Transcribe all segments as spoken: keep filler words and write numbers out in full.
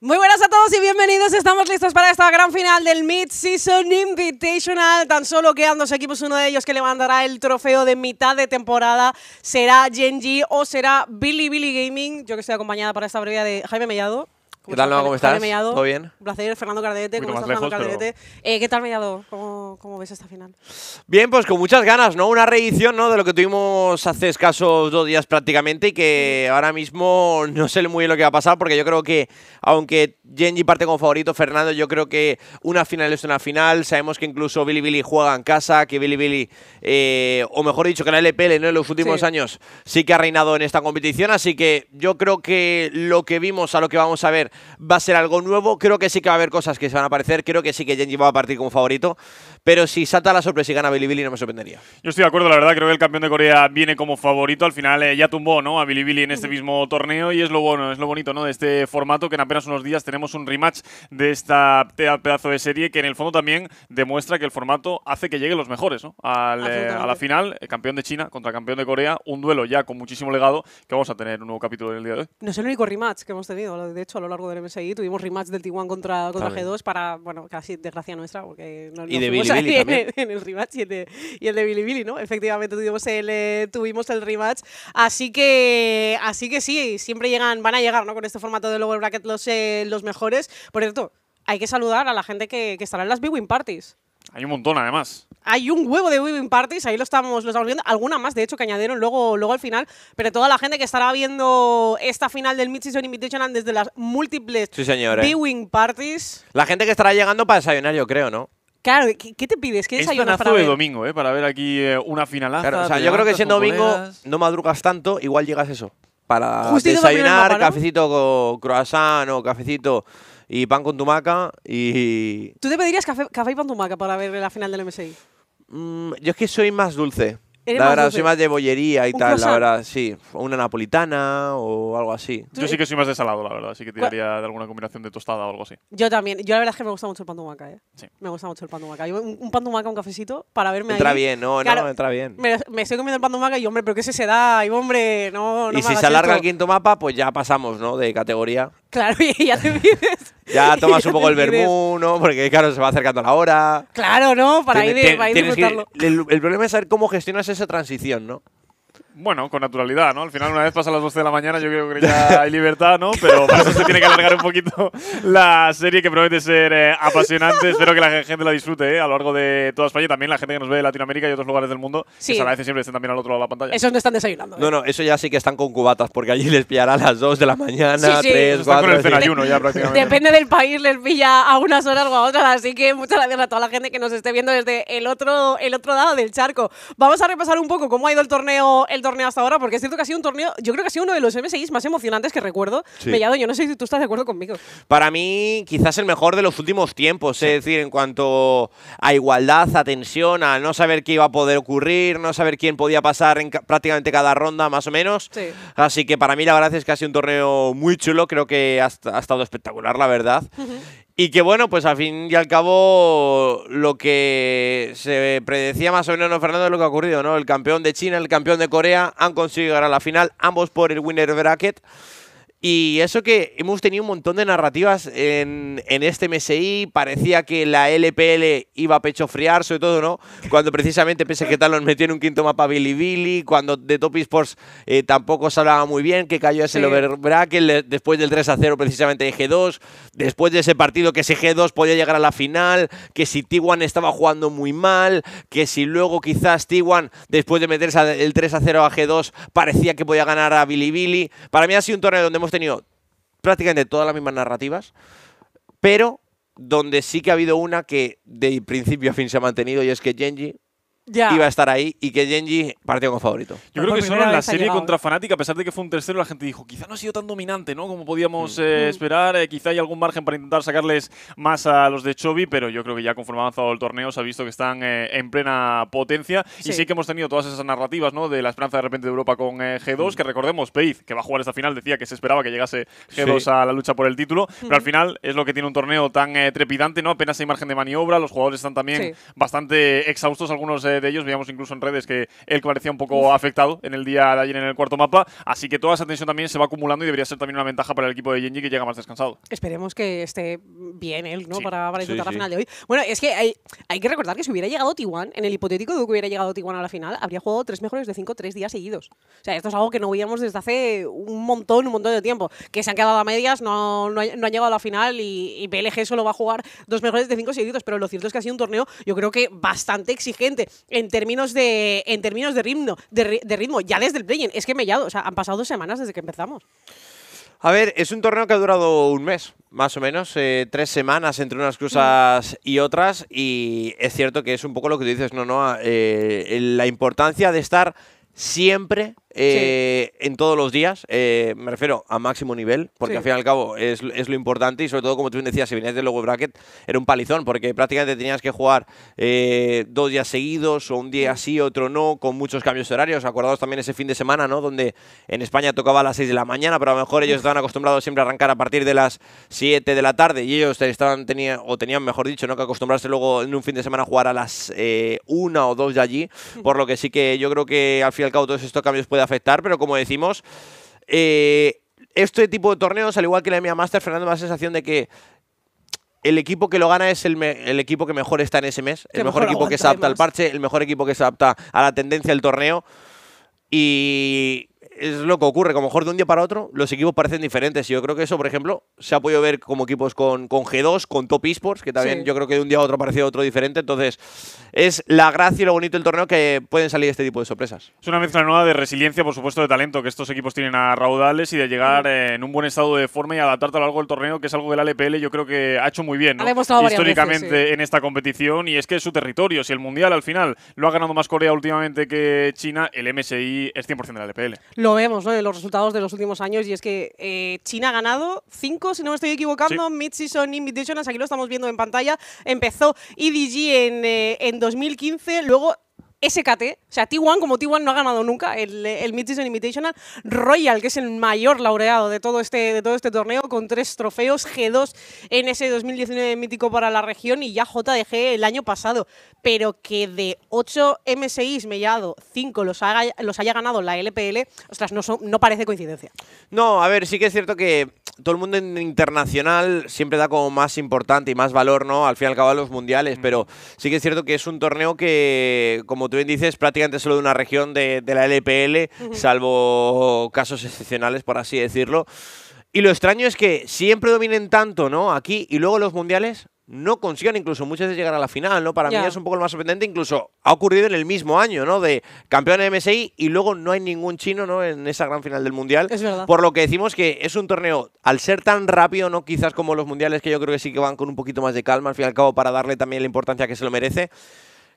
Muy buenas a todos y bienvenidos, estamos listos para esta gran final del Mid-Season Invitational. Tan solo quedan dos equipos, uno de ellos que levantará el trofeo de mitad de temporada será Gen G o será Bilibili Gaming. Yo que estoy acompañada para esta previa de Jaime Mellado. ¿Qué tal, Noah? ¿Cómo estás? Jaime Mellado. ¿Todo bien? Un placer. Fernando Cardellete. ¿Cómo estás, Fernando Cardellete? Eh, ¿Qué tal, Mellado? ¿Cómo, ¿Cómo ves esta final? Bien, pues con muchas ganas, ¿no? Una reedición, ¿no?, de lo que tuvimos hace escasos dos días prácticamente y que ahora mismo no sé muy bien lo que va a pasar, porque yo creo que, aunque Gen G parte como favorito, Fernando, yo creo que una final es una final. Sabemos que incluso Bilibili juega en casa, que Bilibili, eh, o mejor dicho, que la L P L, ¿no?, en los últimos sí. años sí que ha reinado en esta competición, así que yo creo que lo que vimos a lo que vamos a ver va a ser algo nuevo. Creo que sí que va a haber cosas que se van a aparecer, creo que sí que Gen G va a partir como favorito, pero si salta la sorpresa y gana Bilibili no me sorprendería. Yo estoy de acuerdo, la verdad, creo que el campeón de Corea viene como favorito, al final eh, ya tumbó, ¿no?, a Bilibili en este mismo torneo, y es lo bueno, es lo bonito, ¿no?, de este formato, que en apenas unos días tenemos un rematch de esta pedazo de serie, que en el fondo también demuestra que el formato hace que lleguen los mejores, ¿no?, al, eh, a la final, el campeón de China contra el campeón de Corea, un duelo ya con muchísimo legado, que vamos a tener un nuevo capítulo del día de hoy. No es el único rematch que hemos tenido, de hecho, a lo largo del M S I tuvimos rematch del T uno contra, contra G dos para, bueno, casi desgracia nuestra, porque no, no y de fuimos Bilibili en, en, en el rematch y el de, y el de Bilibili, ¿no? Efectivamente tuvimos el, eh, tuvimos el rematch, así que así que sí, siempre llegan, van a llegar, ¿no?, con este formato de lower bracket los, eh, los mejores. Por cierto, hay que saludar a la gente que, que estará en las Big Win Parties. Hay un montón, además. Hay un huevo de viewing parties, ahí lo estamos, lo estamos viendo. Alguna más, de hecho, que añadieron luego, luego al final. Pero toda la gente que estará viendo esta final del Mid-Season Invitational desde las múltiples sí, viewing parties. La gente que estará llegando para desayunar, yo creo, ¿no? Claro, ¿qué te pides? ¿Qué desayunas para ver? Es planazo de domingo, ¿eh? Para ver aquí eh, una finalaza. Claro, o sea, yo creo que siendo domingo no madrugas tanto, igual llegas eso. Para Justito desayunar, para mapa, ¿no?, cafecito con croissant o cafecito y pan con tumaca y... ¿Tú te pedirías café, café y pan tumaca para ver la final del M S I? Yo es que soy más dulce. La más verdad, dulce? soy más de bollería y tal, croissant? la verdad, sí. O una napolitana o algo así. Yo sí que soy más de salado, la verdad. Así que tiraría ¿Cuál? de alguna combinación de tostada o algo así. Yo también. Yo la verdad es que me gusta mucho el pan tumaca, ¿eh? Sí. Me gusta mucho el pan tumaca. Yo un, un pan tumaca, un cafecito, para verme entra ahí. Bien, no, claro, no, entra bien. Me, me estoy comiendo el pan tumaca y, hombre, ¿pero qué se se da? Y, hombre, no, no Y si se alarga esto. el quinto mapa, pues ya pasamos, ¿no?, de categoría. Claro, y ya te pides. Ya tomas ya un poco el vermú, ¿no?, porque, claro, se va acercando la hora. Claro, ¿no?, para ir disfrutarlo. El, el problema es saber cómo gestionas esa transición, ¿no? Bueno, con naturalidad, ¿no? Al final, una vez pasan las doce de la mañana, yo creo que ya hay libertad, ¿no? Pero para eso se tiene que alargar un poquito la serie, que promete ser eh, apasionante. Espero que la gente la disfrute, ¿eh?, a lo largo de toda España. Y también la gente que nos ve de Latinoamérica y otros lugares del mundo, sí, que se agradece siempre que estén también al otro lado de la pantalla. Esos no están desayunando, ¿eh? No, no, eso ya sí que están con cubatas, porque allí les pillará a las dos de la mañana, sí, sí. tres, están cuatro… Están con el desayuno ya prácticamente. Depende del país, les pilla a unas horas o a otras. Así que muchas gracias a toda la gente que nos esté viendo desde el otro, el otro lado del charco. Vamos a repasar un poco cómo ha ido el torneo… El torneo hasta ahora, porque es cierto que ha sido un torneo, yo creo que ha sido uno de los M S Is más emocionantes que recuerdo. Sí. Mellado, yo no sé si tú estás de acuerdo conmigo. Para mí, quizás el mejor de los últimos tiempos, sí. es decir, en cuanto a igualdad, a tensión, a no saber qué iba a poder ocurrir, no saber quién podía pasar en ca prácticamente cada ronda, más o menos. Sí. Así que para mí la verdad es que ha sido un torneo muy chulo, creo que ha, ha estado espectacular, la verdad. Uh-huh. Y que bueno, pues al fin y al cabo lo que se predecía más o menos, ¿no, Fernando?, es lo que ha ocurrido, ¿no? El campeón de China, el campeón de Corea han conseguido ganar la final, ambos por el winner bracket. Y eso que hemos tenido un montón de narrativas en, en este M S I. Parecía que la L P L iba a pecho friar, sobre todo, ¿no? Cuando precisamente P S G Talon metió en un quinto mapa Bilibili, cuando de Top Esports eh, tampoco se hablaba muy bien, que cayó ese sí. Overbracket después del tres a cero precisamente de G dos, después de ese partido que si G dos podía llegar a la final, que si T uno estaba jugando muy mal, que si luego quizás T uno, después de meterse el tres a cero a G dos, parecía que podía ganar a Bilibili. Para mí ha sido un torneo donde hemos tenido prácticamente todas las mismas narrativas, pero donde sí que ha habido una que de principio a fin se ha mantenido, y es que Gen.G ya iba a estar ahí y que Gen.G partió con favorito. Yo creo que solo en la serie contra Fnatic, a pesar de que fue un tercero, la gente dijo, quizá no ha sido tan dominante, ¿no?, como podíamos mm. eh, esperar, eh, quizá hay algún margen para intentar sacarles más a los de Chovy, pero yo creo que ya conforme ha avanzado el torneo se ha visto que están eh, en plena potencia, sí. y sí que hemos tenido todas esas narrativas, ¿no?, de la esperanza de repente de Europa con eh, G dos, mm. que recordemos, Pace, que va a jugar esta final, decía que se esperaba que llegase G dos sí. a la lucha por el título, mm. pero al final es lo que tiene un torneo tan eh, trepidante, ¿no?, apenas hay margen de maniobra, los jugadores están también sí. bastante exhaustos, algunos eh, de ellos, veíamos incluso en redes que Elk parecía un poco afectado en el día de ayer en el cuarto mapa, así que toda esa tensión también se va acumulando y debería ser también una ventaja para el equipo de Gen.G, que llega más descansado. Esperemos que esté bien Elk, ¿no?, sí. para, para intentar sí, sí. la final de hoy. Bueno, es que hay, hay que recordar que si hubiera llegado T uno, en el hipotético de que hubiera llegado T uno a la final, habría jugado tres mejores de cinco tres días seguidos. O sea, esto es algo que no veíamos desde hace un montón, un montón de tiempo, que se han quedado a medias, no, no, no han llegado a la final y, y B L G solo va a jugar dos mejores de cinco seguidos, pero lo cierto es que ha sido un torneo, yo creo que bastante exigente en términos de en términos de ritmo, de, de ritmo ya desde el play-in. Es que Mellado, o sea, han pasado dos semanas desde que empezamos. A ver, es un torneo que ha durado un mes, más o menos, eh, tres semanas entre unas cosas y otras, y es cierto que es un poco lo que tú dices, no, no, eh, la importancia de estar siempre eh, sí. en todos los días, eh, me refiero a máximo nivel, porque sí. al fin y al cabo es, es lo importante, y sobre todo, como tú bien decías, si venías del low bracket era un palizón, porque prácticamente tenías que jugar eh, dos días seguidos, o un día sí, otro no, con muchos cambios de horarios. Acordados también ese fin de semana, ¿no?, donde en España tocaba a las seis de la mañana, pero a lo mejor ellos estaban acostumbrados siempre a arrancar a partir de las siete de la tarde, y ellos estaban tenían, o tenían, mejor dicho, ¿no?, que acostumbrarse luego en un fin de semana a jugar a las eh, una o dos de allí, por lo que sí que yo creo que al fin al cabo todos estos cambios puede afectar, pero como decimos, eh, este tipo de torneos, al igual que la M I A Master, Fernando, me da la sensación de que el equipo que lo gana es el, el equipo que mejor está en ese mes, el mejor, mejor equipo que se adapta al parche, el mejor equipo que se adapta a la tendencia del torneo, y es lo que ocurre, que a lo mejor de un día para otro los equipos parecen diferentes, y yo creo que eso, por ejemplo, se ha podido ver como equipos con, con G dos, con Top Esports, que también sí. yo creo que de un día a otro parecía otro diferente. Entonces es la gracia y lo bonito del torneo, que pueden salir este tipo de sorpresas. Es una mezcla nueva de resiliencia, por supuesto, de talento que estos equipos tienen a raudales, y de llegar eh, en un buen estado de forma y adaptarte a lo largo del torneo, que es algo que la L P L yo creo que ha hecho muy bien, ¿no?, históricamente veces, sí. en esta competición, y es que es su territorio. Si el Mundial al final lo ha ganado más Corea últimamente que China, el M S I es cien por cien de la L P L. Lo vemos, ¿no?, de los resultados de los últimos años, y es que eh, China ha ganado cinco, si no me estoy equivocando, sí. Mid-Season Invitational, aquí lo estamos viendo en pantalla. Empezó I D G en, eh, en dos mil quince, luego S K T, o sea, T uno, como T uno no ha ganado nunca el, el Mid-Season Invitational, Royal, que es el mayor laureado de todo este de todo este torneo, con tres trofeos, G dos en ese dos mil diecinueve mítico para la región, y ya J D G el año pasado, pero que de ocho M S Is Mellado, cinco los haya, los haya ganado la L P L, ostras, no, son, no parece coincidencia. No, a ver, sí que es cierto que todo el mundo en internacional siempre da como más importante y más valor, ¿no?, al fin y al cabo a los mundiales, mm. pero sí que es cierto que es un torneo que, como tú bien dices, prácticamente solo de una región de, de la L P L, mm-hmm. salvo casos excepcionales, por así decirlo. Y lo extraño es que siempre dominen tanto, ¿no?, aquí, y luego los mundiales no consigan incluso muchas veces llegar a la final, ¿no? Para yeah. mí es un poco lo más sorprendente, incluso ha ocurrido en el mismo año, ¿no?, de campeón de M S I, y luego no hay ningún chino, ¿no?, en esa gran final del Mundial. Es verdad. Por lo que decimos que es un torneo, al ser tan rápido, no quizás como los Mundiales, que yo creo que sí que van con un poquito más de calma, al fin y al cabo, para darle también la importancia que se lo merece,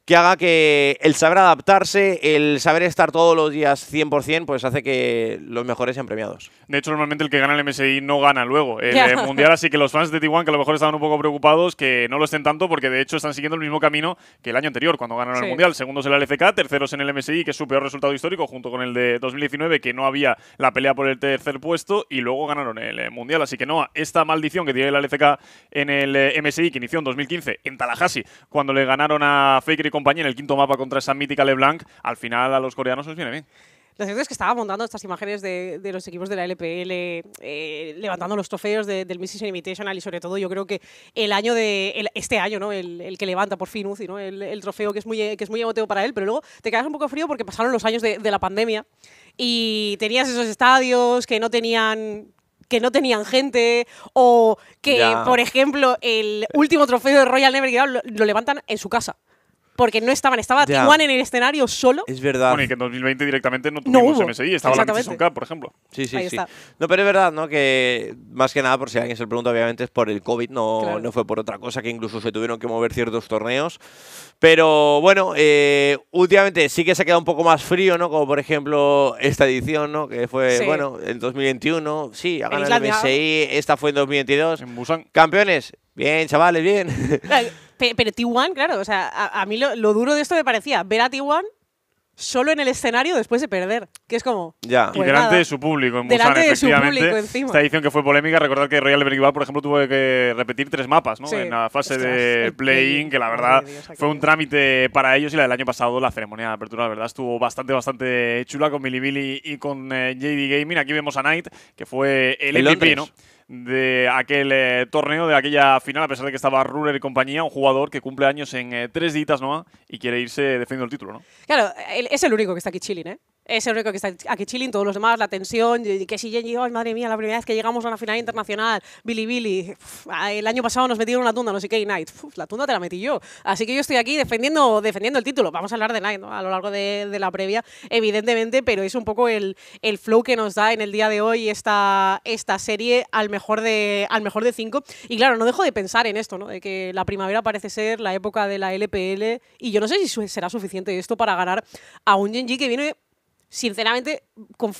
que haga que el saber adaptarse, el saber estar todos los días cien por cien, pues hace que los mejores sean premiados. De hecho, normalmente el que gana el M S I no gana luego el yeah. Mundial, así que los fans de T uno, que a lo mejor estaban un poco preocupados, que no lo estén tanto, porque de hecho están siguiendo el mismo camino que el año anterior, cuando ganaron sí. el Mundial. Segundos en la L C K, terceros en el M S I, que es su peor resultado histórico, junto con el de dos mil diecinueve, que no había la pelea por el tercer puesto, y luego ganaron el Mundial. Así que no, esta maldición que tiene la L C K en el M S I, que inició en dos mil quince en Tallahassee, cuando le ganaron a Faker y compañía en el quinto mapa contra esa mítica LeBlanc, al final a los coreanos les viene bien. Lo cierto es que estaba montando estas imágenes de, de los equipos de la L P L, eh, levantando los trofeos de, del Mid-Season Invitational y sobre todo yo creo que el año de, el, este año, ¿no? el, el que levanta por fin Uzi, ¿no? el, el trofeo que es muy que es muy agoteo para él, pero luego te quedas un poco frío porque pasaron los años de, de la pandemia y tenías esos estadios que no tenían... que no tenían gente, o que, ya. por ejemplo, el último trofeo de Royal Never Give Up lo, lo levantan en su casa. Porque no estaban, estaba ya. T uno en el escenario solo. Es verdad. Bueno, y que en dos mil veinte directamente no tuvimos no M S I, estaba la Mid-Season Cup, por ejemplo. Sí, sí, Ahí sí. Está. No, pero es verdad, ¿no? Que más que nada, por si alguien se lo pregunta, obviamente es por el COVID, no, claro. no fue por otra cosa, que incluso se tuvieron que mover ciertos torneos. Pero bueno, eh, últimamente sí que se ha quedado un poco más frío, ¿no? Como por ejemplo esta edición, ¿no? Que fue, sí. bueno, en dos mil veintiuno, sí, ha ganado el M S I, esta fue en dos mil veintidós. En Busan. Campeones. Bien, chavales, bien. Pero T uno, claro, o sea, a, a mí lo, lo duro de esto me parecía ver a T uno solo en el escenario después de perder, que es como... Ya. Pues y delante nada. de su público, en delante Busan, de efectivamente. Su público, encima. Esta edición que fue polémica, recordad que Royal Never Give Up, por ejemplo, tuvo que repetir tres mapas, ¿no? Sí. En la fase Ostras, de play-in, que la verdad Dios, fue un trámite para ellos, y la del año pasado, la ceremonia de apertura, la verdad, estuvo bastante, bastante chula con Bilibili y con eh, J D Gaming. Aquí vemos a Knight, que fue el M V P, ¿no? de aquel eh, torneo, de aquella final, a pesar de que estaba Ruler y compañía, un jugador que cumple años en eh, tres ditas, ¿no? Y quiere irse defendiendo el título, ¿no? Claro, él es el único que está aquí chilling, ¿eh? Es el único que está aquí chilling, todos los demás, la tensión, que si Gen G, ay madre mía, la primera vez que llegamos a una final internacional, Bilibili, uf, el año pasado nos metieron una tunda, no sé qué, y Knight, uf, la tunda te la metí yo, así que yo estoy aquí defendiendo, defendiendo el título. Vamos a hablar de Knight, ¿no? A lo largo de, de la previa, evidentemente, pero es un poco el, el flow que nos da en el día de hoy esta, esta serie al mejor de al mejor de cinco, y claro, no dejo de pensar en esto, ¿no? De que la primavera parece ser la época de la L P L, y yo no sé si su será suficiente esto para ganar a un Gen G que viene sinceramente con,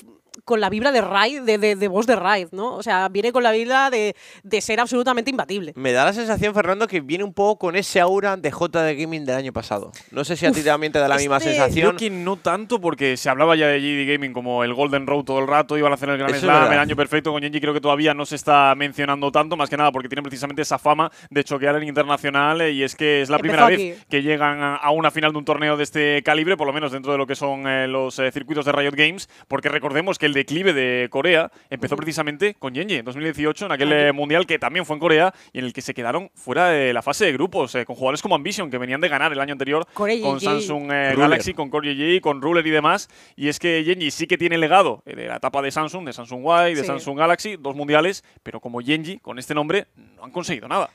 con la vibra de Riot, de, de, de voz de Riot, ¿no? O sea, viene con la vibra de, de ser absolutamente imbatible. Me da la sensación, Fernando, que viene un poco con ese aura de J D Gaming del año pasado. No sé si Uf, a ti también te da la este... misma sensación. Creo que no tanto, porque se hablaba ya de J D Gaming como el Golden Road todo el rato, iban a hacer el Gran Slam, el año perfecto. Con Gen G creo que todavía no se está mencionando tanto, más que nada porque tienen precisamente esa fama de choquear en internacional, y es que es la Empezó primera aquí. vez que llegan a una final de un torneo de este calibre, por lo menos dentro de lo que son eh, los eh, circuitos de Riot Games, porque recordemos que el declive de Corea empezó precisamente con Gen G en dos mil dieciocho, en aquel eh, mundial que también fue en Corea y en el que se quedaron fuera de la fase de grupos, eh, con jugadores como Ambition, que venían de ganar el año anterior Core con G G. Samsung eh, Galaxy, con Core G G, con Ruler y demás. Y es que Gen G sí que tiene legado de la etapa de Samsung, de Samsung Y, de sí. Samsung Galaxy, dos mundiales, pero como Gen G, con este nombre, no han conseguido nada.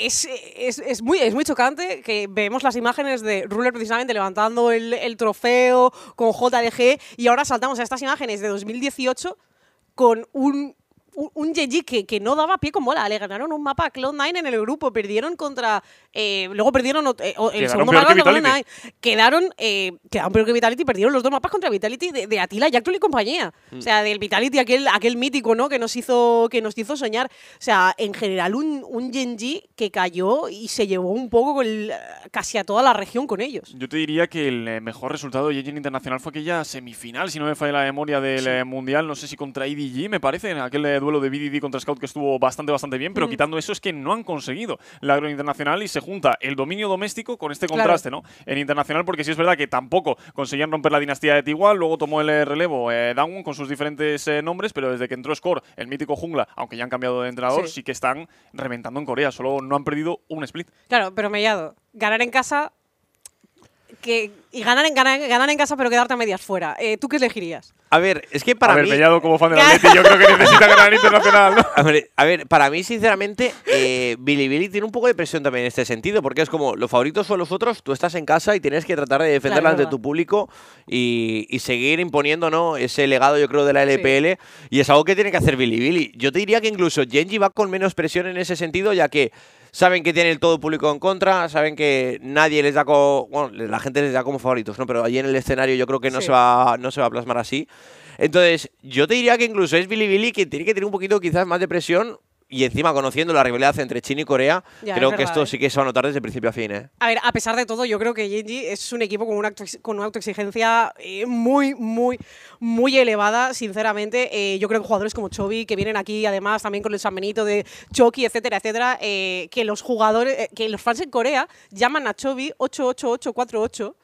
Es, es, es, muy, es muy chocante que vemos las imágenes de Ruler precisamente levantando el, el trofeo con J D G, y ahora saltamos a estas imágenes de dos mil dieciocho con un, un, un Gen G que, que no daba pie con bola. Le ganaron un mapa a Cloud nueve en el grupo, perdieron contra... Eh, luego perdieron eh, el quedaron segundo mapa contra Cloud nueve. Quedaron, eh, quedaron peor que Vitality, perdieron los dos mapas contra Vitality de, de Attila, Yactul y compañía. Mm. O sea, del Vitality aquel, aquel mítico, ¿no? Que nos hizo, que nos hizo soñar. O sea, en general un, un Gen G que cayó y se llevó un poco con el, casi a toda la región con ellos. Yo te diría que el mejor resultado de Gen G internacional fue aquella semifinal, si no me falla la memoria, del sí. Mundial, no sé si contra I D G, me parece, en aquel duelo de B D D contra Scout, que estuvo bastante, bastante bien, pero mm. quitando eso es que no han conseguido la agro internacional, y se junta el dominio doméstico con este contraste, claro. ¿no? En internacional, porque sí es verdad que tampoco conseguían romper la dinastía de T uno, luego tomó el relevo eh, Dawn con sus diferentes eh, nombres, pero desde que entró Score, el mítico Jungla, aunque ya han cambiado de entrenador, sí. sí que están reventando en Corea, solo no han perdido un split. Claro, pero Mellado, ganar en casa... Que, y ganar en, ganar, ganar en casa, pero quedarte a medias fuera. Eh, ¿Tú qué elegirías? A ver, es que para mí... A ver, mí... Mellado como fan de la Leti, yo creo que necesita ganar internacional, ¿no? A ver, a ver, para mí, sinceramente, eh, Bilibili tiene un poco de presión también en este sentido, porque es como, los favoritos son los otros, tú estás en casa y tienes que tratar de defenderla ante tu público y, y seguir imponiendo, ¿no? Ese legado, yo creo, de la L P L, sí. y es algo que tiene que hacer Bilibili. Yo te diría que incluso Gen G va con menos presión en ese sentido, ya que saben que tienen el todo público en contra, saben que nadie les da como... Bueno, la gente les da como favoritos, ¿no? Pero allí en el escenario yo creo que no, sí. se, va, no se va a plasmar así. Entonces, yo te diría que incluso es Bilibili que tiene que tener un poquito quizás más de presión, y encima conociendo la rivalidad entre China y Corea, ya, creo es verdad, que esto eh. sí que se va a notar desde principio a fin. ¿eh? A ver, a pesar de todo, yo creo que Gen G es un equipo con una, con una autoexigencia eh, muy, muy, muy elevada, sinceramente. Eh, yo creo que jugadores como Chovy, que vienen aquí además también con el San Benito de Chucky, etcétera, etcétera, eh, que los jugadores, eh, que los fans en Corea llaman a Chovy ocho ocho ocho cuatro ocho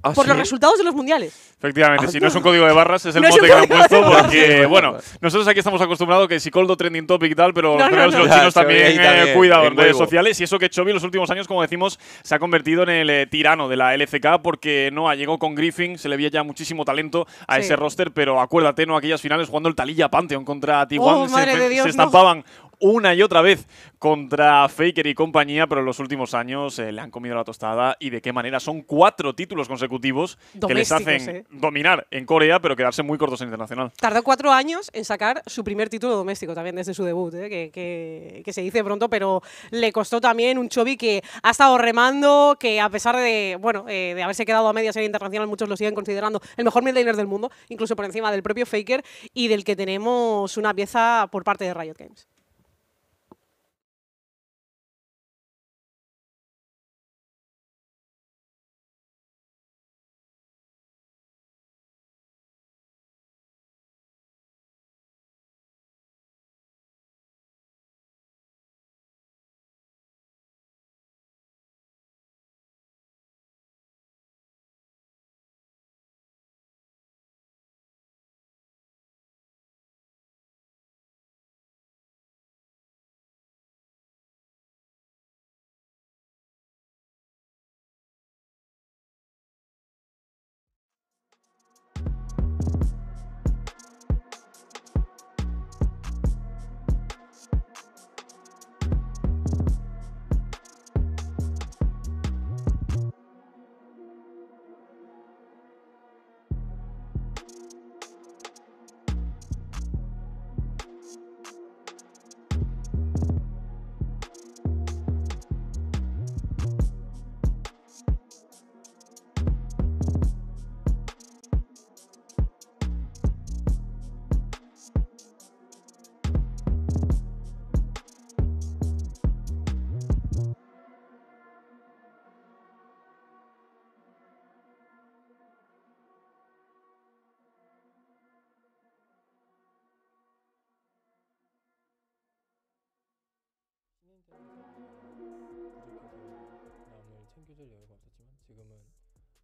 ¿Ah, por sí? los resultados de los mundiales. Efectivamente, ah, si no es un código de barras, es el no mote es que han puesto, porque, bueno, nosotros aquí estamos acostumbrados que si Coldo trending topic y tal, pero no, no, no, los no. chinos ya, también, también eh, cuidan redes huevo. sociales. Y eso que Chovy en los últimos años, como decimos, se ha convertido en el eh, tirano de la L C K, porque no llegó con Griffin, se le veía ya muchísimo talento a sí. ese roster, pero acuérdate, no aquellas finales jugando el Talilla Pantheon contra T uno, oh, se, Dios, se estampaban no. una y otra vez contra Faker y compañía, pero en los últimos años eh, le han comido la tostada y de qué manera. Son cuatro títulos consecutivos que les hacen eh. dominar en Corea, pero quedarse muy cortos en internacional. Tardó cuatro años en sacar su primer título doméstico también desde su debut, eh, que, que, que se dice pronto, pero le costó también un Chovy que ha estado remando, que a pesar de bueno eh, de haberse quedado a media serie internacional, muchos lo siguen considerando el mejor midlaner del mundo, incluso por encima del propio Faker, y del que tenemos una pieza por parte de Riot Games.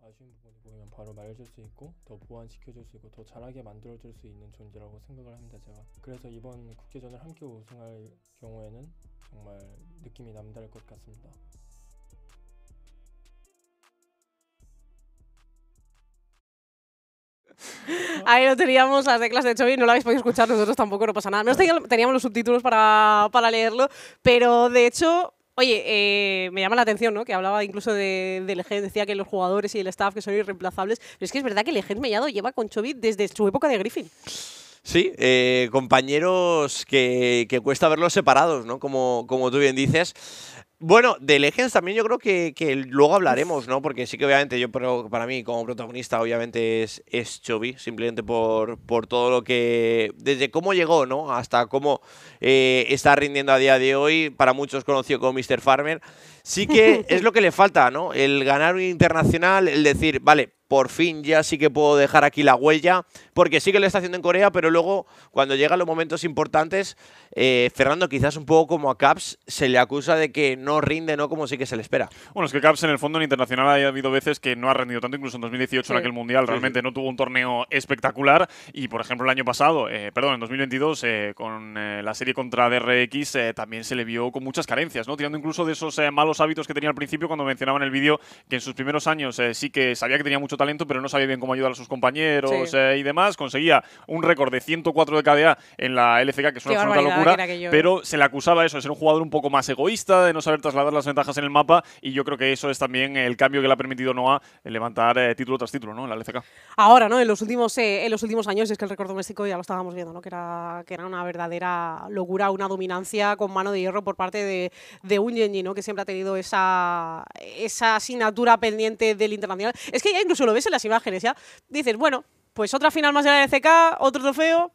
아쉬운 부분이 보이면 바로 말해줄 수 있고 더 보완시켜줄 수 있고 더 잘하게 만들어줄 수 있는 존재라고 생각을 합니다. 제가 그래서 이번 국제전을 함께 우승할 경우에는 정말 느낌이 남다를 것 같습니다. Ahí lo teníamos, las teclas de Chovy, no lo habéis podido escuchar, nosotros tampoco, no pasa nada. Nosotros teníamos los subtítulos para, para leerlo, pero de hecho, oye, eh, me llama la atención, ¿no? Que hablaba incluso de, de Legends, decía que los jugadores y el staff que son irreemplazables, pero es que es verdad que Legends Mellado lleva con Chovy desde su época de Griffin. Sí, eh, compañeros que, que cuesta verlos separados, ¿no? Como, como tú bien dices. Bueno, de Legends también yo creo que, que luego hablaremos, ¿no? Porque sí que obviamente yo, pero para mí como protagonista obviamente es, es Chovy, simplemente por, por todo lo que… Desde cómo llegó, ¿no? Hasta cómo eh, está rindiendo a día de hoy, para muchos conocido como mister Farmer. Sí que es lo que le falta, ¿no? El ganar un internacional, el decir, vale… Por fin ya sí que puedo dejar aquí la huella, porque sí que lo está haciendo en Corea, pero luego cuando llegan los momentos importantes, eh, Fernando, quizás un poco como a Caps, se le acusa de que no rinde, no como sí que se le espera. Bueno, es que Caps en el fondo en internacional ha habido veces que no ha rendido tanto, incluso en dos mil dieciocho sí. en aquel mundial realmente sí, sí. no tuvo un torneo espectacular y por ejemplo el año pasado, eh, perdón, en dos mil veintidós eh, con eh, la serie contra D R X eh, también se le vio con muchas carencias, ¿no? Tirando incluso de esos eh, malos hábitos que tenía al principio cuando mencionaba en el vídeo que en sus primeros años eh, sí que sabía que tenía mucho talento, pero no sabía bien cómo ayudar a sus compañeros sí. eh, y demás. Conseguía un récord de ciento cuatro de K D A en la L C K, que es una Qué absoluta locura, pero se le acusaba eso, de ser un jugador un poco más egoísta, de no saber trasladar las ventajas en el mapa, y yo creo que eso es también el cambio que le ha permitido Noah levantar eh, título tras título, ¿no? En la L C K. Ahora, ¿no? En los últimos, eh, en los últimos años, es que el récord doméstico ya lo estábamos viendo, ¿no? Que era, que era una verdadera locura, una dominancia con mano de hierro por parte de, de un Gen G, ¿no? Que siempre ha tenido esa, esa asignatura pendiente del internacional. Es que ya incluso lo ves en las imágenes, ya dices, bueno, pues otra final más de la L C K, otro trofeo,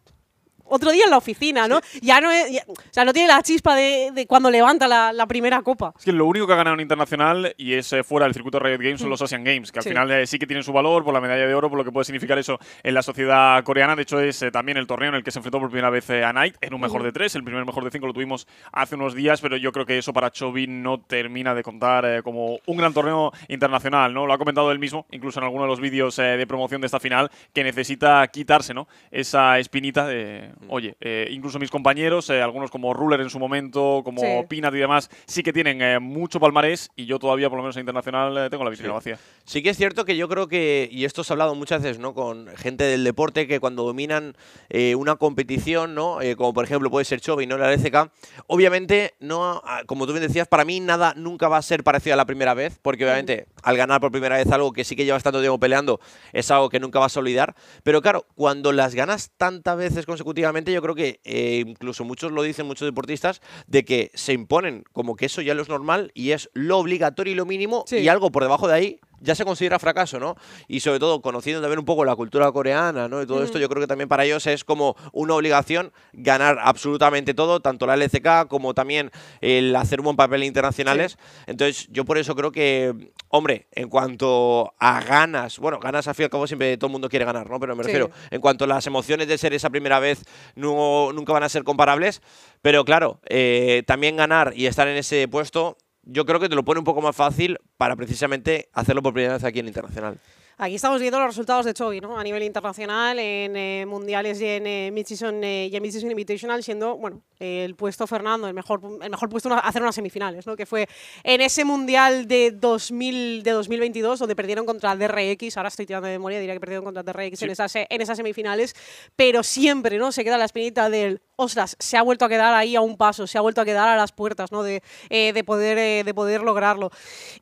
otro día en la oficina, ¿no? Sí. Ya no es, ya, o sea, no tiene la chispa de, de cuando levanta la, la primera copa. Es que lo único que ha ganado en internacional, y es eh, fuera del circuito Riot Games, son los Asian Games, que al sí. final eh, sí que tienen su valor por la medalla de oro, por lo que puede significar eso en la sociedad coreana. De hecho, es eh, también el torneo en el que se enfrentó por primera vez eh, a Knight en un mejor de tres. El primer mejor de cinco lo tuvimos hace unos días, pero yo creo que eso para Chovy no termina de contar eh, como un gran torneo internacional, ¿no? Lo ha comentado él mismo, incluso en alguno de los vídeos eh, de promoción de esta final, que necesita quitarse, ¿no?, esa espinita de, oye, eh, incluso mis compañeros, eh, algunos como Ruler en su momento, como sí. Pinat y demás, sí que tienen eh, mucho palmarés, y yo todavía, por lo menos en internacional, eh, tengo la vitrina sí. vacía. Sí que es cierto que yo creo que, y esto se ha hablado muchas veces, ¿no?, con gente del deporte, que cuando dominan eh, una competición, ¿no?, eh, como por ejemplo puede ser Chovy, ¿no?, la L C K, obviamente, no, como tú bien decías, para mí nada nunca va a ser parecido a la primera vez, porque obviamente al ganar por primera vez algo que sí que llevas tanto tiempo peleando, es algo que nunca vas a olvidar. Pero claro, cuando las ganas tantas veces consecutivamente, yo creo que eh, incluso muchos lo dicen, muchos deportistas, de que se imponen como que eso ya lo es normal y es lo obligatorio y lo mínimo, sí. y algo por debajo de ahí ya se considera fracaso, ¿no? Y sobre todo, conociendo también un poco la cultura coreana, ¿no?, y todo mm. esto, yo creo que también para ellos es como una obligación ganar absolutamente todo, tanto la L C K como también el hacer un buen papel internacionales. Sí. Entonces, yo por eso creo que, hombre, en cuanto a ganas, bueno, ganas al fin y al cabo siempre todo el mundo quiere ganar, ¿no? Pero me refiero, sí. en cuanto a las emociones de ser esa primera vez, no, nunca van a ser comparables, pero claro, eh, también ganar y estar en ese puesto, yo creo que te lo pone un poco más fácil para precisamente hacerlo por primera vez aquí en internacional. Aquí estamos viendo los resultados de Chovy, ¿no?, a nivel internacional, en eh, mundiales y en eh, Mid-Season eh, Invitational, siendo, bueno, eh, el puesto Fernando, el mejor, el mejor puesto a hacer unas semifinales, ¿no?, que fue en ese mundial de, dos mil, de dos mil veintidós, donde perdieron contra D R X, ahora estoy tirando de memoria, diría que perdieron contra D R X sí. en, esas, en esas semifinales, pero siempre, ¿no?, se queda la espinita del, ostras, se ha vuelto a quedar ahí a un paso, se ha vuelto a quedar a las puertas, ¿no?, de, eh, de, poder, eh, de poder lograrlo.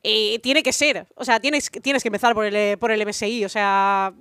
Eh, tiene que ser, o sea, tienes, tienes que empezar por el, eh, por el M S I, o sea,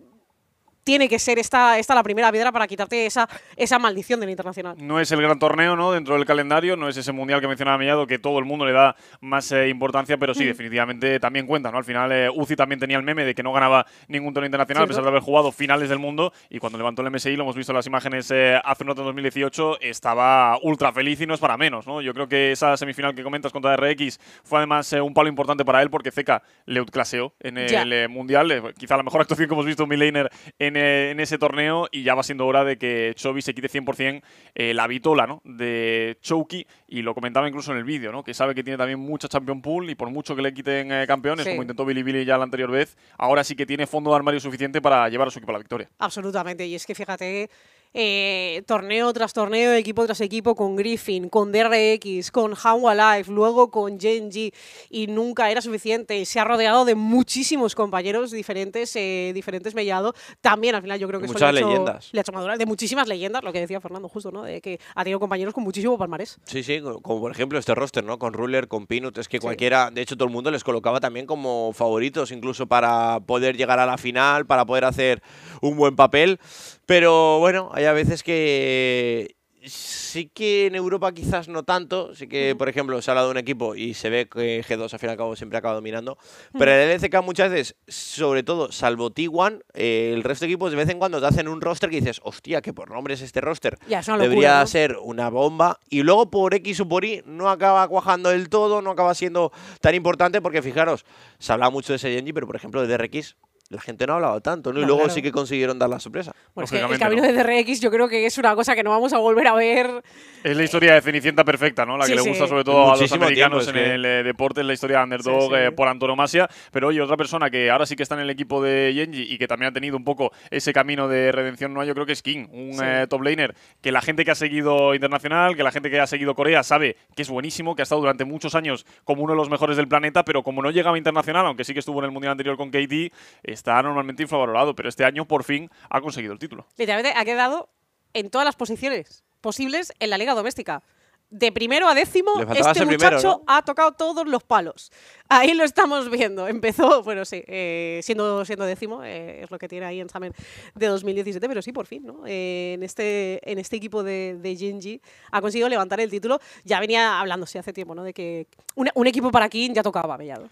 tiene que ser esta, esta la primera piedra para quitarte esa, esa maldición del internacional. No es el gran torneo, ¿no?, dentro del calendario, no es ese mundial que mencionaba Mellado, que todo el mundo le da más eh, importancia, pero sí, mm. definitivamente también cuenta, ¿no? Al final eh, U C I también tenía el meme de que no ganaba ningún torneo internacional, ¿cierto?, a pesar de haber jugado finales del mundo, y cuando levantó el M S I, lo hemos visto en las imágenes eh, hace un rato, en dos mil dieciocho, estaba ultra feliz y no es para menos, ¿no? Yo creo que esa semifinal que comentas contra D R X fue además eh, un palo importante para él, porque Zeca le outclaseó en el, yeah. el eh, mundial, eh, quizá la mejor actuación que hemos visto en midlaner en en ese torneo, y ya va siendo hora de que Chovy se quite cien por cien eh, la vitola, ¿no?, de Chouki, y lo comentaba incluso en el vídeo, ¿no?, que sabe que tiene también mucha Champion Pool, y por mucho que le quiten eh, campeones, sí. como intentó Bilibili ya la anterior vez, ahora sí que tiene fondo de armario suficiente para llevar a su equipo a la victoria. Absolutamente, y es que fíjate, eh, torneo tras torneo, equipo tras equipo, con Griffin, con D R X, con How Alive, luego con Gen G, y nunca era suficiente. Se ha rodeado de muchísimos compañeros diferentes, eh, diferentes Mellado. También al final yo creo que muchas eso leyendas. Le ha hecho madura, de muchísimas leyendas, lo que decía Fernando justo, ¿no?, de que ha tenido compañeros con muchísimo palmarés. Sí, sí, como por ejemplo este roster, ¿no?, con Ruler, con Pinut, es que sí. cualquiera, de hecho todo el mundo les colocaba también como favoritos, incluso para poder llegar a la final, para poder hacer un buen papel. Pero bueno, hay a veces que sí que en Europa quizás no tanto, sí que por ejemplo se ha hablado de un equipo y se ve que G dos al fin y al cabo siempre acaba dominando, pero en el L C K muchas veces, sobre todo salvo T uno, eh, el resto de equipos de vez en cuando te hacen un roster que dices, hostia, que por nombre es este roster, ya, es una locura, debería ¿no? ser una bomba, y luego por X o por Y no acaba cuajando del todo, no acaba siendo tan importante, porque fijaros, se hablaba mucho de ese Gen G, pero por ejemplo de D R X la gente no ha hablado tanto, ¿no? Y no, luego claro. sí que consiguieron dar la sorpresa. Bueno, es que el camino no. de D R X yo creo que es una cosa que no vamos a volver a ver. Es la historia de Cenicienta perfecta, ¿no? La sí, que sí. le gusta sobre todo muchísimo a los americanos tiempo, en que... el deporte, es la historia de Underdog sí, sí. Eh, por antonomasia. Pero oye, otra persona que ahora sí que está en el equipo de Gen G y que también ha tenido un poco ese camino de redención, no yo creo que es King, un sí. eh, top laner que la gente que ha seguido internacional, que la gente que ha seguido Corea sabe que es buenísimo, que ha estado durante muchos años como uno de los mejores del planeta, pero como no llegaba internacional, aunque sí que estuvo en el mundial anterior con K T, eh, está normalmente infravalorado, pero este año por fin ha conseguido el título. Literalmente ha quedado en todas las posiciones posibles en la liga doméstica. De primero a décimo, este muchacho primero, ¿no? ha tocado todos los palos. Ahí lo estamos viendo. Empezó, bueno, sí, eh, siendo, siendo décimo, eh, es lo que tiene ahí en Summer de dos mil diecisiete, pero sí, por fin, ¿no? Eh, en, este, en este equipo de, de Gen G ha conseguido levantar el título. Ya venía hablándose hace tiempo, ¿no?, de que un, un equipo para King ya tocaba, Mellado.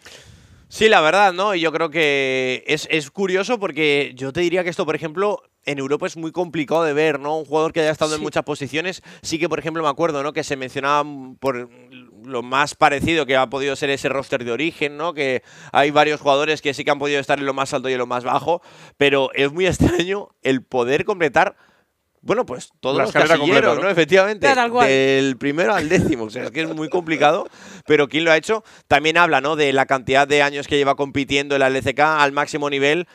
Sí, la verdad, ¿no? Y yo creo que es, es curioso, porque yo te diría que esto, por ejemplo, en Europa es muy complicado de ver, ¿no? Un jugador que haya estado sí. en muchas posiciones. Sí que, por ejemplo, me acuerdo, ¿no?, que se mencionaba por lo más parecido que ha podido ser ese roster de origen, ¿no? Que hay varios jugadores que sí que han podido estar en lo más alto y en lo más bajo, pero es muy extraño el poder completar, bueno, pues todos los casilleros, completa, ¿no? ¿no? Efectivamente, del primero al décimo. O sea, es que es muy complicado, pero ¿quién lo ha hecho? También habla, ¿no?, de la cantidad de años que lleva compitiendo en la L C K al máximo nivel.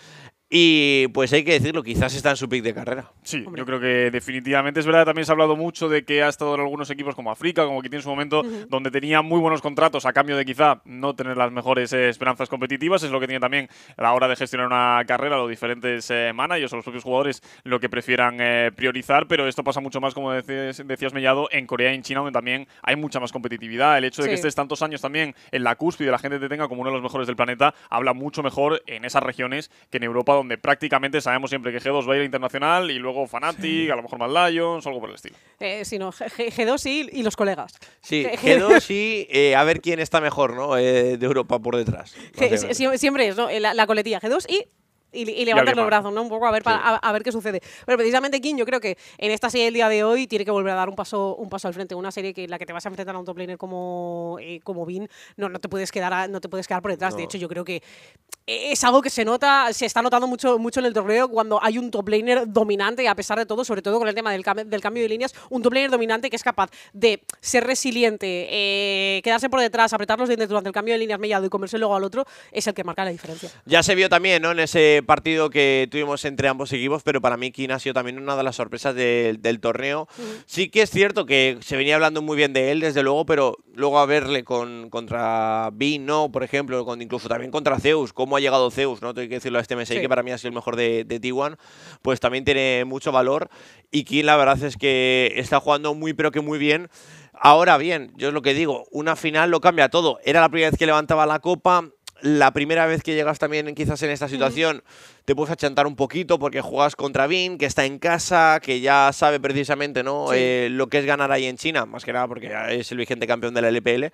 Y pues hay que decirlo, quizás está en su pick de carrera. Sí, Hombre. yo creo que definitivamente es verdad. También se ha hablado mucho de que ha estado en algunos equipos como África, como que tiene su momento, uh-huh. donde tenía muy buenos contratos a cambio de quizá no tener las mejores eh, esperanzas competitivas. Es lo que tiene también a la hora de gestionar una carrera, los diferentes eh, managers o los propios jugadores, lo que prefieran eh, priorizar. Pero esto pasa mucho más, como decías, decías Mellado, en Corea y en China, donde también hay mucha más competitividad. El hecho de sí. que estés tantos años también en la cúspide, la gente te tenga como uno de los mejores del planeta, habla mucho mejor en esas regiones que en Europa, donde prácticamente sabemos siempre que G dos va a ir internacional y luego Fnatic, sí. a lo mejor más Lions, algo por el estilo. Eh, sí, no, G dos y, y los colegas. Sí, G dos y eh, a ver quién está mejor, ¿no?, eh, de Europa por detrás. G siempre es, ¿no?, la, la coletilla G dos y... Y, y levantar los brazos, ¿no?, un poco a ver, para, sí. a, a ver qué sucede. Pero precisamente King, yo creo que en esta serie del día de hoy tiene que volver a dar un paso, un paso al frente. Una serie que en la que te vas a enfrentar a un top laner como, eh, como Bin, no, no, te puedes quedar a, no te puedes quedar por detrás. No. De hecho, yo creo que es algo que se nota, se está notando mucho, mucho en el torneo cuando hay un top laner dominante, a pesar de todo, sobre todo con el tema del, cam del cambio de líneas, un top laner dominante que es capaz de ser resiliente, eh, quedarse por detrás, apretar los dientes durante el cambio de líneas Mellado y comerse luego al otro, es el que marca la diferencia. Ya se vio también, ¿no?, en ese partido que tuvimos entre ambos equipos, pero para mí King ha sido también una de las sorpresas de, del torneo. Uh-huh. Sí que es cierto que se venía hablando muy bien de él, desde luego, pero luego a verle con, contra Bin, ¿no?, por ejemplo, con, incluso también contra Zeus, cómo ha llegado Zeus, no tengo que decirlo a este M S I, sí. que para mí ha sido el mejor de, de T uno, pues también tiene mucho valor. Y King, la verdad es que está jugando muy, pero que muy bien. Ahora bien, yo es lo que digo, una final lo cambia todo. Era la primera vez que levantaba la copa. La primera vez que llegas también quizás en esta situación mm. te puedes achantar un poquito porque juegas contra Bin, que está en casa, que ya sabe precisamente, ¿no?, sí. eh, lo que es ganar ahí en China, más que nada porque es el vigente campeón de la L P L.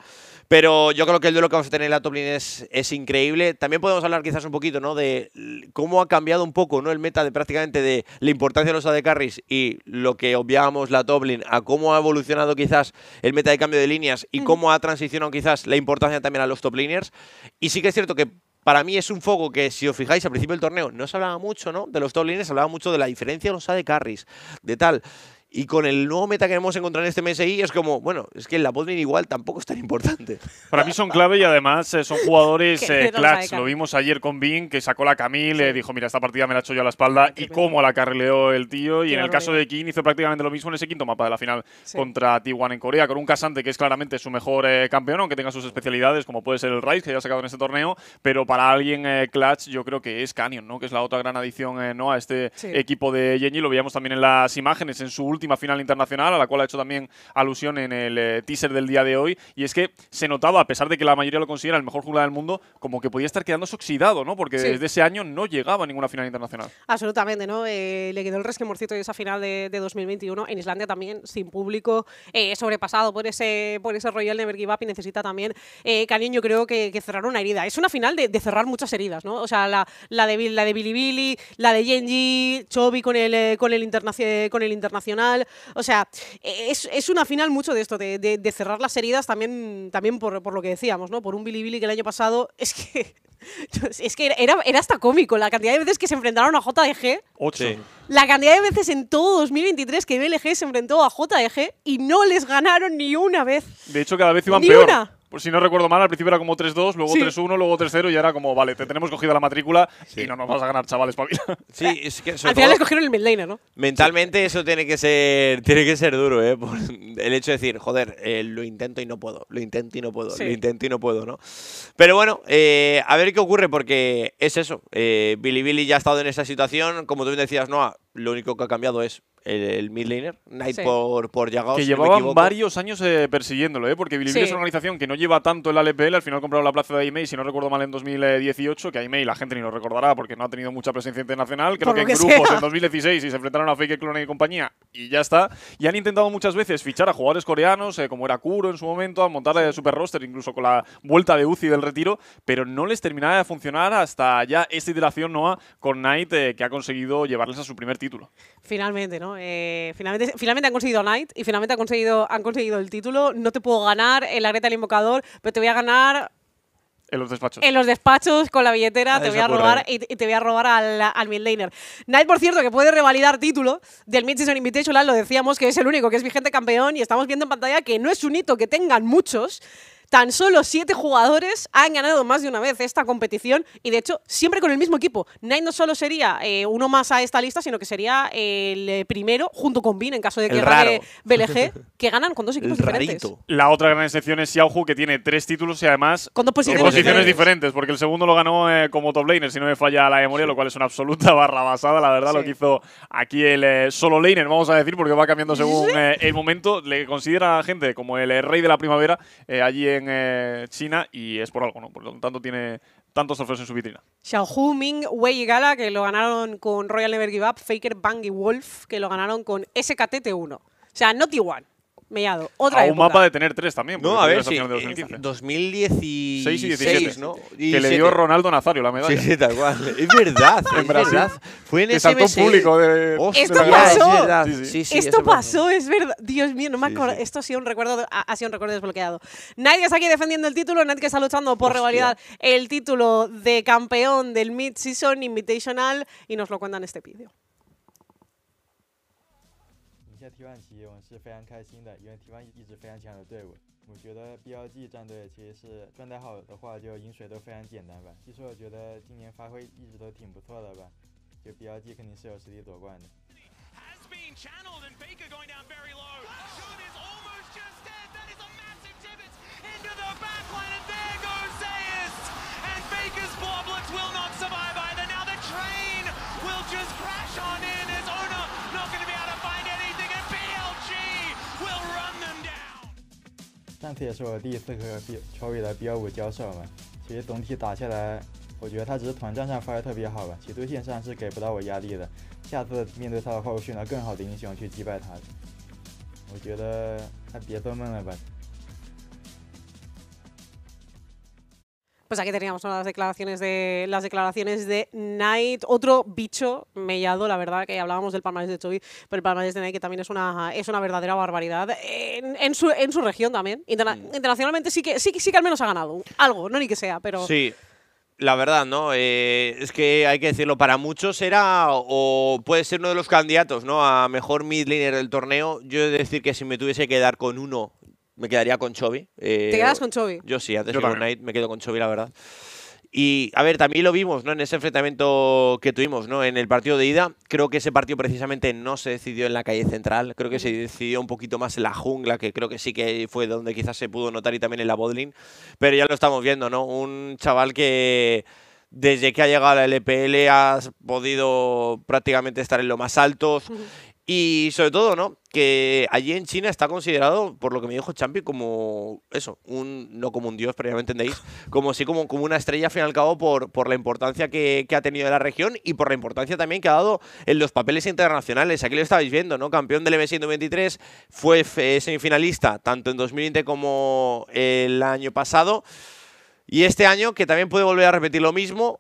Pero yo creo que el duelo que vamos a tener en la top lane es, es increíble. También podemos hablar quizás un poquito, ¿no?, de cómo ha cambiado un poco, ¿no?, el meta de prácticamente de la importancia de los A D carries y lo que obviábamos la top lane, a cómo ha evolucionado quizás el meta de cambio de líneas y mm. cómo ha transicionado quizás la importancia también a los top laners. Y sí que es cierto que para mí es un foco que, si os fijáis, al principio del torneo no se hablaba mucho, ¿no?, de los top laners, se hablaba mucho de la diferencia de los A D carries, de tal. Y con el nuevo meta que hemos encontrado en este M S I es como, bueno, es que la botlane igual tampoco es tan importante. Para mí son clave y además eh, son jugadores eh, clutch. Lo vimos ayer con Bin, que sacó la Camille, sí. eh, dijo, mira, esta partida me la he hecho yo a la espalda, sí, y cómo la carrileó el tío. Y en el caso de King hizo prácticamente lo mismo en ese quinto mapa de la final sí. contra T uno en Corea, con un Casante que es claramente su mejor eh, campeón, aunque tenga sus especialidades, como puede ser el Rice, que ya ha sacado en este torneo, pero para alguien eh, clutch yo creo que es Canyon, ¿no?, que es la otra gran adición eh, ¿no? a este sí. equipo de Gen G. Lo veíamos también en las imágenes, en su última final internacional, a la cual ha hecho también alusión en el eh, teaser del día de hoy, y es que se notaba, a pesar de que la mayoría lo considera el mejor jugador del mundo, como que podía estar quedándose oxidado, ¿no?, porque sí. desde ese año no llegaba a ninguna final internacional. Absolutamente, ¿no? Eh, le quedó el resquemorcito de esa final de, de dos mil veintiuno, en Islandia también, sin público, eh, sobrepasado por ese, por ese Royal Never Give Up, y necesita también, eh, Canyon, yo creo que, que cerrar una herida. Es una final de, de cerrar muchas heridas, ¿no? O sea, la, la de la de Bilibili, la de Gen G, Chovy con el, eh, con el, internacional, con el internacional. O sea, es, es una final mucho de esto, de, de, de cerrar las heridas también, también por, por lo que decíamos, ¿no? Por un Bilibili que el año pasado es que... Es que era, era hasta cómico la cantidad de veces que se enfrentaron a J D G. Ocho. La cantidad de veces en todo dos mil veintitrés que B L G se enfrentó a J D G y no les ganaron ni una vez. De hecho, cada vez iban peor. Ni una. Pues si no recuerdo mal, al principio era como tres dos, luego sí. tres uno, luego tres cero, y era como, vale, te tenemos cogida la matrícula sí. y no nos vas a ganar, chavales, pavila. Sí, es que sobre al final les cogieron el midlaner, ¿no? Mentalmente sí. eso tiene que ser tiene que ser duro, ¿eh? Por el hecho de decir, joder, eh, lo intento y no puedo, lo intento y no puedo, sí. lo intento y no puedo, ¿no? Pero bueno, eh, a ver qué ocurre, porque es eso. Eh, Bilibili ya ha estado en esa situación, como tú decías, Noah, lo único que ha cambiado es el, el mid laner, Knight sí. por, por Yagao. Que si llevaban no varios años eh, persiguiéndolo, ¿eh? Porque Bilibili sí. es una organización que no lleva tanto el L P L. Al final compraron la plaza de Aimei, si no recuerdo mal, en dos mil dieciocho. Que Aimei la gente ni lo recordará porque no ha tenido mucha presencia internacional. Creo que, que en grupos sea. en dos mil dieciséis y se enfrentaron a Faker, Clone y compañía. Y ya está. Y han intentado muchas veces fichar a jugadores coreanos, eh, como era Kuro en su momento, a montar el super roster, incluso con la vuelta de U C I del retiro. Pero no les terminaba de funcionar hasta ya esta iteración Noah con Knight, eh, que ha conseguido llevarles a su primer título. Finalmente, ¿no? Eh, finalmente, finalmente han conseguido Knight y finalmente han conseguido, han conseguido el título. No te puedo ganar en la grieta del invocador, pero te voy a ganar... En los despachos. En los despachos, con la billetera, ah, te voy a robar y, y te voy a robar al, al midlaner. Knight, por cierto, que puede revalidar título del Mid-Season Invitational, lo decíamos, que es el único que es vigente campeón, y estamos viendo en pantalla que no es un hito que tengan muchos. Tan solo siete jugadores han ganado más de una vez esta competición y, de hecho, siempre con el mismo equipo. Knight no solo sería eh, uno más a esta lista, sino que sería el primero, junto con Bin, en caso de que gane B L G, que ganan con dos equipos diferentes. La otra gran excepción es Xiaohu, que tiene tres títulos y, además, con dos posiciones, dos posiciones diferentes. diferentes. Porque el segundo lo ganó eh, como top laner, si no me falla la memoria, sí. lo cual es una absoluta barra basada, la verdad, sí. lo que hizo aquí el eh, solo laner, vamos a decir, porque va cambiando según sí. eh, el momento. Le considera a la gente como el eh, rey de la primavera eh, allí en en eh, China, y es por algo, ¿no? Por lo tanto, tiene tantos trofeos en su vitrina. Xiaohu, Ming, Wei y Gala, que lo ganaron con Royal Never Give Up, Faker, Bang y Wolf, que lo ganaron con S K T T uno. O sea, no T uno. Mellado, otra a un época. Mapa de tener tres también. No, a ver, sí, de dos mil dieciséis, ¿no? diecisiete. Que le dio Ronaldo Nazario la medalla. Sí, sí, tal cual. Es verdad, en Brasil. Fue en ese público de... Hostia, esto pasó. Es sí, sí. Sí, sí, esto pasó, pasó, es verdad. Dios mío, no me acuerdo. Sí, sí. Esto ha sido un recuerdo, ha sido un recuerdo desbloqueado. Knight está aquí defendiendo el título, Knight que está luchando por revalidar el título de campeón del Mid-Season Invitational, y nos lo cuentan en este vídeo. T uno 其实我们是非常开心的，因为 T uno 一直非常强的队伍。我觉得 B L G 战队其实是状态好的话，就赢谁都非常简单吧。其实我觉得今年发挥一直都挺不错的吧，就 B L G 肯定是有实力夺冠的。 上次也是我第一次和 B Chovy 的 B 二五交手嘛，其实总体打下来，我觉得他只是团战上发挥特别好吧，其对线上是给不到我压力的。下次面对他的话，我选择更好的英雄去击败他。我觉得他别做梦了吧。 Pues aquí teníamos ¿no? las declaraciones de las declaraciones de Knight, otro bicho mellado, la verdad, que hablábamos del palmarés de Chovy, pero el palmarés de Knight que también es una, es una verdadera barbaridad. En, en, su, en su región también. Interna internacionalmente sí que, sí, sí que al menos ha ganado algo, no ni que sea, pero... Sí. La verdad, ¿no? Eh, es que hay que decirlo, para muchos era o puede ser uno de los candidatos, ¿no? A mejor midlaner del torneo. Yo he de decir que si me tuviese que dar con uno, me quedaría con Chovy. Eh, ¿Te quedas con Chovy? Yo sí, antes de Knight me quedo con Chovy, la verdad. Y, a ver, también lo vimos, ¿no? En ese enfrentamiento que tuvimos, ¿no? En el partido de ida, creo que ese partido precisamente no se decidió en la calle central. Creo que se decidió un poquito más en la jungla, que creo que sí que fue donde quizás se pudo notar, y también en la botlane. Pero ya lo estamos viendo, ¿no? Un chaval que... desde que ha llegado a la L P L ha podido prácticamente estar en lo más altos. Uh-huh. Y sobre todo, ¿no? Que allí en China está considerado, por lo que me dijo Champi, como eso, un no como un dios, pero ya me entendéis, como sí como, como una estrella, al fin y al cabo, por, por la importancia que, que ha tenido en la región y por la importancia también que ha dado en los papeles internacionales. Aquí lo estabais viendo, ¿no? Campeón del M S veintitrés, fue semifinalista tanto en dos mil veinte como el año pasado. Y este año, que también puede volver a repetir lo mismo,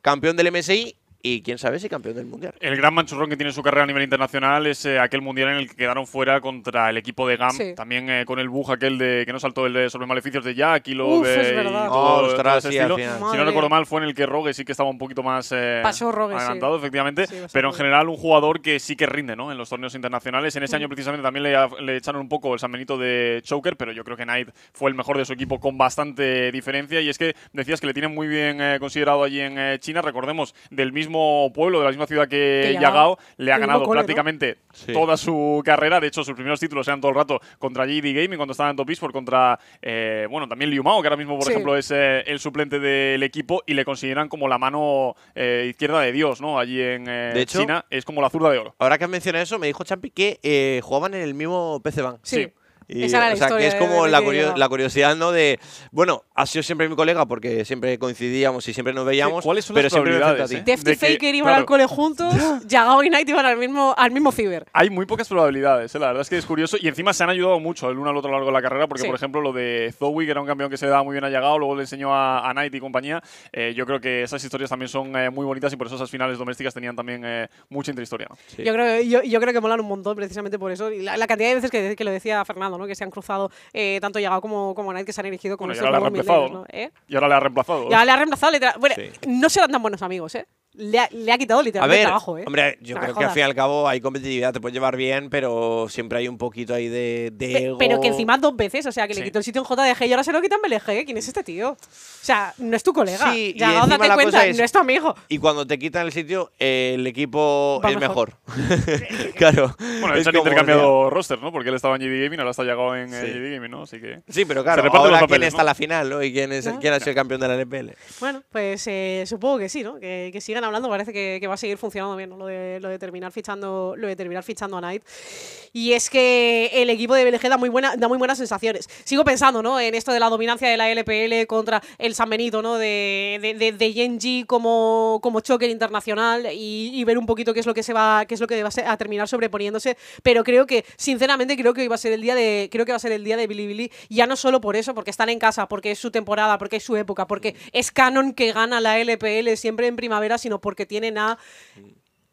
campeón del M S I. Y quién sabe si campeón del Mundial. El gran manchurrón que tiene su carrera a nivel internacional es eh, aquel Mundial en el que quedaron fuera contra el equipo de G A M. Sí. También eh, con el bug aquel de que no saltó el de sobre maleficios de Jack y lo de... Ostras, sí, al final. Si no recuerdo mal, fue en el que Rogue sí que estaba un poquito más eh, Pasó Rogue, adelantado, sí. efectivamente. Sí, pero en general un jugador que sí que rinde, ¿no? En los torneos internacionales. En ese mm. año precisamente también le, le echaron un poco el San Benito de Choker, pero yo creo que Knight fue el mejor de su equipo con bastante diferencia. Y es que decías que le tienen muy bien eh, considerado allí en eh, China. Recordemos, del mismo mismo pueblo, de la misma ciudad que Yagao, le ha ganado prácticamente toda su carrera. De hecho, sus primeros títulos eran todo el rato contra J D Gaming, cuando estaba en Top Esports, contra, eh, bueno, también Liu Mao, que ahora mismo, por ejemplo, es eh, el suplente del equipo, y le consideran como la mano eh, izquierda de Dios, ¿no? Allí en eh, de hecho, China, es como la zurda de oro. Ahora que has mencionado eso, me dijo Champi que eh, jugaban en el mismo P C Bank. Sí. sí. Y, Esa era o sea, que es como de, de, de, la, curios, la curiosidad, ¿no? De, bueno, ha sido siempre mi colega porque siempre coincidíamos y siempre nos veíamos. ¿Cuáles son pero las probabilidades? ¿Eh? Deft y Faker que, iban claro. al cole juntos, Yagao y Knight iban al mismo, al mismo ciber. Hay muy pocas probabilidades, ¿eh? La verdad es que es curioso. Y encima se han ayudado mucho el uno al otro a lo largo de la carrera, porque, sí. por ejemplo, lo de Chovy, que era un campeón que se le daba muy bien a Yagao, luego le enseñó a, a Knight y compañía. Eh, yo creo que esas historias también son eh, muy bonitas, y por eso esas finales domésticas tenían también eh, mucha intrahistoria, ¿no? Sí. Yo, creo, yo, yo creo que molan un montón precisamente por eso. Y la, la cantidad de veces que, que lo decía Fernando, ¿no? Que se han cruzado eh, tanto Yagao como, como Knight, que se han erigido con bueno, los milenios, ¿no? ¿Eh? Y ahora le ha reemplazado. Ya le ha reemplazado. Bueno, sí. no serán tan buenos amigos, ¿eh? Le ha, le ha quitado literalmente a ver, trabajo, ¿eh? Hombre, yo no creo que al fin y al cabo hay competitividad, te puedes llevar bien, pero siempre hay un poquito ahí de, de Pe ego. Pero que encima dos veces, o sea, que sí. le quitó el sitio en J D G y ahora se lo quitan B L G. ¿Quién es este tío? O sea, no es tu colega. Sí, ya, date cuenta, es, no es tu amigo. Y cuando te quitan el sitio, eh, el equipo va es mejor. mejor. Claro. Bueno, es han intercambiado roster, ¿no? Porque él estaba en G D Gaming, ahora está llegado en sí. G D Gaming, ¿no? Así que sí, pero claro, ahora papeles, quién está en ¿no? la final, ¿no? Y quién, es, ¿no? quién ha sido el campeón de la L P L. Bueno, pues eh, supongo que sí, ¿no? Que, que sigan hablando, parece que, que va a seguir funcionando bien, ¿no? Lo de, lo de terminar fichando lo de terminar fichando a Knight. Y es que el equipo de B L G da muy, buena, da muy buenas sensaciones. Sigo pensando, ¿no? En esto de la dominancia de la L P L contra el San Benito, ¿no? De, de, de, de Gen G como, como choque internacional, y, y ver un poquito qué es lo que se va qué es lo que va a terminar sobreponiéndose. Pero creo que, sinceramente, creo que hoy va a ser el día de creo que va a ser el día de Bilibili, ya no solo por eso, porque están en casa, porque es su temporada, porque es su época, porque es canon que gana la L P L siempre en primavera, sino porque tienen a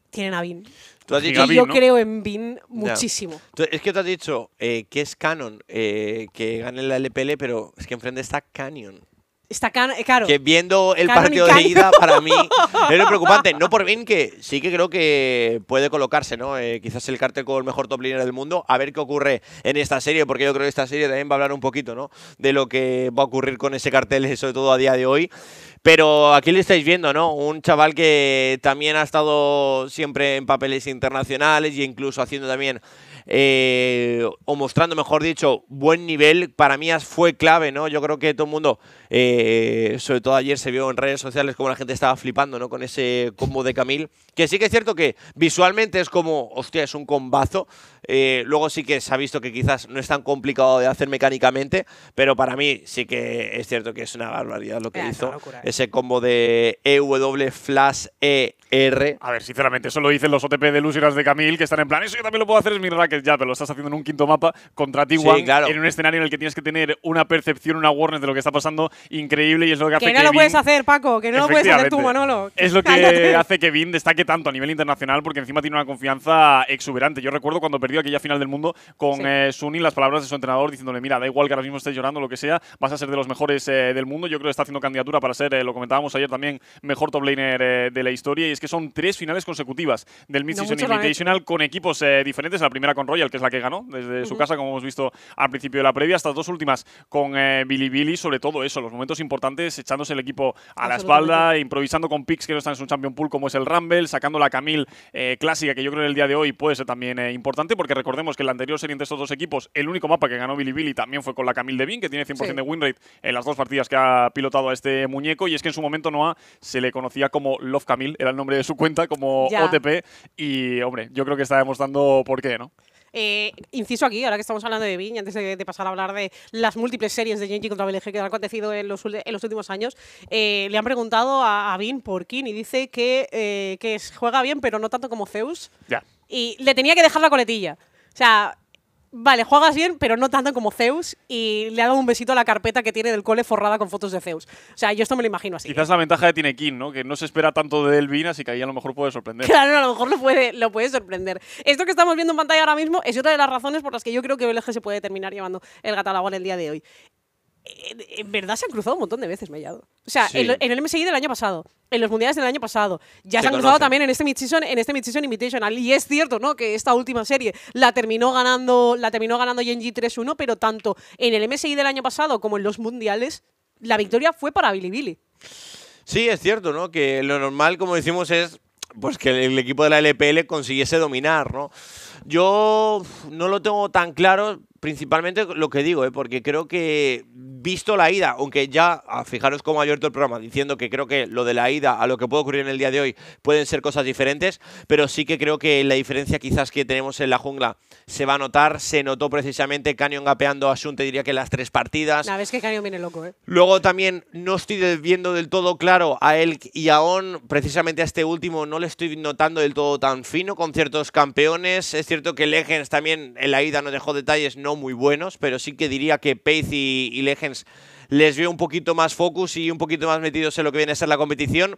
tienen a Bin. ¿Tú has dicho? Y yo Bin, ¿no? creo en Bin muchísimo. No. Es que tú has dicho eh, que es canon eh, que gane la L P L, pero es que enfrente está Canyon. Está can claro. Que viendo el Canon partido de ida, para mí es preocupante. No por Bin, que sí que creo que puede colocarse, ¿no? Eh, quizás el cartel con el mejor top laner del mundo. A ver qué ocurre en esta serie, porque yo creo que esta serie también va a hablar un poquito, ¿no? De lo que va a ocurrir con ese cartel, sobre todo a día de hoy. Pero aquí le estáis viendo, ¿no? Un chaval que también ha estado siempre en papeles internacionales e incluso haciendo también, eh, o mostrando, mejor dicho, buen nivel. Para mí fue clave, ¿no? Yo creo que todo el mundo... Eh, Eh, sobre todo ayer se vio en redes sociales como la gente estaba flipando, ¿no? Con ese combo de Camille, que sí que es cierto que visualmente es como, hostia, es un combazo. Eh, luego sí que se ha visto que quizás no es tan complicado de hacer mecánicamente, pero para mí sí que es cierto que es una barbaridad lo que eh, hizo. Es una locura, eh. Ese combo de E W Flash E R. A ver, sinceramente, eso lo dicen los O T P de Lusiras de Camille, que están en plan, eso yo también lo puedo hacer, es mi racket ya, pero lo estás haciendo en un quinto mapa contra T uno, sí, claro. en un escenario en el que tienes que tener una percepción, una awareness de lo que está pasando y increíble, y es lo que hace que no que lo Bin... puedes hacer, Paco, que no lo puedes hacer tú, Manolo. Es lo que hace que Bin destaque tanto a nivel internacional, porque encima tiene una confianza exuberante. Yo recuerdo cuando perdió aquella final del mundo con sí. eh, Xun y las palabras de su entrenador diciéndole, mira, da igual que ahora mismo estés llorando, lo que sea, vas a ser de los mejores eh, del mundo. Yo creo que está haciendo candidatura para ser, eh, lo comentábamos ayer también, mejor top laner eh, de la historia, y es que son tres finales consecutivas del Mid-Season no Invitational con equipos eh, diferentes. La primera con Royal, que es la que ganó desde uh-huh. su casa, como hemos visto al principio de la previa. Estas dos últimas con eh, Bilibili, sobre todo eso, los momentos importantes, echándose el equipo a la espalda, improvisando con picks que no están en su Champion Pool, como es el Rumble, sacando la Camille eh, clásica, que yo creo que el día de hoy puede ser también eh, importante, porque recordemos que en la anterior serie entre estos dos equipos, el único mapa que ganó Bilibili también fue con la Camille de Bin, que tiene cien por ciento sí. de winrate en las dos partidas que ha pilotado a este muñeco, y es que en su momento Noah se le conocía como Love Camille, era el nombre de su cuenta, como ya. O T P, y hombre, yo creo que está demostrando por qué, ¿no? Eh, inciso aquí, ahora que estamos hablando de Bin, antes de, de pasar a hablar de las múltiples series de Gen G contra B L G que han acontecido en los, en los últimos años, eh, le han preguntado a, a Bin por King y dice que, eh, que juega bien, pero no tanto como Zeus. Ya. Y le tenía que dejar la coletilla. O sea, vale, juegas bien, pero no tanto como Zeus, y le ha dado un besito a la carpeta que tiene del cole forrada con fotos de Zeus. O sea, yo esto me lo imagino así. Quizás la ventaja de tiene King, ¿no? Que no se espera tanto de Bin, así que ahí a lo mejor puede sorprender. Claro, a lo mejor lo puede, lo puede sorprender. Esto que estamos viendo en pantalla ahora mismo es otra de las razones por las que yo creo que B L G se puede terminar llevando el gato al agua en el día de hoy. En verdad se han cruzado un montón de veces, Mellado. O sea, sí. en, lo, en el M S I del año pasado, en los mundiales del año pasado, ya se, se han cruzado conocen. también en este Mid-Season en este Mid-Season Invitational. Y es cierto, ¿no? Que esta última serie la terminó ganando la terminó ganando Gen G tres uno, pero tanto en el M S I del año pasado como en los mundiales, la victoria fue para Bilibili. Sí, es cierto, ¿no? Que lo normal, como decimos, es pues que el equipo de la L P L consiguiese dominar, ¿no? Yo no lo tengo tan claro, principalmente lo que digo, ¿eh? Porque creo que, visto la ida, aunque ya, fijaros cómo ha abierto el programa, diciendo que creo que lo de la ida a lo que puede ocurrir en el día de hoy pueden ser cosas diferentes, pero sí que creo que la diferencia quizás que tenemos en la jungla se va a notar. Se notó precisamente Canyon gapeando a Xun, te diría que las tres partidas. La vez que Canyon viene loco, ¿eh? Luego también no estoy viendo del todo claro a Elk y a On, precisamente a este último no le estoy notando del todo tan fino con ciertos campeones. Es cierto que Legends también en la ida nos dejó detalles no muy buenos, pero sí que diría que Pace y, y Legends les veo un poquito más focus y un poquito más metidos en lo que viene a ser la competición.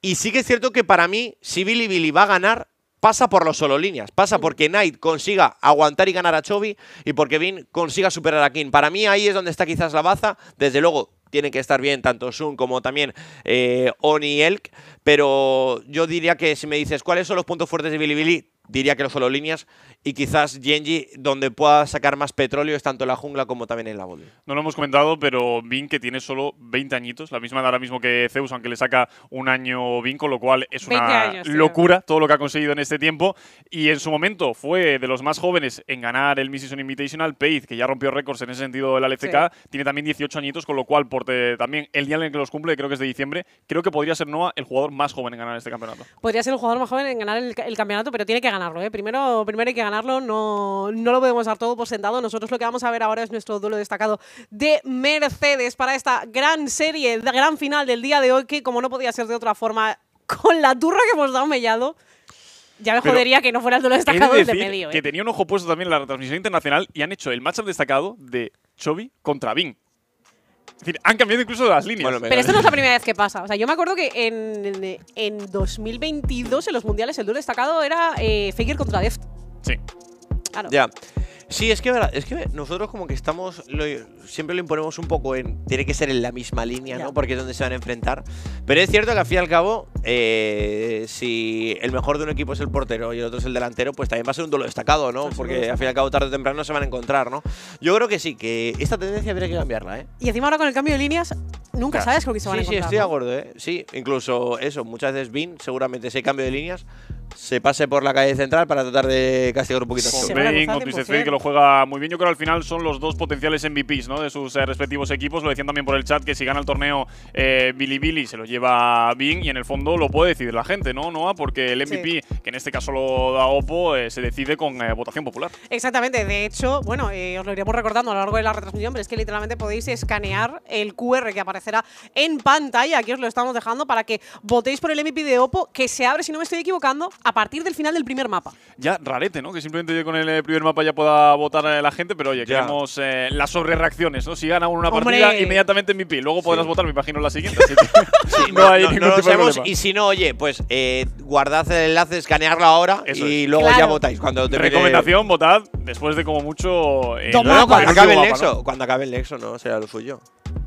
Y sí que es cierto que para mí, si Bilibili va a ganar, pasa por los solo líneas, pasa porque Knight consiga aguantar y ganar a Chovy y porque Bin consiga superar a King. Para mí ahí es donde está quizás la baza. Desde luego tienen que estar bien tanto Xun como también eh, On y Elk, pero yo diría que si me dices cuáles son los puntos fuertes de Bilibili, diría que los solo líneas y quizás Gen G, donde pueda sacar más petróleo, es tanto en la jungla como también en la bot. No lo hemos comentado, pero Bin, que tiene solo veinte añitos, la misma edad ahora mismo que Zeus, aunque le saca un año Bin, con lo cual es una años, locura todo lo que ha conseguido en este tiempo. Y en su momento fue de los más jóvenes en ganar el Mid-Season Invitational. Pace, que ya rompió récords en ese sentido de la L C K, sí, tiene también dieciocho añitos, con lo cual por te, también el día en el que los cumple, creo que es de diciembre, creo que podría ser Noah el jugador más joven en ganar este campeonato. Podría ser el jugador más joven en ganar el, el campeonato, pero tiene que ganarlo, ¿eh? Primero, primero hay que ganarlo, no, no lo podemos dar todo por sentado. Nosotros lo que vamos a ver ahora es nuestro duelo destacado de Mercedes para esta gran serie, la gran final del día de hoy, que como no podía ser de otra forma, con la turra que hemos dado Mellado, ya me pero jodería que no fuera el duelo destacado del de medio, ¿eh? Que tenía un ojo puesto también en la retransmisión internacional y han hecho el matchup destacado de Chovy contra Bin. Es decir, han cambiado incluso las líneas. Bueno, pero esto no es la primera vez que pasa. O sea, yo me acuerdo que en, en dos mil veintidós, en los mundiales, el duelo destacado era eh, Faker contra Deft. Sí. Claro. Ya. Sí, es que, es que nosotros como que estamos, lo, siempre lo imponemos un poco en, tiene que ser en la misma línea, yeah, ¿no? Porque es donde se van a enfrentar. Pero es cierto que al fin y al cabo, eh, si el mejor de un equipo es el portero y el otro es el delantero, pues también va a ser un duelo destacado, ¿no? Porque al fin y al cabo, tarde o temprano se van a encontrar, ¿no? Yo creo que sí, que esta tendencia habría que cambiarla, ¿eh? Y encima ahora con el cambio de líneas, nunca claro. sabes con qué se van sí, a encontrar. Sí, sí, estoy de acuerdo, ¿eh? Sí, incluso eso, muchas veces Bin, seguramente si hay cambio de líneas, se pase por la calle central para tratar de castigar un poquito. Sí, Bin, que lo juega muy bien. Yo creo que al final son los dos potenciales M V Pes, ¿no?, de sus eh, respectivos equipos. Lo decían también por el chat, que si gana el torneo eh, Bilibili se lo lleva Bin, y en el fondo lo puede decidir la gente, ¿no, Noah? Porque el M V P, sí, que en este caso lo da Oppo, eh, se decide con eh, votación popular. Exactamente. De hecho, bueno, eh, os lo iremos recordando a lo largo de la retransmisión, pero es que literalmente podéis escanear el Q R que aparecerá en pantalla. Aquí os lo estamos dejando para que votéis por el M V P de Oppo, que se abre, si no me estoy equivocando, a partir del final del primer mapa. Ya, rarete, ¿no? Que simplemente con el primer mapa ya pueda votar a la gente, pero oye, ya queremos eh, las sobrereacciones, ¿no? Si gana uno una ¡Hombre! partida, inmediatamente en M V P. Luego podrás sí. votar, me imagino, la siguiente. Así que sí, no, no hay no, ningún no tipo de problema. Y si no, oye, pues eh, guardad el enlace, escanearlo ahora. Eso y es. luego claro. ya votáis. Cuando te Recomendación, pide... votad después de como mucho… Eh, Toma, no, cuando, acabe el mapa, nexo, ¿no? cuando acabe el nexo, ¿no? Será lo suyo.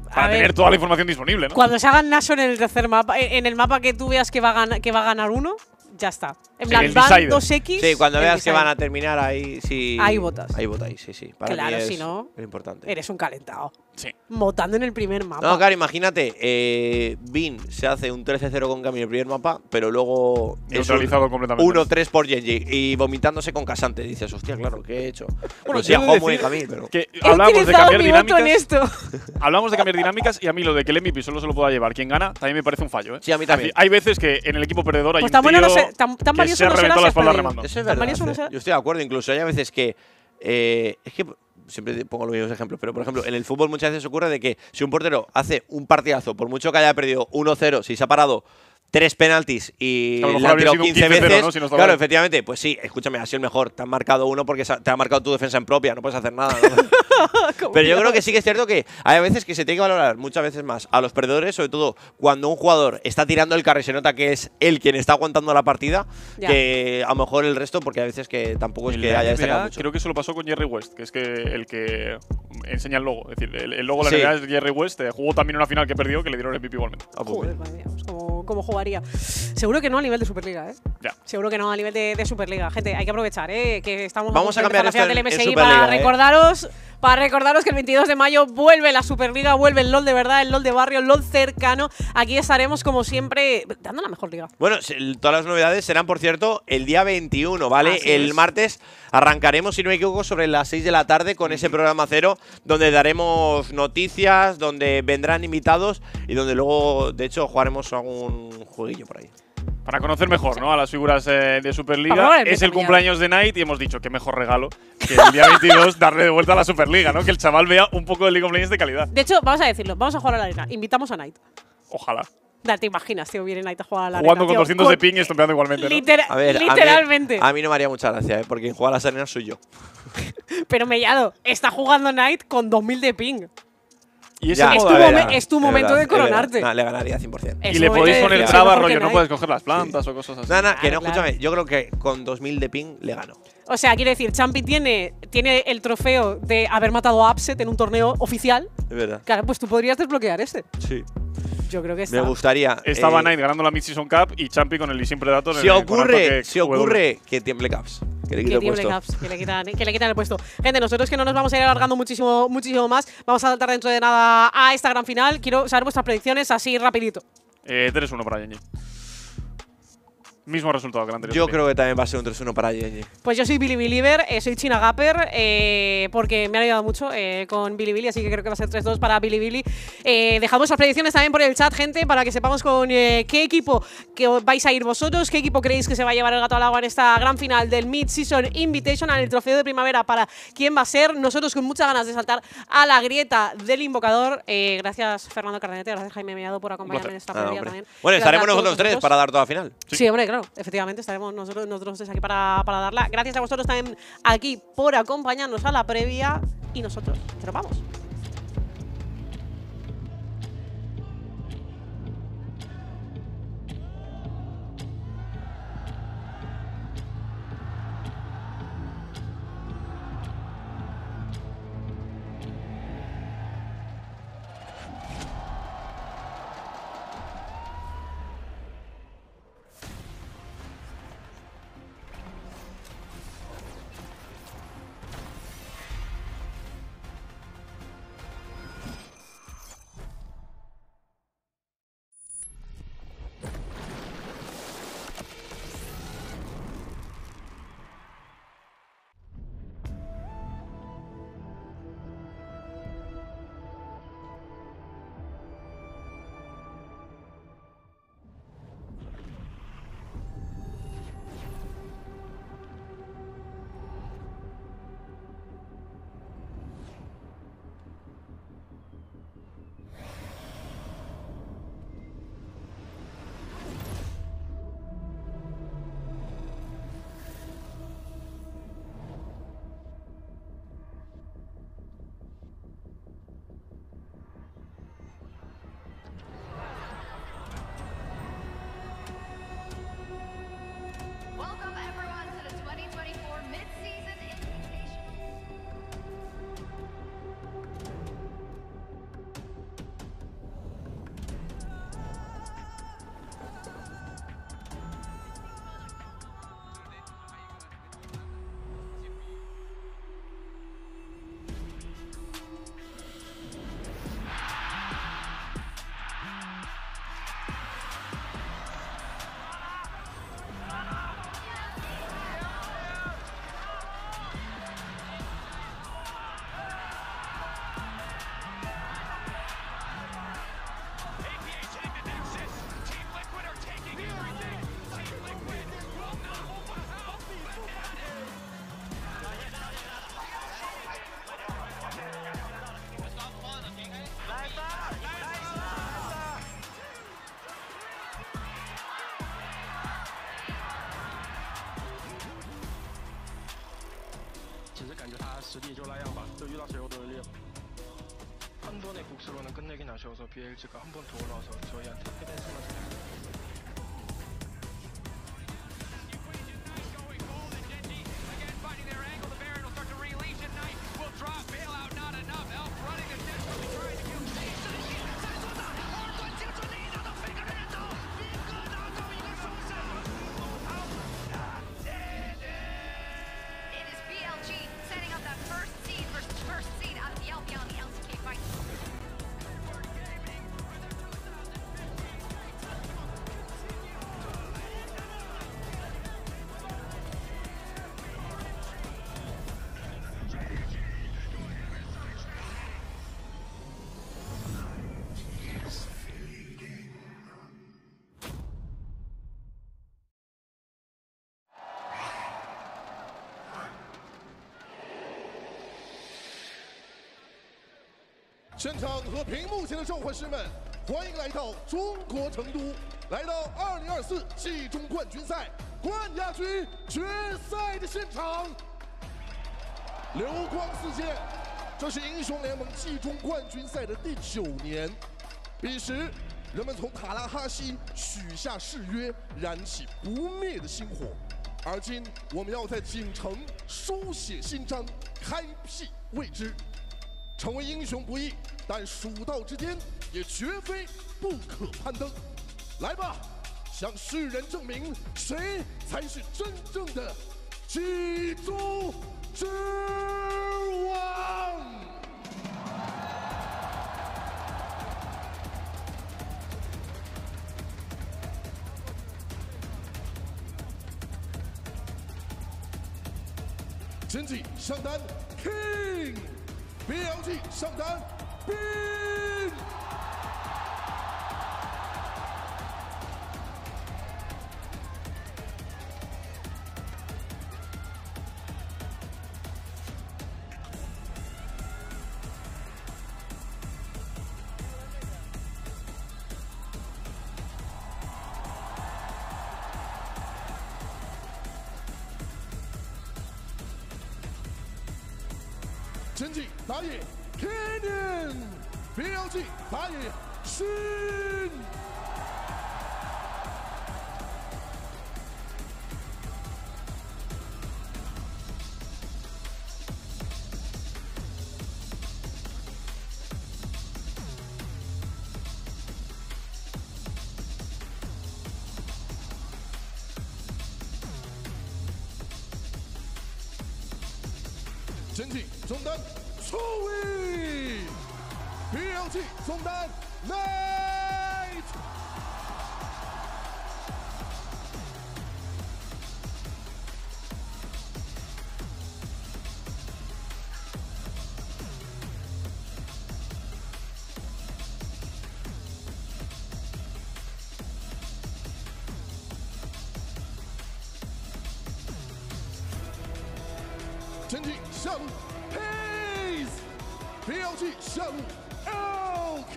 Para a tener ver, toda la información disponible, ¿no? Cuando se hagan Naso en el tercer mapa, en el mapa que tú veas que va a ganar, que va a ganar uno… Ya está. En plan, sí, van dos equis. Sí, cuando veas que van a terminar ahí, sí. Ahí votas. Ahí votáis, sí, sí. Para claro, si no. Es importante. Eres un calentado. Sí. Votando en el primer mapa. No, claro, imagínate. Eh, Bin se hace un trece cero con Camino en el primer mapa, pero luego. Neutralizado completamente. uno tres por Gen G. Y vomitándose con Casante. Dices, hostia, claro, ¿qué he hecho? Bueno, sí, muy en Camino, pero. Que hablamos de cambiar dinámicas. En esto. Hablamos de cambiar dinámicas y a mí lo de que el M V P solo se lo pueda llevar quien gana también me parece un fallo, ¿eh? Sí, a mí también. Hay veces que en el equipo perdedor hay pues un tío no sé, tan, tan que se ha reventado la espalda remando. Eso es verdad. Yo estoy de acuerdo, incluso hay a veces que. Eh, es que. Siempre pongo los mismos ejemplos, pero por ejemplo, en el fútbol muchas veces ocurre de que si un portero hace un partidazo, por mucho que haya perdido uno cero, si se ha parado tres penaltis y le ha tirado quince veces, ¿no? Si no, claro, efectivamente, pues sí, escúchame, ha sido el mejor, te han marcado uno porque te ha marcado tu defensa en propia, no puedes hacer nada, ¿no? Pero yo creo que sí que es cierto que hay veces que se tiene que valorar muchas veces más a los perdedores, sobre todo cuando un jugador está tirando el carro y se nota que es él quien está aguantando la partida, ya, que a lo mejor el resto, porque a veces que tampoco es que haya destacado mucho. Creo que eso lo pasó con Jerry West, que es que el que enseña el logo. Es decir, el, el logo de la N B A es Jerry West. Eh, jugó también una final que perdió, que le dieron el M V P igualmente. Ah, pues joder, madre mía, pues como, como jugaría. Seguro que no a nivel de Superliga, ¿eh? Ya. Seguro que no a nivel de, de Superliga. Gente, hay que aprovechar, ¿eh? Que estamos vamos a cambiar la final del M S I para eh. recordaros… para recordaros que el veintidós de mayo vuelve la Superliga, vuelve el LoL de verdad, el LoL de barrio, el LoL cercano. Aquí estaremos, como siempre, dando la mejor liga. Bueno, todas las novedades serán, por cierto, el día veintiuno, ¿vale? Así el es. martes arrancaremos, si no me equivoco, sobre las seis de la tarde con ese programa cero, donde daremos noticias, donde vendrán invitados y donde luego, de hecho, jugaremos algún jueguillo por ahí. Para conocer mejor, ¿no?, a las figuras eh, de Superliga. Es el cumpleaños de Knight y hemos dicho que mejor regalo que el día veintidós darle de vuelta a la Superliga, ¿no? Que el chaval vea un poco de League of Legends de calidad. De hecho, vamos a decirlo, vamos a jugar a la arena. Invitamos a Knight. Ojalá. Te imaginas, tío, viene Knight a jugar a la arena. Jugando con tío, doscientos con de ping y estompeando igualmente, ¿no? Liter a ver, literalmente. A mí, a mí no me haría mucha gracia, ¿eh? Porque jugar a las arenas soy yo. Pero Mellado, está jugando Knight con dos mil de ping. Y ese ya, es, tu ver, es tu momento verdad, de coronarte. No, le ganaría cien por cien. Es y le podéis poner traba, rollo, no puedes coger las plantas sí. o cosas así. No, no, que ah, no, claro. escúchame, yo creo que con dos mil de ping le gano. O sea, quiero decir, Champi tiene, tiene el trofeo de haber matado a Upset en un torneo oficial. Es verdad. Claro, pues tú podrías desbloquear ese. Sí. Yo creo que está. Me gustaría. Estaba eh, Knight ganando la Mid-Season Cup y Champi con el siempre dato. Si ocurre, si ocurre que tiemble Caps. Que le, que, caps, que, le quitan, que le quitan el puesto. Gente, nosotros que no nos vamos a ir alargando muchísimo, muchísimo más. Vamos a saltar dentro de nada a esta gran final. Quiero saber vuestras predicciones así rapidito. Eh, tres uno para Gen G. Mismo resultado que el anterior. Yo también. creo que también va a ser un tres uno para Gen G. Pues yo soy Bilibiliver, eh, soy China Gapper, eh, porque me han ayudado mucho eh, con Bilibili, así que creo que va a ser tres dos para Bilibili. Eh, dejad vuestras predicciones también por el chat, gente, para que sepamos con eh, qué equipo que vais a ir vosotros, qué equipo creéis que se va a llevar el gato al agua en esta gran final del Mid-Season Invitational, el trofeo de primavera para quién va a ser. Nosotros con muchas ganas de saltar a la grieta del invocador. Eh, gracias, Fernando Cardellete, gracias, Jaime Mellado, por acompañarme en esta ah, previa también. Bueno, estaremos nosotros tres para dar toda la final. Sí, sí, hombre, claro. Claro, efectivamente, estaremos nosotros, nosotros aquí para, para darla. Gracias a vosotros también aquí por acompañarnos a la previa y nosotros nos vamos. First seed. 现场和屏幕前的召唤师们，欢迎来到中国成都，来到二零二四季中冠军赛冠亚军决赛的现场，流光四溅。这是英雄联盟季中冠军赛的第九年，彼时人们从卡拉哈西许下誓约，燃起不灭的星火。 而今，我们要在锦城书写新章，开辟未知。成为英雄不易，但蜀道之巅也绝非不可攀登。来吧，向世人证明，谁才是真正的G two之王！ Gen.G 上单 King，B L G 上单 Bin。Gen.G 打野 Canyon，B L G 打野 Xun。Gen.G 中单。 Chovy，B L G 中单 Knight。Gen.G 下路 Pace。 B L G 下路 Elk，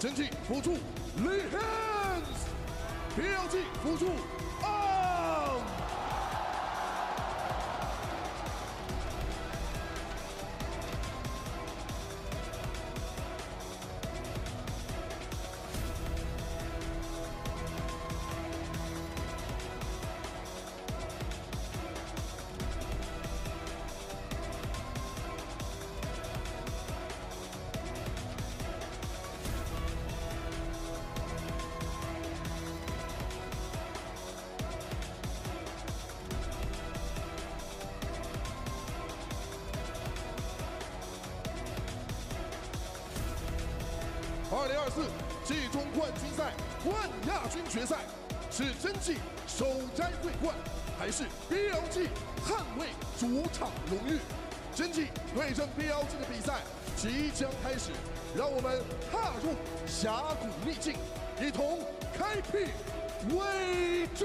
Gen.G 辅助 Legends，B L G 辅助 On。 二零二四季中冠军赛冠亚军决赛，是Gen.G首摘桂冠，还是 B L G 捍卫主场荣誉？Gen.G对阵 B L G 的比赛即将开始，让我们踏入峡谷秘境，一同开辟未知。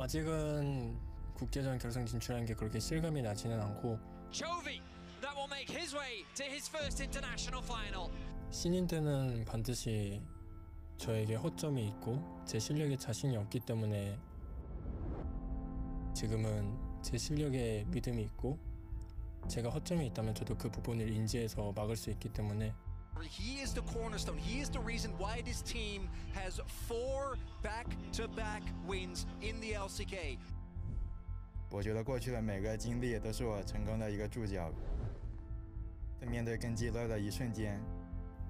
아직은 국제전 결승 진출한 게 그렇게 실감이 나지는 않고 Chovy, that will make his way to his first international final. 신인 때는 반드시 저에게 허점이 있고 제 실력에 자신이 없기 때문에 지금은 제 실력에 믿음이 있고 제가 허점이 있다면 저도 그 부분을 인지해서 막을 수 있기 때문에 He is the cornerstone. He is the reason why this team has four back-to-back wins in the L C K. 我觉得过去的每个经历都是我成功的一个注脚。在面对更激烈的一瞬间，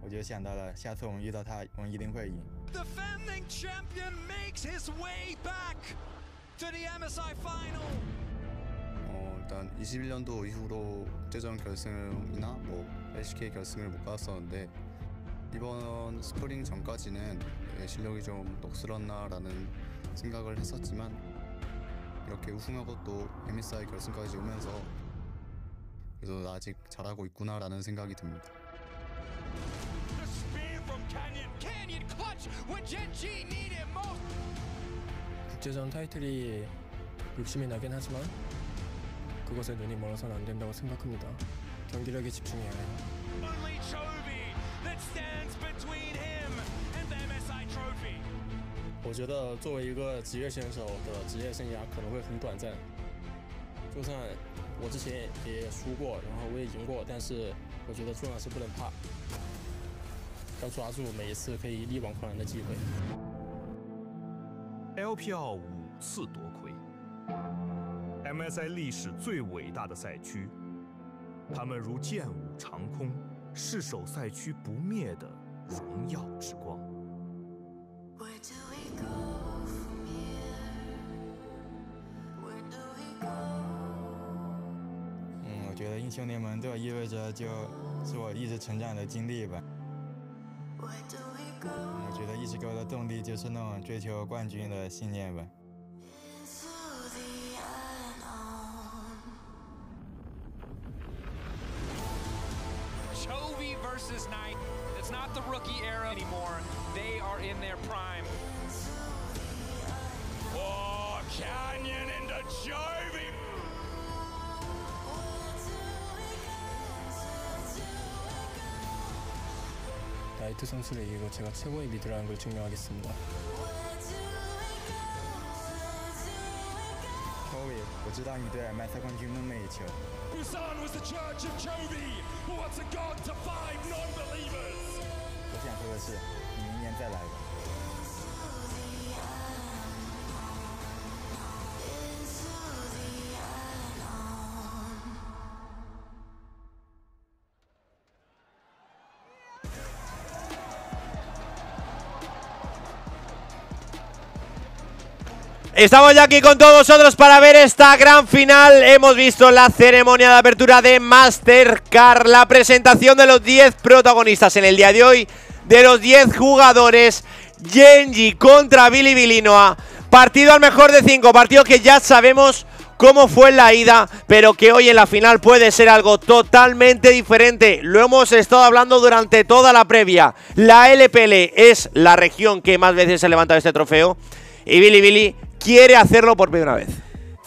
我就想到了下次我们遇到他，我们一定会赢。Defending champion makes his way back to the M S I final. 어, 일단 이십일 년도 이후로 국제전 결승이나 뭐 엘씨케이 결승을 못 갔었는데 이번 스프링 전까지는 실력이 좀 녹슬었나라는 생각을 했었지만 이렇게 우승하고 또 엠에스아이 결승까지 오면서 그래도 나 아직 잘하고 있구나라는 생각이 듭니다. The spear from Canyon. Canyon clutch when Gen.G need it most. 국제전 타이틀이 욕심이 나긴 하지만 그것에 눈이 멀어서는 안 된다고 생각합니다. 경기력에 집중해야 해요. Only Chovy that stands between him and the M S I trophy. 我觉得作为一个职业选手的职业生涯可能会很短暂，就算我之前也输过，然后我也赢过，但是我觉得重要是不能怕，要抓住每一次可以力挽狂澜的机会。L P L 五次夺魁 ，M S I 历史最伟大的赛区，他们如剑舞长空，是守赛区不灭的荣耀之光。 嗯，我觉得英雄联盟对我意味着就是我一直成长的经历吧。嗯、我觉得一直给我的动力就是那种追求冠军的信念吧。Chovy versus Knight. It's not the rookie era anymore. They are in their prime. Oh, Canyon into Chovy. 나이트 선수를 이기고 제가 최고의 미드라는 걸 증명하겠습니다. Chovy, 我知道你对M S I冠军梦寐以求。 Busan was the church of Chovy. What's a god to five non-believers? 我想说的是，你明年再来吧。 Estamos ya aquí con todos vosotros para ver esta gran final. Hemos visto la ceremonia de apertura de Mastercard, la presentación de los diez protagonistas en el día de hoy, de los diez jugadores, Gen.G contra Bilibili Noah. Partido al mejor de cinco, partido que ya sabemos cómo fue en la ida, pero que hoy en la final puede ser algo totalmente diferente. Lo hemos estado hablando durante toda la previa. La L P L es la región que más veces se ha levantado este trofeo y Bilibili quiere hacerlo por primera vez.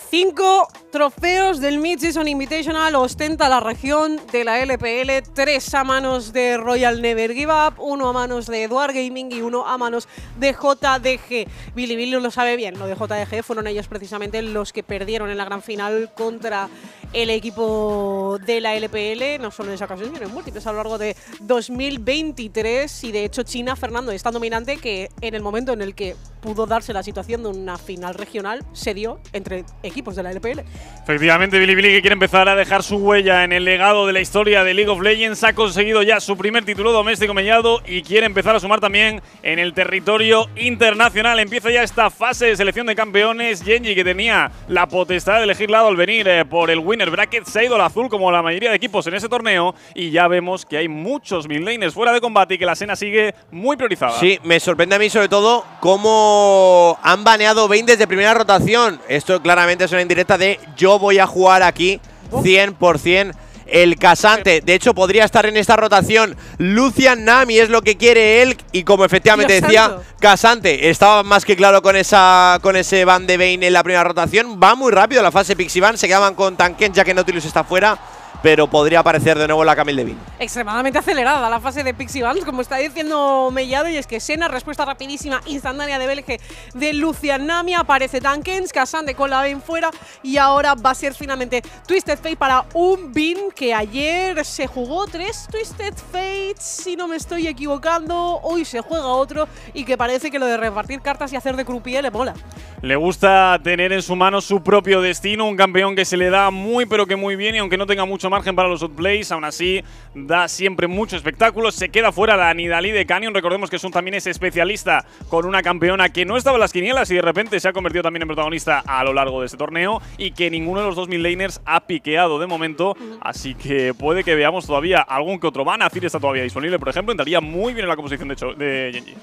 Cinco trofeos del Mid-Season Invitational ostenta la región de la L P L. Tres a manos de Royal Never Give Up, uno a manos de Eduard Gaming y uno a manos de J D G. Bilibili lo sabe bien, lo de J D G fueron ellos precisamente los que perdieron en la gran final contra el equipo de la L P L, no solo en esa ocasión, sino en múltiples a lo largo de dos mil veintitrés. Y de hecho China, Fernando, es tan dominante que en el momento en el que pudo darse la situación de una final regional, se dio entre equipos de la L P L. Efectivamente, Bilibili, que quiere empezar a dejar su huella en el legado de la historia de League of Legends, ha conseguido ya su primer título doméstico mellado y quiere empezar a sumar también en el territorio internacional. Empieza ya esta fase de selección de campeones. Gen.G, que tenía la potestad de elegir lado al venir eh, por el winner bracket, se ha ido al azul como la mayoría de equipos en ese torneo y ya vemos que hay muchos midlaners fuera de combate y que la escena sigue muy priorizada. Sí, me sorprende a mí sobre todo cómo han baneado veinte de primera rotación. Esto claramente es una indirecta de yo voy a jugar aquí cien por cien el casante. De hecho, podría estar en esta rotación Lucian Nami, es lo que quiere Elk. Y como efectivamente Dios decía, santo. Casante estaba más que claro con esa con ese Van de Veen en la primera rotación. Va muy rápido la fase Pixie Van. Se quedaban con Tanken ya que Nautilus está fuera, pero podría aparecer de nuevo la Camille de Bin. Extremadamente acelerada la fase de Pixie Vans, como está diciendo Mellado, y es que Senna, respuesta rapidísima, instantánea de Belge de Lucian Nami, aparece Tankens, Casande con la Bin fuera, y ahora va a ser finalmente Twisted Fate para un Bin que ayer se jugó tres Twisted Fates, si no me estoy equivocando, hoy se juega otro, y que parece que lo de repartir cartas y hacer de croupier le mola. Le gusta tener en su mano su propio destino, un campeón que se le da muy pero que muy bien, y aunque no tenga mucho mucho margen para los outplays. Aún así, da siempre mucho espectáculo. Se queda fuera la Nidalí de Canyon. Recordemos que Xun también es especialista con una campeona que no estaba en las quinielas y de repente se ha convertido también en protagonista a lo largo de este torneo, y que ninguno de los dos midlaners ha piqueado de momento. Así que puede que veamos todavía algún que otro ban. Azir está todavía disponible, por ejemplo. Entraría muy bien en la composición de, de Gen G.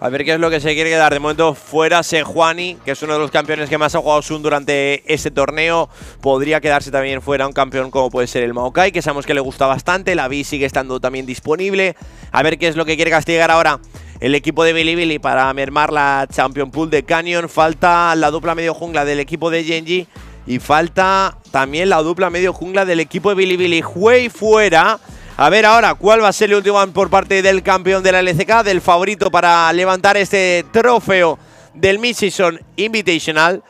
A ver qué es lo que se quiere quedar. De momento, fuera Sejuani, que es uno de los campeones que más ha jugado Xun durante este torneo. Podría quedarse también fuera un campeón como puede ser el Maokai, que sabemos que le gusta bastante. La B sigue estando también disponible. A ver qué es lo que quiere castigar ahora el equipo de Bilibili para mermar la Champion Pool de Canyon. Falta la dupla medio jungla del equipo de Gen G y falta también la dupla medio jungla del equipo de Bilibili. Huey fuera. A ver ahora cuál va a ser el último ban por parte del campeón de la L C K, del favorito para levantar este trofeo del Mid-Season Invitational.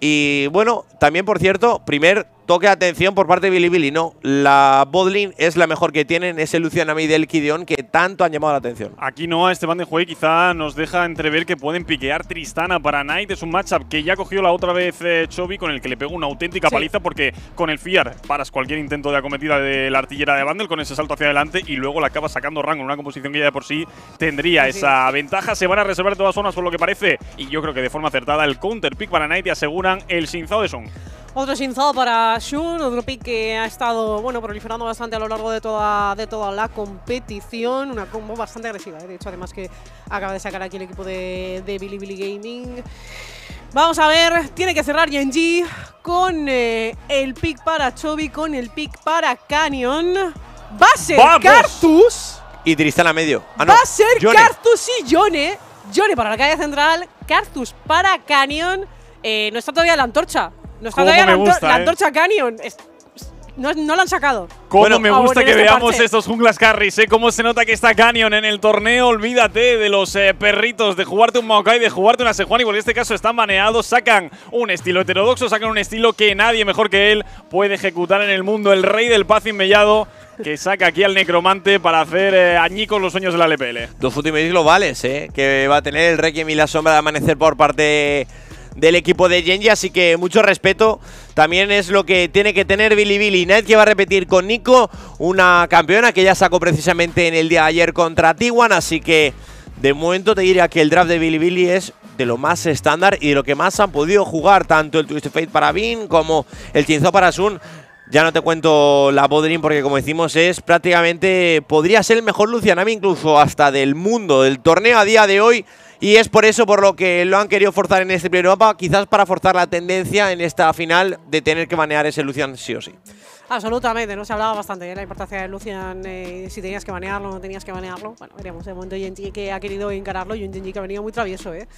Y bueno, también por cierto, primer toque de atención por parte de Bilibili, ¿no? La botlane es la mejor que tienen, ese Lucian Ami del Kideon que tanto han llamado la atención. Aquí no, a este ban de juego quizá nos deja entrever que pueden piquear Tristana para Knight. Es un matchup que ya cogió la otra vez eh, Chovy, con el que le pegó una auténtica sí. paliza, porque con el Fiar paras cualquier intento de acometida de la artillera de Vandal con ese salto hacia adelante y luego la acaba sacando rango en una composición que ya de por sí tendría sí, esa sí. ventaja. Se van a reservar todas zonas por lo que parece, y yo creo que de forma acertada el counter pick para Knight y aseguran el sinzao de Xun. Otro sinzao para Xun, otro pick que ha estado bueno proliferando bastante a lo largo de toda, de toda la competición. Una combo bastante agresiva, ¿eh? De hecho, además que acaba de sacar aquí el equipo de, de Bilibili Gaming. Vamos a ver, tiene que cerrar Gen G con eh, el pick para Chovy, con el pick para Canyon. Va a ser ¡Vamos! Cartus y Tristana medio. Ah, no. Va a ser Yone. Cartus y Yone. Yone para la calle central, Cartus para Canyon. Eh, no está todavía la antorcha. Nos han dado la, antor gusta, la eh. antorcha Canyon. No, no la han sacado. Cómo bueno, me gusta que este veamos parche. estos junglas carries, ¿eh? Cómo se nota que está Canyon en el torneo. Olvídate de los eh, perritos, de jugarte un Maokai, de jugarte una Sejuani, porque en este caso están baneados. Sacan un estilo heterodoxo, sacan un estilo que nadie mejor que él puede ejecutar en el mundo. El rey del Paz Mellado, que saca aquí al necromante para hacer eh, añicos los sueños de la L P L. Dos ultimates globales, ¿eh? Que va a tener el Requiem y la Sombra de Amanecer por parte del equipo de Gen G, así que mucho respeto. También es lo que tiene que tener Bilibili. Knight, que va a repetir con Nico, una campeona que ya sacó precisamente en el día de ayer contra T uno, así que de momento te diría que el draft de Bilibili es de lo más estándar y de lo que más han podido jugar, tanto el Twisted Fate para Bin como el Chinzo para Xun. Ya no te cuento la Bodrin porque, como decimos, es prácticamente, podría ser el mejor Lucian Ami incluso hasta del mundo, del torneo a día de hoy. Y es por eso por lo que lo han querido forzar en este primer mapa, quizás para forzar la tendencia en esta final de tener que banear ese Lucian sí o sí. Absolutamente, ¿no? Se hablaba bastante de la importancia de Lucian, eh, si tenías que banearlo o no tenías que banearlo. Bueno, veremos. De momento Gen G que ha querido encararlo, y un Gen G que ha venido muy travieso, ¿eh?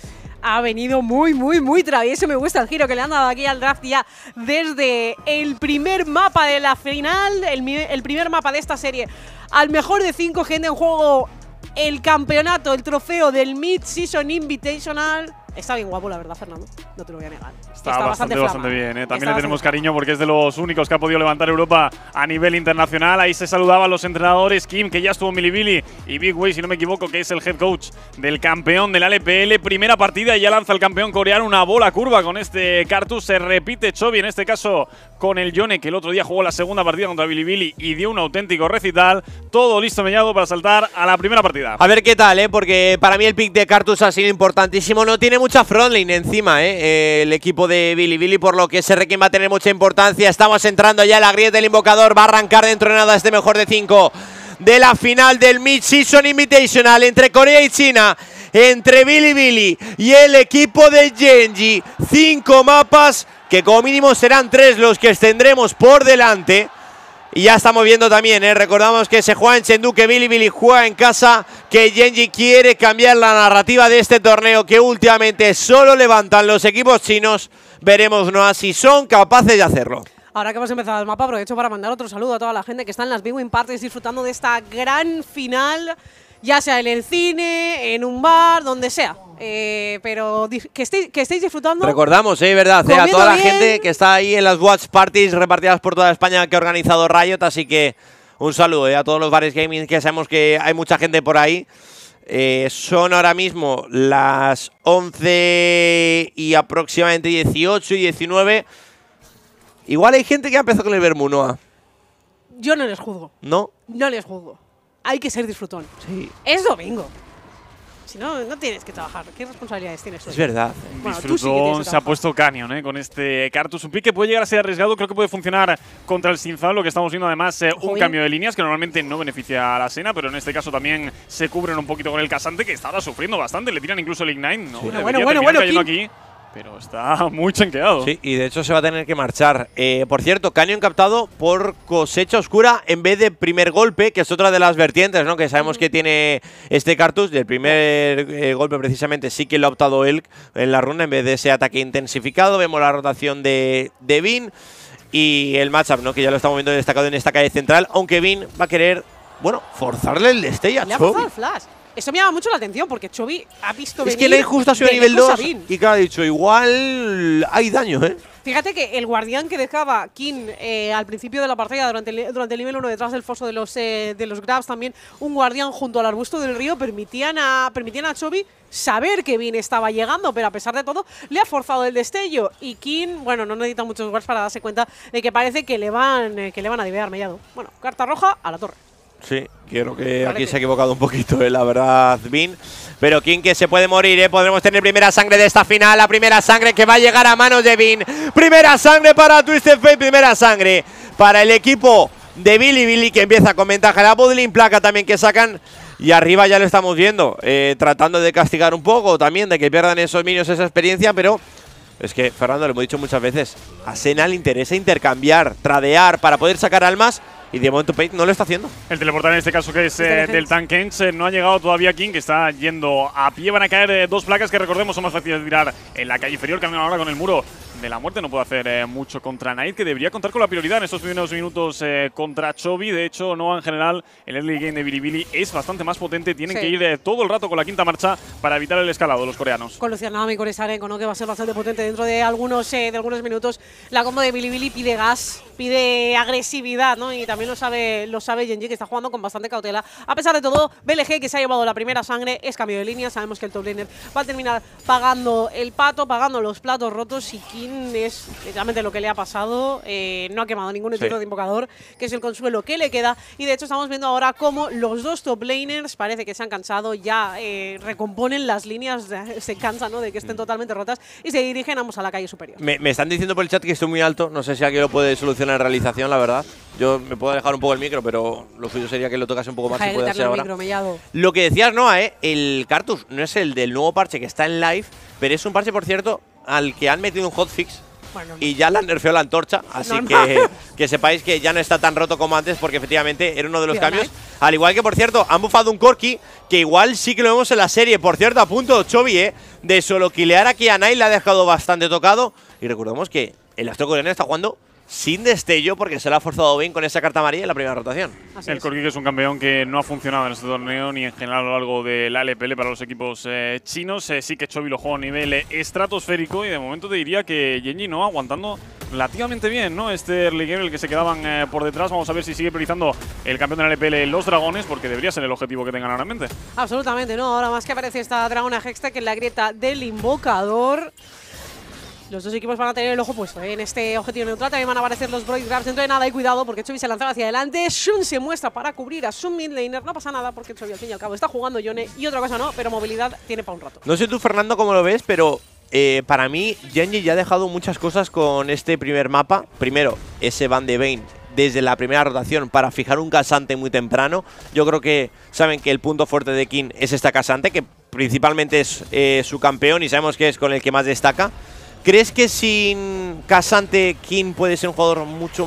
Ha venido muy, muy, muy travieso. Me gusta el giro que le han dado aquí al draft ya desde el primer mapa de la final, el, el primer mapa de esta serie. Al mejor de cinco, gente, en juego el campeonato, el trofeo del Mid-Season Invitational. Está bien guapo, la verdad, Fernando. No te lo voy a negar. Está, está bastante, bastante, bastante bien, ¿eh? También está le tenemos cariño porque es de los únicos que ha podido levantar Europa a nivel internacional. Ahí se saludaban los entrenadores. Kim, que ya estuvo en Bilibili, y Big Way, si no me equivoco, que es el head coach del campeón del L P L. Primera partida y ya lanza el campeón coreano una bola curva con este Cartus. Se repite Chovy, en este caso con el Yone, que el otro día jugó la segunda partida contra Bilibili y dio un auténtico recital. Todo listo, Mellado, para saltar a la primera partida. A ver qué tal, ¿eh? Porque para mí el pick de Cartus ha sido importantísimo. No tiene mucha frontline encima, ¿eh? El equipo de Bilibili, por lo que ese Requiem va a tener mucha importancia. Estamos entrando ya en la grieta del invocador. Va a arrancar dentro de nada este mejor de cinco de la final del Mid-Season Invitational entre Corea y China, entre Bilibili y el equipo de Gen G. Cinco mapas que como mínimo serán tres los que tendremos por delante. Y ya estamos viendo también, ¿eh? Recordamos que se juega en Chengdu, que Bilibili juega en casa, que Gen G quiere cambiar la narrativa de este torneo, que últimamente solo levantan los equipos chinos. Veremos, ¿no?, si son capaces de hacerlo. Ahora que hemos empezado el mapa, aprovecho para mandar otro saludo a toda la gente que está en las Big Win Parties disfrutando de esta gran final, ya sea en el cine, en un bar, donde sea. Eh, pero que estéis, que estéis disfrutando. Recordamos, es eh, verdad, eh, a toda la bien. gente que está ahí en las watch parties repartidas por toda España que ha organizado Riot. Así que un saludo eh, a todos los bares gaming, que sabemos que hay mucha gente por ahí. Eh, son ahora mismo las once y aproximadamente dieciocho y diecinueve. Igual hay gente que ha empezado con el Vermunoa. yo no les juzgo. No. No les juzgo. Hay que ser disfrutón. Sí. Es domingo. Si no, no tienes que trabajar. ¿Qué responsabilidades tienes? Es verdad. Eh. Bueno, disfrutón, sí se ha puesto Canyon eh, con este Cartus. Un pick que puede llegar a ser arriesgado. Creo que puede funcionar contra el Sinzal. Lo que estamos viendo además eh, un cambio de líneas que normalmente no beneficia a la Senna, pero en este caso también se cubren un poquito con el Casante, que estaba sufriendo bastante. Le tiran incluso el Ignite. No, sí. Bueno, bueno, bueno, bueno, cayendo aquí. Pero está muy chanqueado. Sí, y de hecho se va a tener que marchar. Eh, por cierto, Canyon captado por cosecha oscura en vez de primer golpe, que es otra de las vertientes, ¿no? Que sabemos que tiene este Cartus. Del primer eh, golpe, precisamente, sí que lo ha optado Elk en la runa en vez de ese ataque intensificado. Vemos la rotación de, de Bin y el matchup, ¿no? Que ya lo estamos viendo destacado en esta calle central. Aunque Bin va a querer, bueno, forzarle el destello a Chovy. Le ha forzado el flash. Eso me llama mucho la atención porque Chovy ha visto venir… Es que le justo ha sido a nivel dos y que ha dicho, igual hay daño, ¿eh? Fíjate que el guardián que dejaba King eh, al principio de la partida, durante el, durante el nivel uno, detrás del foso de los, eh, de los grabs también, un guardián junto al arbusto del río, permitían a, permitían a Chovy saber que Bin estaba llegando, pero a pesar de todo, le ha forzado el destello. Y King, bueno, no necesita muchos guards para darse cuenta de que parece que le van, eh, que le van a divear Mellado. Bueno, carta roja a la torre. Sí, creo que aquí se ha equivocado un poquito, eh, la verdad, Bin. Pero King que se puede morir, eh. Podremos tener primera sangre de esta final. La primera sangre que va a llegar a manos de Bin. Primera sangre para Twisted Fate. Primera sangre para el equipo de Bilibili, que empieza con ventaja. La Bodlin placa también que sacan. Y arriba ya lo estamos viendo. Eh, tratando de castigar un poco también, de que pierdan esos minions esa experiencia. Pero es que, Fernando, lo hemos dicho muchas veces. A Senna le interesa intercambiar, tradear para poder sacar almas. Y de momento Pate no lo está haciendo. El teleportar en este caso que es eh, del Tank Ench, eh, no ha llegado todavía King, que está yendo a pie. Van a caer eh, dos placas que recordemos son más fáciles de tirar en la calle inferior. Cambian ahora con el muro de la muerte. No puede hacer eh, mucho contra Knight, que debería contar con la prioridad en estos primeros minutos eh, contra Chovy. De hecho, no en general, el early game de Bilibili es bastante más potente. Tienen sí. que ir eh, todo el rato con la quinta marcha para evitar el escalado, los coreanos. Con Lucianami, con Esarenko, ¿no? Que va a ser bastante potente dentro de algunos, eh, de algunos minutos. La combo de Bilibili pide gas, pide agresividad, ¿no? Y también lo sabe, lo sabe Gen G, que está jugando con bastante cautela. A pesar de todo, B L G, que se ha llevado la primera sangre, es cambio de línea. Sabemos que el top laner va a terminar pagando el pato, pagando los platos rotos. Y King es literalmente lo que le ha pasado. Eh, no ha quemado ningún sí. tiro de invocador, que es el consuelo que le queda. Y de hecho estamos viendo ahora cómo los dos top laners parece que se han cansado. Ya eh, recomponen las líneas, se cansan, ¿no? De que estén totalmente rotas y se dirigen ambos a la calle superior. Me, me están diciendo por el chat que estoy muy alto. No sé si aquí lo puede solucionar en realización, la verdad. Yo me puedo dejar un poco el micro, pero lo suyo sería que lo tocase un poco más. Deja si puede hacer ahora. Micro, lo que decías, Noah, ¿eh? El Cartus no es el del nuevo parche que está en live, pero es un parche, por cierto, al que han metido un hotfix. Bueno, y ya la nerfeó la antorcha, así no, que, no. que sepáis que ya no está tan roto como antes, porque efectivamente era uno de los cambios. Night? Al igual que, por cierto, han bufado un Corki, que igual sí que lo vemos en la serie. Por cierto, a punto Chovy, ¿eh? De solo kilear aquí a Knight, le ha dejado bastante tocado. Y recordemos que el astro coreano está jugando sin destello, porque se lo ha forzado bien con esa carta amarilla en la primera rotación. Así el Corki, que es un campeón que no ha funcionado en este torneo ni en general a lo largo de la L P L para los equipos eh, chinos. Eh, sí que Chovy lo juega a nivel eh, estratosférico y de momento te diría que Gen G no aguantando relativamente bien, ¿no? Este early game, el que se quedaban eh, por detrás. Vamos a ver si sigue priorizando el campeón de la L P L los dragones, porque debería ser el objetivo que tengan ahora en mente. Absolutamente, ¿no? Ahora más que aparece esta dragona Hextech en la grieta del invocador. Los dos equipos van a tener el ojo puesto, ¿eh? En este objetivo neutral. También van a aparecer los Broid Grabs dentro de nada. Y cuidado, porque Chovy se lanzaba hacia adelante. Xun se muestra para cubrir a su midlaner. No pasa nada, porque Chovy al fin y al cabo está jugando Yone. Y otra cosa no, pero movilidad tiene para un rato. No sé tú, Fernando, cómo lo ves, pero eh, para mí Gen G ya ha dejado muchas cosas con este primer mapa. Primero, ese Van de Vayne desde la primera rotación para fijar un casante muy temprano. Yo creo que saben que el punto fuerte de King es esta casante, que principalmente es eh, su campeón y sabemos que es con el que más destaca. ¿Crees que sin Casante King puede ser un jugador mucho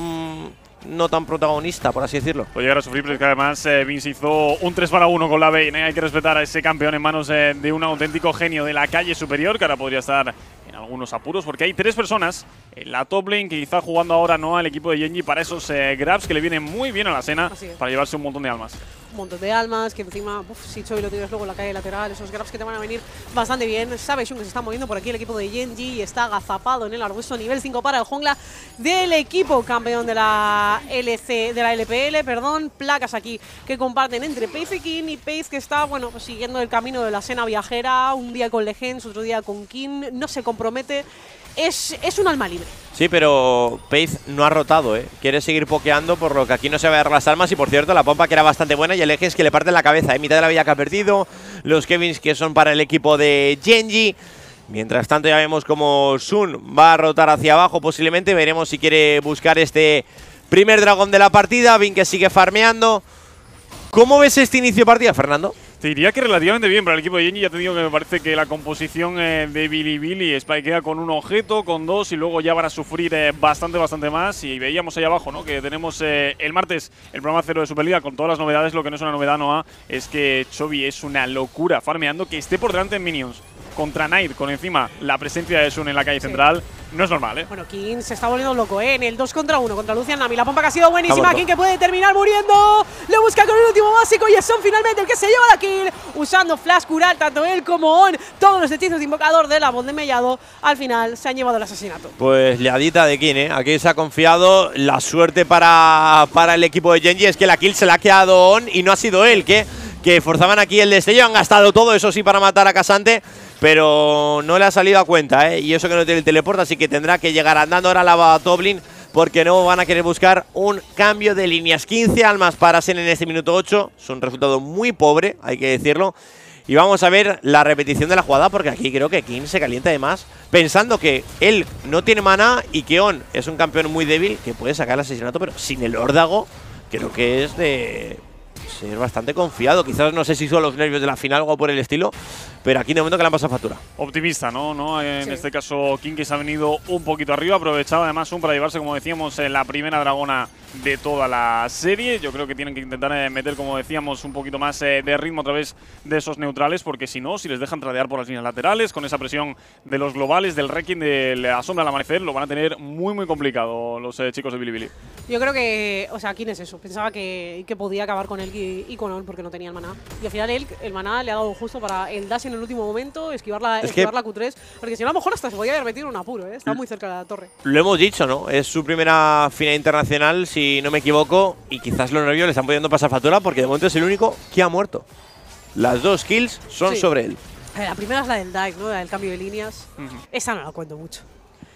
no tan protagonista, por así decirlo? Puede llegar a sufrir, porque además eh, Vince hizo un tres para uno con la Vayne, ¿eh? Hay que respetar a ese campeón en manos eh, de un auténtico genio de la calle superior, que ahora podría estar en algunos apuros, porque hay tres personas en la top lane que quizá jugando ahora no al equipo de Gen G para esos eh, grabs que le vienen muy bien a la Senna para llevarse un montón de almas. un montón de almas, que encima, uf, si Chovy lo tienes luego en la calle lateral, esos grabs que te van a venir bastante bien. Sabe Xun que se está moviendo por aquí el equipo de Gen G y está agazapado en el arbusto. Nivel cinco para el jungla del equipo campeón de la L C, de la L P L, perdón. Placas aquí que comparten entre Pace y King, y Pace que está, bueno, pues siguiendo el camino de la cena viajera, un día con Legends, otro día con King, no se compromete. Es, es un alma libre. Sí, pero Pace no ha rotado, ¿eh? Quiere seguir pokeando, por lo que aquí no se va a dar las armas. Y por cierto, la pompa que era bastante buena y el eje es que le parte la cabeza, ¿eh? Mitad de la villa que ha perdido. Los Kevins que son para el equipo de Gen G. Mientras tanto ya vemos como Xun va a rotar hacia abajo posiblemente. Veremos si quiere buscar este primer dragón de la partida. Bin que sigue farmeando. ¿Cómo ves este inicio de partida, Fernando? Te diría que relativamente bien para el equipo de Gen G. Ya te digo que me parece que la composición eh, de Bilibili spikea con un objeto, con dos, y luego ya van a sufrir eh, bastante, bastante más. Y veíamos ahí abajo, ¿no?, que tenemos eh, el martes el programa cero de Superliga con todas las novedades. Lo que no es una novedad, Noah, es que Chovy es una locura farmeando, que esté por delante en minions contra Knight, con encima la presencia de Xun en la calle central, sí. No es normal, ¿eh? Bueno, King se está volviendo loco, ¿eh? En el dos contra uno contra Lucian Nami. La pompa que ha sido buenísima. King que puede terminar muriendo. Le busca con el último básico y es Xun finalmente el que se lleva la kill. Usando flash cural, tanto él como On. Todos los hechizos de invocador de la voz de Mellado. Al final se han llevado el asesinato. Pues leadita de King, ¿eh? Aquí se ha confiado. La suerte para, para el equipo de Gen G es que la kill se la ha quedado On y no ha sido él, que, que forzaban aquí el destello. Han gastado todo, eso sí, para matar a Casante. Pero no le ha salido a cuenta, ¿eh? Y eso que no tiene el teleport, así que tendrá que llegar andando ahora la Toblin, porque no van a querer buscar un cambio de líneas. quince almas para Sen en este minuto ocho. Es un resultado muy pobre, hay que decirlo. Y vamos a ver la repetición de la jugada, porque aquí creo que King se calienta de más, pensando que él no tiene maná y que On es un campeón muy débil, que puede sacar el asesinato, pero sin el órdago creo que es de... ser bastante confiado. Quizás no sé si son los nervios de la final o algo por el estilo, pero aquí de momento que le han pasado factura. Optimista, ¿no? ¿No? En sí. Este caso, King, que se ha venido un poquito arriba, aprovechaba además Xun para llevarse, como decíamos, la primera dragona de toda la serie. Yo creo que tienen que intentar meter, como decíamos, un poquito más de ritmo a través de esos neutrales, porque si no, si les dejan tradear por las líneas laterales, con esa presión de los globales, del wrecking, de la sombra al amanecer, lo van a tener muy, muy complicado los chicos de Bilibili. Yo creo que, o sea, King es eso. Pensaba que, que podía acabar con él y con On porque no tenía el maná. Y al final Elk, el maná le ha dado justo para el dash en el último momento, esquivar la, es esquivar la Q tres. Porque si no, a lo mejor hasta se podía haber metido un apuro, ¿eh? Está muy cerca de la torre. Lo hemos dicho, ¿no? Es su primera final internacional, si no me equivoco. Y quizás los nervios le están pudiendo pasar factura, porque de momento es el único que ha muerto. Las dos kills son sí. sobre él. La primera es la del dive, ¿no? La del cambio de líneas. Uh-huh. Esa no la cuento mucho.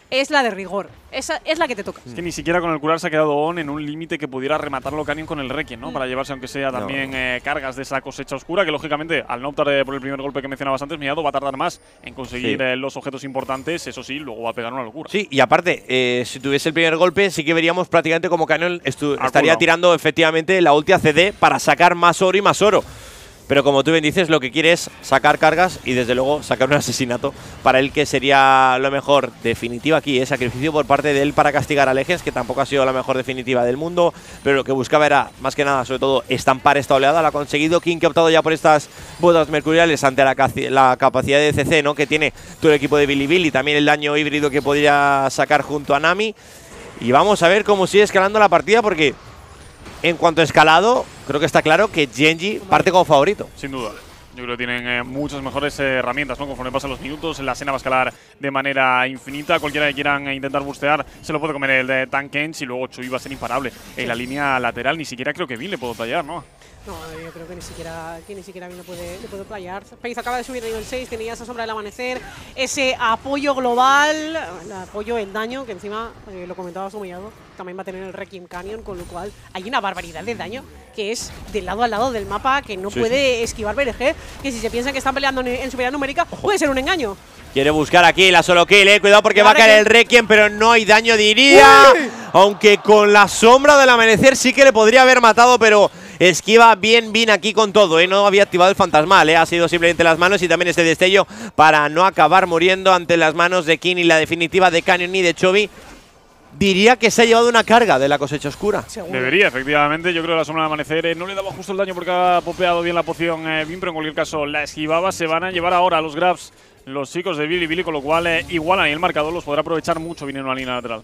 Es la de rigor. Esa es la que te toca. Es que ni siquiera con el curar se ha quedado On en un límite que pudiera rematarlo Canyon con el Requiem, ¿no? Mm. Para llevarse, aunque sea también no. eh, cargas de esa cosecha oscura, que lógicamente, al no optar eh, por el primer golpe que mencionabas antes, Mellado va a tardar más en conseguir sí. eh, los objetos importantes. Eso sí, luego va a pegar una locura. Sí, y aparte, eh, si tuviese el primer golpe, sí que veríamos prácticamente como Canyon estaría tirando efectivamente la ulti a C D para sacar más oro y más oro. Pero como tú bien dices, lo que quiere es sacar cargas y desde luego sacar un asesinato para él, que sería lo mejor. Definitiva aquí, ¿eh? Sacrificio por parte de él para castigar a Legends, que tampoco ha sido la mejor definitiva del mundo. Pero lo que buscaba era, más que nada, sobre todo, estampar esta oleada. Lo ha conseguido King, que ha optado ya por estas botas mercuriales ante la, la capacidad de C C, ¿no?, que tiene todo el equipo de Bilibili y también el daño híbrido que podría sacar junto a Nami. Y vamos a ver cómo sigue escalando la partida, porque... en cuanto a escalado, creo que está claro que Gen G parte como favorito. Sin duda. Yo creo que tienen eh, muchas mejores eh, herramientas, ¿no? Conforme pasan los minutos, la escena va a escalar de manera infinita. Cualquiera que quieran eh, intentar bustear se lo puede comer el de Tank Ench, y luego Chovy va a ser imparable. En la línea lateral ni siquiera creo que Bin le puedo tallar, ¿no? No, yo creo que ni siquiera, que ni siquiera Bin le puede, le puede playar. Pace acaba de subir a nivel seis, tenía esa sombra del amanecer, ese apoyo global, el apoyo, el daño, que encima, eh, lo comentaba su Mellado, también va a tener el Requiem Canyon, con lo cual hay una barbaridad de daño que es del lado al lado del mapa, que no sí, puede sí. esquivar B L G, que si se piensan que están peleando en superioridad numérica, ojo, puede ser un engaño. Quiere buscar aquí la solo kill, eh. Cuidado, porque va a caer el Requiem, pero no hay daño, diría. ¡Uy! Aunque con la sombra del amanecer sí que le podría haber matado, pero esquiva bien, bien aquí con todo, ¿eh? No había activado el fantasmal, ¿eh? Ha sido simplemente las manos y también este destello para no acabar muriendo ante las manos de King y la definitiva de Canyon y de Chovy. Diría que se ha llevado una carga de la cosecha oscura. Seguro. Debería, efectivamente. Yo creo que la sombra del amanecer eh, no le daba justo el daño porque ha popeado bien la poción eh, Bin, pero en cualquier caso la esquivaba. Se van a llevar ahora a los grabs los chicos de Bilibili, con lo cual eh, igualan y el marcador los podrá aprovechar mucho Bin en una línea lateral.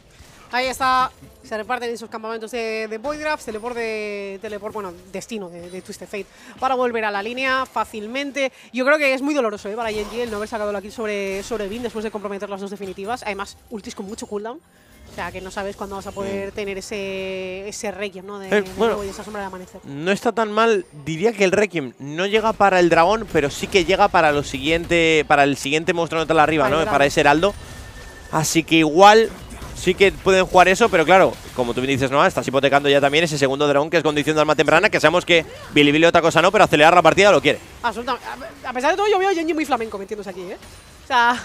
Ahí está. Se reparten en sus campamentos de, de Voiddraft. Teleport de... Teleport, bueno, destino de, de Twisted Fate. Para volver a la línea fácilmente. Yo creo que es muy doloroso, ¿eh?, para Gen G el no haber sacado la kill sobre, sobre Bin después de comprometer las dos definitivas. Además, ultis con mucho cooldown. O sea, que no sabes cuándo vas a poder sí. tener ese, ese Requiem, ¿no? De, eh, de bueno, esa sombra de amanecer. No está tan mal. Diría que el Requiem no llega para el dragón, pero sí que llega para lo siguiente, para el siguiente monstruo de tal arriba, vale, ¿no? Claro. Para ese heraldo. Así que igual sí que pueden jugar eso, pero claro, como tú bien dices, Noah, estás hipotecando ya también ese segundo dragón, que es condición de arma temprana, que sabemos que Bilibili otra cosa no, pero acelerar la partida lo quiere. Absolutamente. A pesar de todo, yo veo a Gen G muy flamenco metiéndose aquí, ¿eh? O sea,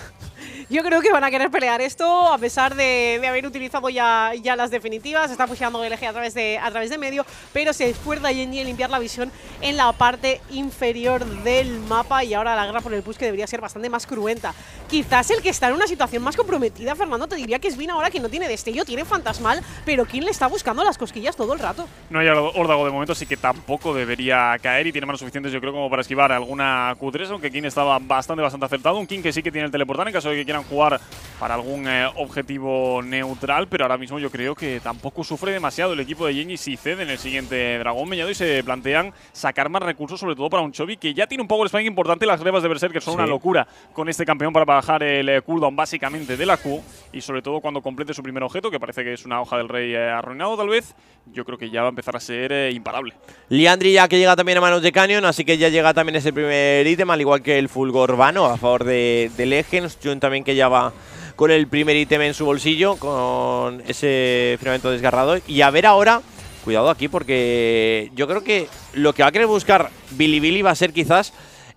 yo creo que van a querer pelear esto, a pesar de, de haber utilizado ya, ya las definitivas. Está pusheando el eje a través de, a través de medio, pero se esfuerza Gen G en limpiar la visión en la parte inferior del mapa. Y ahora la guerra por el push, que debería ser bastante más cruenta. Quizás el que está en una situación más comprometida, Fernando, te diría que es Bin ahora, que no tiene destello, tiene fantasmal, pero King le está buscando las cosquillas todo el rato. No hay órdago de momento, así que tampoco debería caer, y tiene manos suficientes, yo creo, como para esquivar alguna Q tres, aunque King estaba bastante, bastante acertado. Un King que sí que tiene el teleportar en caso de que quieran jugar para algún eh, objetivo neutral, pero ahora mismo yo creo que tampoco sufre demasiado el equipo de Gen G si cede en el siguiente dragón mellado y se plantean sacar más recursos, sobre todo para un Chovy que ya tiene un power spike importante. Las grevas de Berserker son sí. una locura con este campeón para bajar el cooldown básicamente de la Q, y sobre todo cuando complete su primer objeto, que parece que es una hoja del rey eh, arruinado tal vez, yo creo que ya va a empezar a ser eh, imparable. Liandry ya que llega también a manos de Canyon, así que ya llega también ese primer ítem, al igual que el Fulgor Vano a favor de, de Legends. Xun también, que ya va con el primer ítem en su bolsillo, con ese filamento desgarrado. Y a ver ahora, cuidado aquí, porque yo creo que lo que va a querer buscar Bilibili va a ser quizás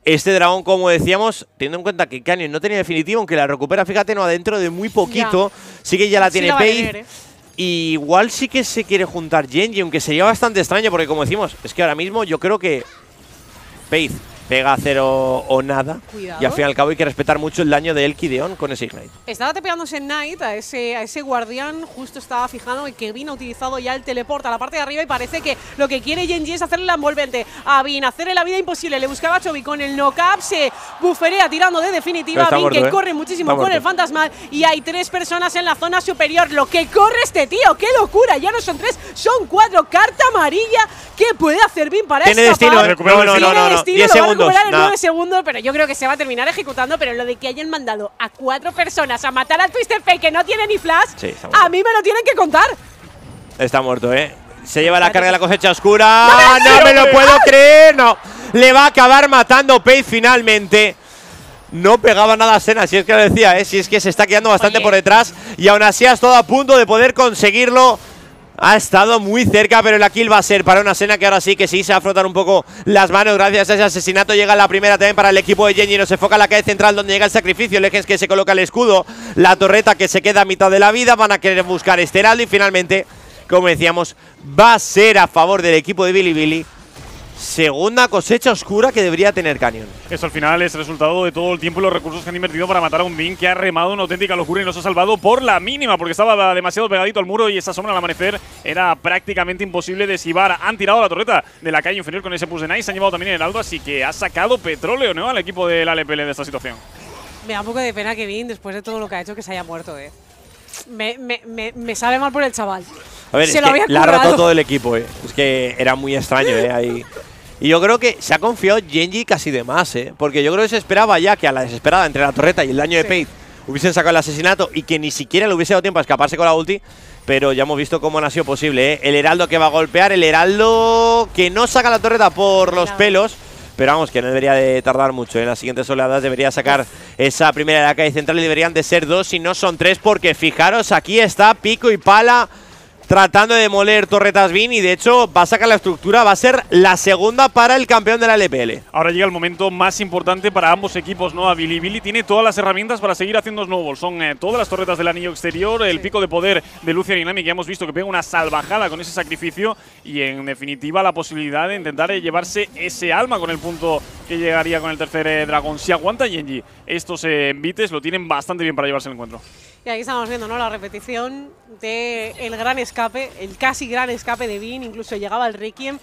este dragón, como decíamos, teniendo en cuenta que Canyon no tenía definitivo, aunque la recupera, fíjate, no adentro de muy poquito. Ya. Sí que ya la sí tiene Pace. Y igual sí que se quiere juntar Gen G, aunque sería bastante extraño, porque como decimos, es que ahora mismo yo creo que Pace pega cero o nada. Cuidado. Y al fin y al cabo hay que respetar mucho el daño de Elk y de On con ese Ignite. Estaba tepeándose Knight a ese, a ese guardián. Justo estaba fijando que Bin ha utilizado ya el teleport a la parte de arriba, y parece que lo que quiere Gen G es hacerle la envolvente a Bin, hacerle la vida imposible. Le buscaba a Chovy con el no-cap, se buferea tirando de definitiva a Bin, muerto, que eh. corre muchísimo está con muerto. el fantasmal. Y hay tres personas en la zona superior. Lo que corre este tío, qué locura. Ya no son tres, son cuatro. Carta amarilla. ¿Qué puede hacer Bin para Tiene escapar? Destino, no, no, no, no, no. Tiene destino. Va a recuperar en nueve segundos, pero yo creo que se va a terminar ejecutando. Pero lo de que hayan mandado a cuatro personas a matar al Twisted Fate, que no tiene ni flash, sí, a mí me lo tienen que contar. Está muerto, ¿eh? Se lleva la carga de la cosecha oscura. ¡No me, no me lo puedo creer! ¡No! Le va a acabar matando Pace finalmente. No pegaba nada a Senna, si es que lo decía, ¿eh? Si es que se está quedando bastante Oye. por detrás. Y aún así has todo a punto de poder conseguirlo. Ha estado muy cerca, pero la kill va a ser para una Senna, que ahora sí que sí se va a frotar un poco las manos gracias a ese asesinato. Llega la primera también para el equipo de Gen G. Nos enfoca en la calle central, donde llega el sacrificio. Legends que se coloca el escudo, la torreta que se queda a mitad de la vida. Van a querer buscar este heraldo y finalmente, como decíamos, va a ser a favor del equipo de Bilibili. Segunda cosecha oscura que debería tener Canyon. Esto al final es resultado de todo el tiempo y los recursos que han invertido para matar a un Bin que ha remado una auténtica locura y nos ha salvado por la mínima, porque estaba demasiado pegadito al muro y esa sombra al amanecer era prácticamente imposible de esquivar. Han tirado la torreta de la calle inferior con ese push de Nice, han llevado también el heraldo, así que ha sacado petróleo, ¿no?, al equipo del L P L de esta situación. Me da un poco de pena que Bin, después de todo lo que ha hecho, que se haya muerto, eh. Me, me, me, me sale mal por el chaval. A ver, se lo había currado. La ha roto todo el equipo, eh. Es que era muy extraño, eh. Ahí. Y yo creo que se ha confiado Gen G casi de más, eh. Porque yo creo que se esperaba ya que a la desesperada, entre la torreta y el daño sí. de Pace, hubiesen sacado el asesinato y que ni siquiera le hubiese dado tiempo a escaparse con la ulti. Pero ya hemos visto cómo no ha sido posible, eh. El heraldo que va a golpear, el heraldo que no saca la torreta por los claro. pelos. Pero vamos, que no debería de tardar mucho. En las siguientes oleadas debería sacar esa primera de la calle central y deberían de ser dos, si no son tres, porque fijaros, aquí está pico y pala tratando de demoler torretas Bin, y de hecho va a sacar la estructura, va a ser la segunda para el campeón de la L P L. Ahora llega el momento más importante para ambos equipos, ¿no? A Bilibili tiene todas las herramientas para seguir haciendo snowballs. Son eh, todas las torretas del anillo exterior, el sí. pico de poder de Lucian Inami, que ya hemos visto que pega una salvajada con ese sacrificio, y en definitiva la posibilidad de intentar eh, llevarse ese alma con el punto que llegaría con el tercer eh, dragón. Si aguanta Gen G estos eh, envites, lo tienen bastante bien para llevarse el encuentro. Y aquí estamos viendo, ¿no?, la repetición del gran escape, el casi gran escape de Bin. Incluso llegaba el Requiem.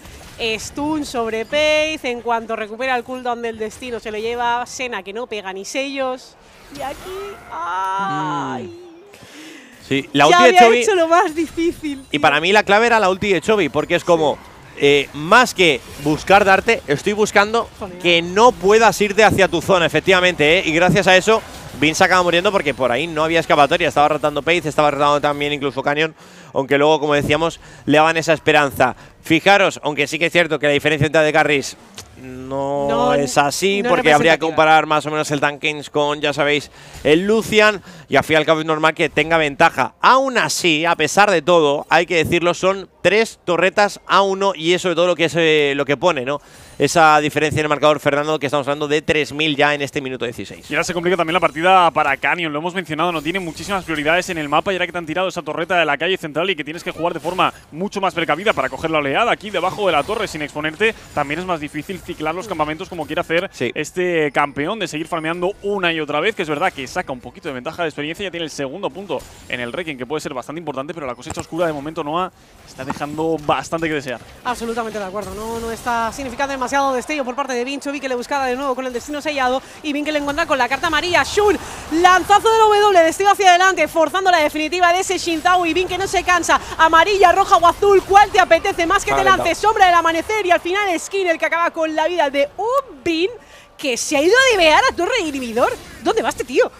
Stun sobre Pace. En cuanto recupera el cooldown del destino, se lo lleva Senna, que no pega ni sellos. Y aquí… ¡Ay! Mm. Sí, la ulti ya de Chovy hecho lo más difícil, tío. Y para mí la clave era la ulti de Chovy, porque es como, eh, más que buscar darte, estoy buscando Joder. que no puedas irte hacia tu zona, efectivamente, ¿eh? Y gracias a eso, Bin se acaba muriendo porque por ahí no había escapatoria. Estaba rotando Pace, estaba rotando también incluso Canyon, aunque luego, como decíamos, le daban esa esperanza. Fijaros, aunque sí que es cierto que la diferencia entre de carries no, no es así, no porque habría que comparar más o menos el Tankins con, ya sabéis, el Lucian, y al fin y al cabo es normal que tenga ventaja. Aún así, a pesar de todo, hay que decirlo, son tres torretas a uno y eso sobre todo lo que, es, eh, lo que pone, ¿no? Esa diferencia en el marcador, Fernando, que estamos hablando de tres mil ya en este minuto dieciséis. Y ahora se complica también la partida para Canyon, lo hemos mencionado, no tiene muchísimas prioridades en el mapa y ahora que te han tirado esa torreta de la calle central y que tienes que jugar de forma mucho más precavida para coger la oleada aquí debajo de la torre sin exponerte, también es más difícil ciclar los campamentos como quiere hacer sí. este campeón, de seguir farmeando una y otra vez, que es verdad que saca un poquito de ventaja de experiencia, ya tiene el segundo punto en el ranking, que puede ser bastante importante, pero la cosecha oscura de momento Noah está dejando bastante que desear. Absolutamente de acuerdo, no, no está significando demasiado destello por parte de Bin. Chovy que le buscaba de nuevo con el destino sellado y Bin que le encuentra con la carta amarilla. Xun, lanzazo del W, destello hacia adelante, forzando la definitiva de ese Shintao y Bin que no se cansa. Amarilla, roja o azul, ¿cuál te apetece más que te lance? Sombra del amanecer y al final Skin, el que acaba con la vida de un Bin que se ha ido a divear a torre de inhibidor. ¿Dónde va este tío?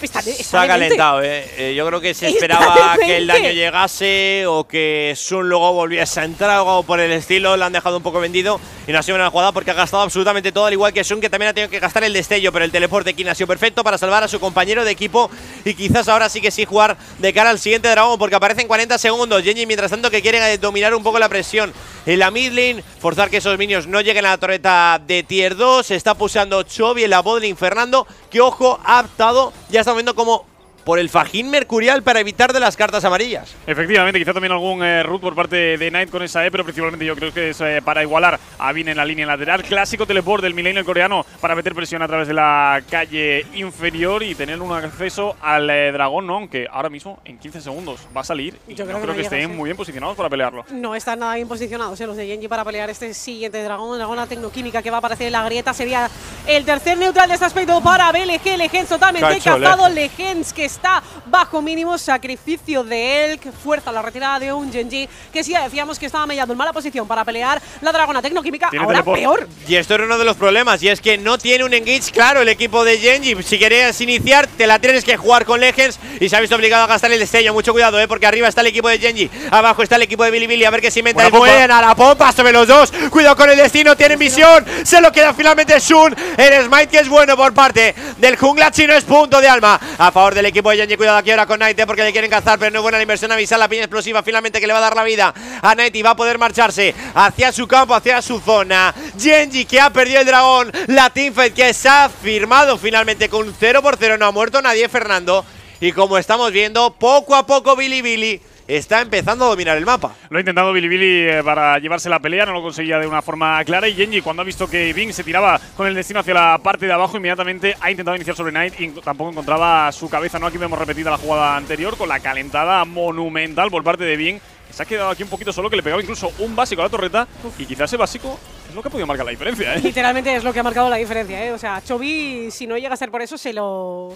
Está, está se ha calentado, eh. eh. Yo creo que se esperaba que el daño llegase o que Xun luego volviese a entrar o algo por el estilo. Le han dejado un poco vendido y no ha sido una jugada porque ha gastado absolutamente todo, al igual que Xun, que también ha tenido que gastar el destello. Pero el teleporte de King ha sido perfecto para salvar a su compañero de equipo y quizás ahora sí que sí jugar de cara al siguiente dragón, porque aparecen cuarenta segundos. Gen.G, mientras tanto, que quiere dominar un poco la presión en la mid lane, forzar que esos minions no lleguen a la torreta de tier dos. Se está puseando Chovy en la bot lane, Fernando, que ojo, ha optado, ya está viendo como por el fajín mercurial para evitar de las cartas amarillas. Efectivamente, quizá también algún eh, root por parte de Knight con esa E, pero principalmente yo creo que es eh, para igualar a Bin en la línea lateral. Clásico teleport del milenio coreano para meter presión a través de la calle inferior y tener un acceso al eh, dragón, ¿no? Aunque ahora mismo en quince segundos va a salir y yo no creo que, creo que, que estén muy bien posicionados para pelearlo. No están nada bien posicionados, ¿eh? Los de Gen.G para pelear este siguiente dragón, dragón la tecnoquímica que va a aparecer en la grieta. Sería el tercer neutral de este aspecto para B L G. Legends totalmente cazado, Legends que está bajo mínimo, sacrificio de Elk, fuerza la retirada de un Gen.G que sí, ya decíamos que estaba mellado en mala posición para pelear la dragona tecnoquímica, ahora peor. Y esto era uno de los problemas, y es que no tiene un engage claro el equipo de Gen.G. Si querías iniciar, te la tienes que jugar con Legends y se ha visto obligado a gastar el destello. Mucho cuidado, eh, porque arriba está el equipo de Gen.G, abajo está el equipo de Bilibili, a ver qué se inventa. Buena, a la pompa sobre los dos, cuidado con el destino, tienen visión, se lo queda finalmente Xun, el smite que es bueno por parte del jungla chino, es punto de alma a favor del equipo de Gen.G. Cuidado aquí ahora con Knight, eh, porque le quieren cazar, pero no es buena la inversión avisar la piña explosiva finalmente que le va a dar la vida a Knight y va a poder marcharse hacia su campo, hacia su zona. Gen.G que ha perdido el dragón, la teamfight que se ha firmado finalmente con cero por cero, no ha muerto nadie, Fernando, y como estamos viendo, poco a poco Bilibili está empezando a dominar el mapa. Lo ha intentado Bilibili eh, para llevarse la pelea, no lo conseguía de una forma clara. Y Gen.G, cuando ha visto que Bin se tiraba con el destino hacia la parte de abajo, inmediatamente ha intentado iniciar sobre Knight y tampoco encontraba su cabeza, ¿no? Aquí vemos repetida la jugada anterior con la calentada monumental por parte de Bin. Se ha quedado aquí un poquito solo, que le pegaba incluso un básico a la torreta. Uf. Y quizás ese básico es lo que ha podido marcar la diferencia, ¿eh? Literalmente es lo que ha marcado la diferencia, ¿eh? O sea, Chovy, si no llega a ser por eso, se lo...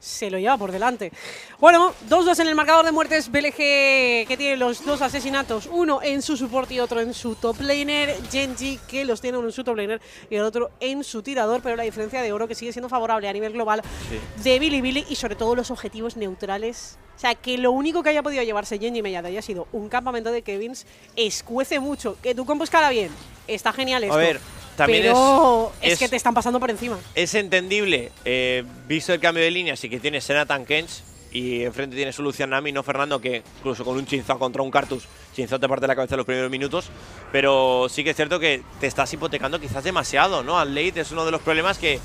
se lo lleva por delante. Bueno, dos dos en el marcador de muertes. B L G que tiene los dos asesinatos, uno en su support y otro en su top laner. Gen.G que los tiene uno en su top laner y el otro en su tirador, pero la diferencia de oro que sigue siendo favorable a nivel global sí. de Bilibili y sobre todo los objetivos neutrales. O sea, que lo único que haya podido llevarse Gen.G Mellado haya sido un campamento de Kevins. Escuece mucho, que tu compo escala bien, está genial esto. A ver. También Pero es, es, es que te están pasando por encima. Es entendible, eh, visto el cambio de línea, sí que tienes Senatan Kens y enfrente tienes un Lucian Nami, no Fernando, que incluso con un Chinzao contra un Cartus, Chinzao te parte la cabeza en los primeros minutos, pero sí que es cierto que te estás hipotecando quizás demasiado, ¿no? Al late es uno de los problemas que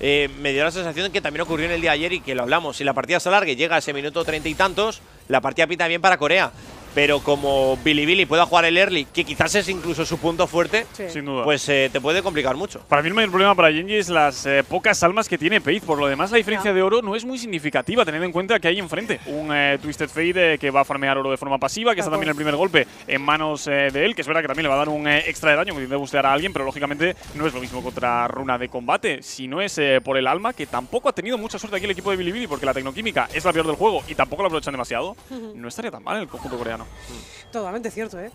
eh, me dio la sensación de que también ocurrió en el día de ayer y que lo hablamos. Si la partida se alargue, llega a ese minuto treinta y tantos, la partida pinta bien para Corea. Pero como Bilibili pueda jugar el early, que quizás es incluso su punto fuerte, sí. Sin duda. Pues eh, te puede complicar mucho. Para mí el mayor problema para Gen.G es las eh, pocas almas que tiene Pace. Por lo demás, la diferencia yeah. de oro no es muy significativa, teniendo en cuenta que hay enfrente un eh, Twisted Fate eh, que va a farmear oro de forma pasiva, que está también el primer golpe en manos eh, de él, que es verdad que también le va a dar un eh, extra de daño, que intenta bustear a alguien, pero lógicamente no es lo mismo contra Runa de combate, si no es eh, por el alma, que tampoco ha tenido mucha suerte aquí el equipo de Bilibili, porque la tecnoquímica es la peor del juego y tampoco la aprovechan demasiado. Uh-huh. No estaría tan mal el conjunto coreano. Totalmente cierto, ¿eh?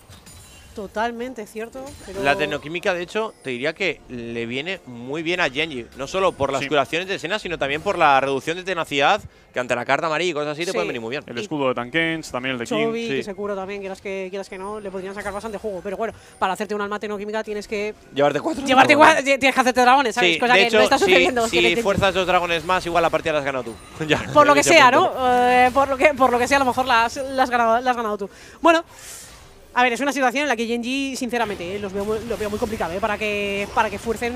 Totalmente cierto. Pero... La tecnoquímica, de hecho, te diría que le viene muy bien a Gen.G. No solo por las sí. curaciones de escena, sino también por la reducción de tenacidad, que ante la carta amarilla y cosas así sí. te pueden venir muy bien. El escudo de Tankens, también el de Chovy, King. Sí. que se cura también, quieras que, quieras que no, le podrían sacar bastante juego. Pero bueno, para hacerte un alma tecnoquímica tienes que… Llevarte cuatro. Llevarte cuatro, tienes que hacerte dragones, ¿sabes? Sí. Cosa de que hecho, no está sucediendo. Si, si fuerzas dos dragones más, igual la partida la has ganado tú. Ya, por lo que sea, ¿no? Eh, por, lo que, por lo que sea, a lo mejor la has, la has, ganado, la has ganado tú. Bueno… A ver, es una situación en la que Gen.G, sinceramente, eh, los veo, lo veo muy complicado, eh, para que para que fuercen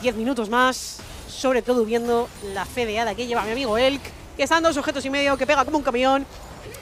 diez minutos más, sobre todo viendo la fedeada que lleva mi amigo Elk, que está en dos objetos y medio, que pega como un camión,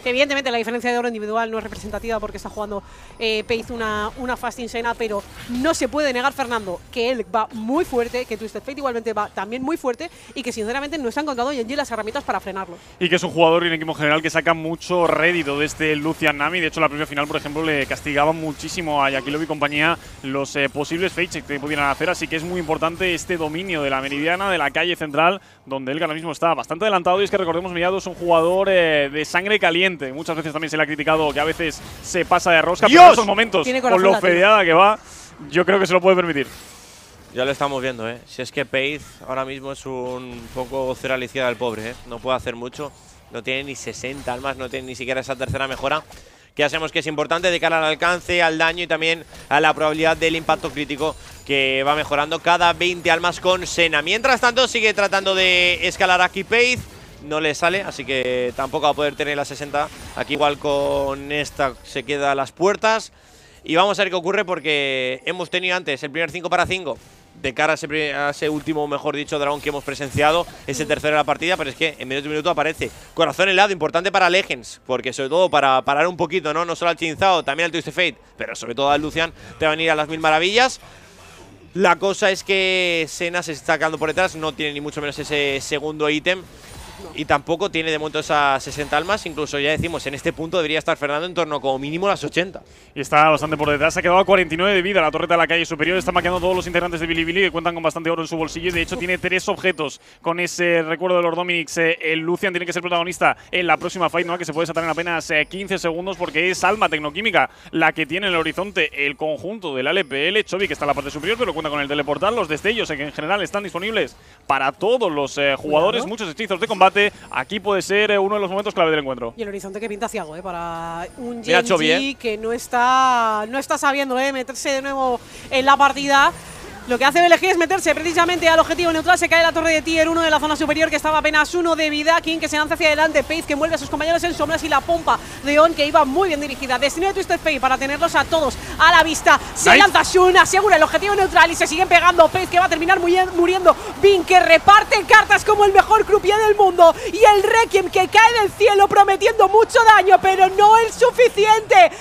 que evidentemente la diferencia de oro individual no es representativa porque está jugando eh, Pace una, una fast insana, pero no se puede negar, Fernando, que Elk va muy fuerte, que Twisted Fate igualmente va también muy fuerte y que sinceramente no se han encontrado Gen.G las herramientas para frenarlo. Y que es un jugador y un equipo en general que saca mucho rédito de este Lucian Nami. De hecho, la primera final, por ejemplo, le castigaba muchísimo a Yakilov y compañía los eh, posibles fakes que pudieran hacer, así que es muy importante este dominio de la meridiana, de la calle central, donde Elk ahora mismo está bastante adelantado. Y es que recordemos, Mellado es un jugador eh, de sangre caliente. Muchas veces también se le ha criticado que a veces se pasa de rosca, ¡Dios! Pero en estos momentos, con lo fedeada que va, yo creo que se lo puede permitir. Ya lo estamos viendo, ¿eh? Si es que Pace ahora mismo es un poco cera lisiada del pobre, ¿eh? No puede hacer mucho, no tiene ni sesenta almas, no tiene ni siquiera esa tercera mejora, que ya sabemos que es importante de cara al alcance, al daño y también a la probabilidad del impacto crítico, que va mejorando cada veinte almas con Senna. Mientras tanto, sigue tratando de escalar aquí Pace. No le sale, así que tampoco va a poder tener la sesenta. Aquí igual con esta se queda a las puertas. Y vamos a ver qué ocurre, porque hemos tenido antes el primer cinco para cinco de cara a ese, a ese último, mejor dicho, dragón que hemos presenciado. Ese tercero de la partida, pero es que en menos de un minuto aparece corazón helado, importante para Legends, porque sobre todo para parar un poquito, no, no solo al Chinzao, también al Twisted Fate, pero sobre todo al Lucian, te van a ir a las mil maravillas. La cosa es que Senna se está quedando por detrás, no tiene ni mucho menos ese segundo ítem. No. Y tampoco tiene de momento esas sesenta almas, incluso ya decimos, en este punto debería estar Fernando en torno como mínimo a las ochenta. Y está bastante por detrás, ha quedado a cuarenta y nueve de vida la torreta de la calle superior, está maquillando todos los integrantes de Bilibili que cuentan con bastante oro en su bolsillo y de hecho tiene tres objetos con ese recuerdo de los Dominics. Eh, el Lucian tiene que ser protagonista en la próxima fight, ¿no? Que se puede desatar en apenas eh, quince segundos porque es alma tecnoquímica la que tiene en el horizonte el conjunto del L P L. Chovy, que está en la parte superior, pero cuenta con el teleportar, los destellos eh, que en general están disponibles para todos los eh, jugadores, claro. Muchos hechizos de combate. Aquí puede ser uno de los momentos clave del encuentro. Y el horizonte que pinta ciego, ¿eh? Para un Gen.G que no está, no está sabiendo, ¿eh? Meterse de nuevo en la partida. Lo que hace B L G es meterse precisamente al objetivo neutral. Se cae la torre de tier uno de la zona superior, que estaba apenas uno de vida. King, que se lanza hacia adelante. Pace, que envuelve a sus compañeros en sombras. Y la pompa de On, que iba muy bien dirigida. Destino de Twisted Fate para tenerlos a todos a la vista. Se Knight. Lanza Xun, asegura el objetivo neutral y se siguen pegando. Pace, que va a terminar muriendo. Bin, que reparte cartas como el mejor croupier del mundo. Y el Requiem, que cae del cielo prometiendo mucho daño, pero no el suficiente.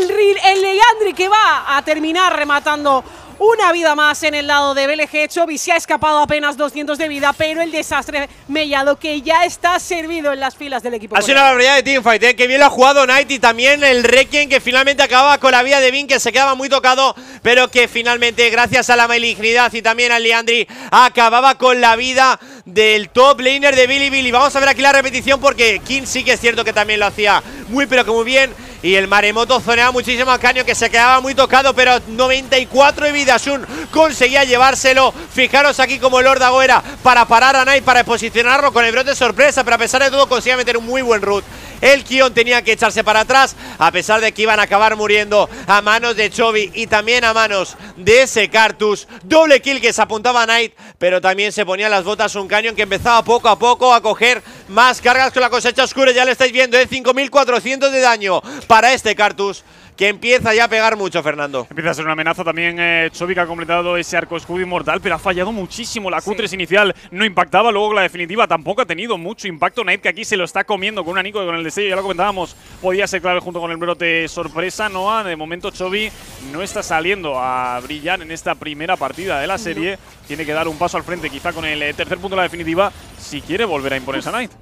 El, el Leandri, que va a terminar rematando. Una vida más en el lado de B L G. Chovy se ha escapado apenas doscientos de vida, pero el desastre Mellado, que ya está servido en las filas del equipo. Ha sido una barbaridad de teamfight, ¿eh? Que bien lo ha jugado Knight, y también el Requiem, que finalmente acababa con la vida de Bin, que se quedaba muy tocado, pero que finalmente, gracias a la malignidad y también al Leandri, acababa con la vida del top laner de Bilibili. Vamos a ver aquí la repetición, porque King sí que es cierto que también lo hacía muy pero que muy bien. Y el maremoto zoneaba muchísimo a Canyon, que se quedaba muy tocado, pero noventa y cuatro de vida. Xun conseguía llevárselo. Fijaros aquí como el órdago era para parar a Knight, para posicionarlo con el brote de sorpresa, pero a pesar de todo conseguía meter un muy buen root. El Kion tenía que echarse para atrás, a pesar de que iban a acabar muriendo a manos de Chovy y también a manos de ese Cartus. Doble kill que se apuntaba a Knight, pero también se ponía las botas un Canyon, que empezaba poco a poco a coger más cargas con la cosecha oscura. Ya lo estáis viendo, ¿eh? cinco mil cuatrocientos de daño para este Cartus, que empieza ya a pegar mucho, Fernando. Empieza a ser una amenaza también. eh, Chovy, que ha completado ese arco escudo inmortal, pero ha fallado muchísimo. La Q tres sí. inicial no impactaba, luego la definitiva tampoco ha tenido mucho impacto. Knight, que aquí se lo está comiendo con un anico, con el destello, ya lo comentábamos, podía ser clave junto con el brote sorpresa. Noah, de momento Chovy no está saliendo a brillar en esta primera partida de la serie. No. Tiene que dar un paso al frente, quizá con el tercer punto de la definitiva, si quiere volver a imponerse a Knight.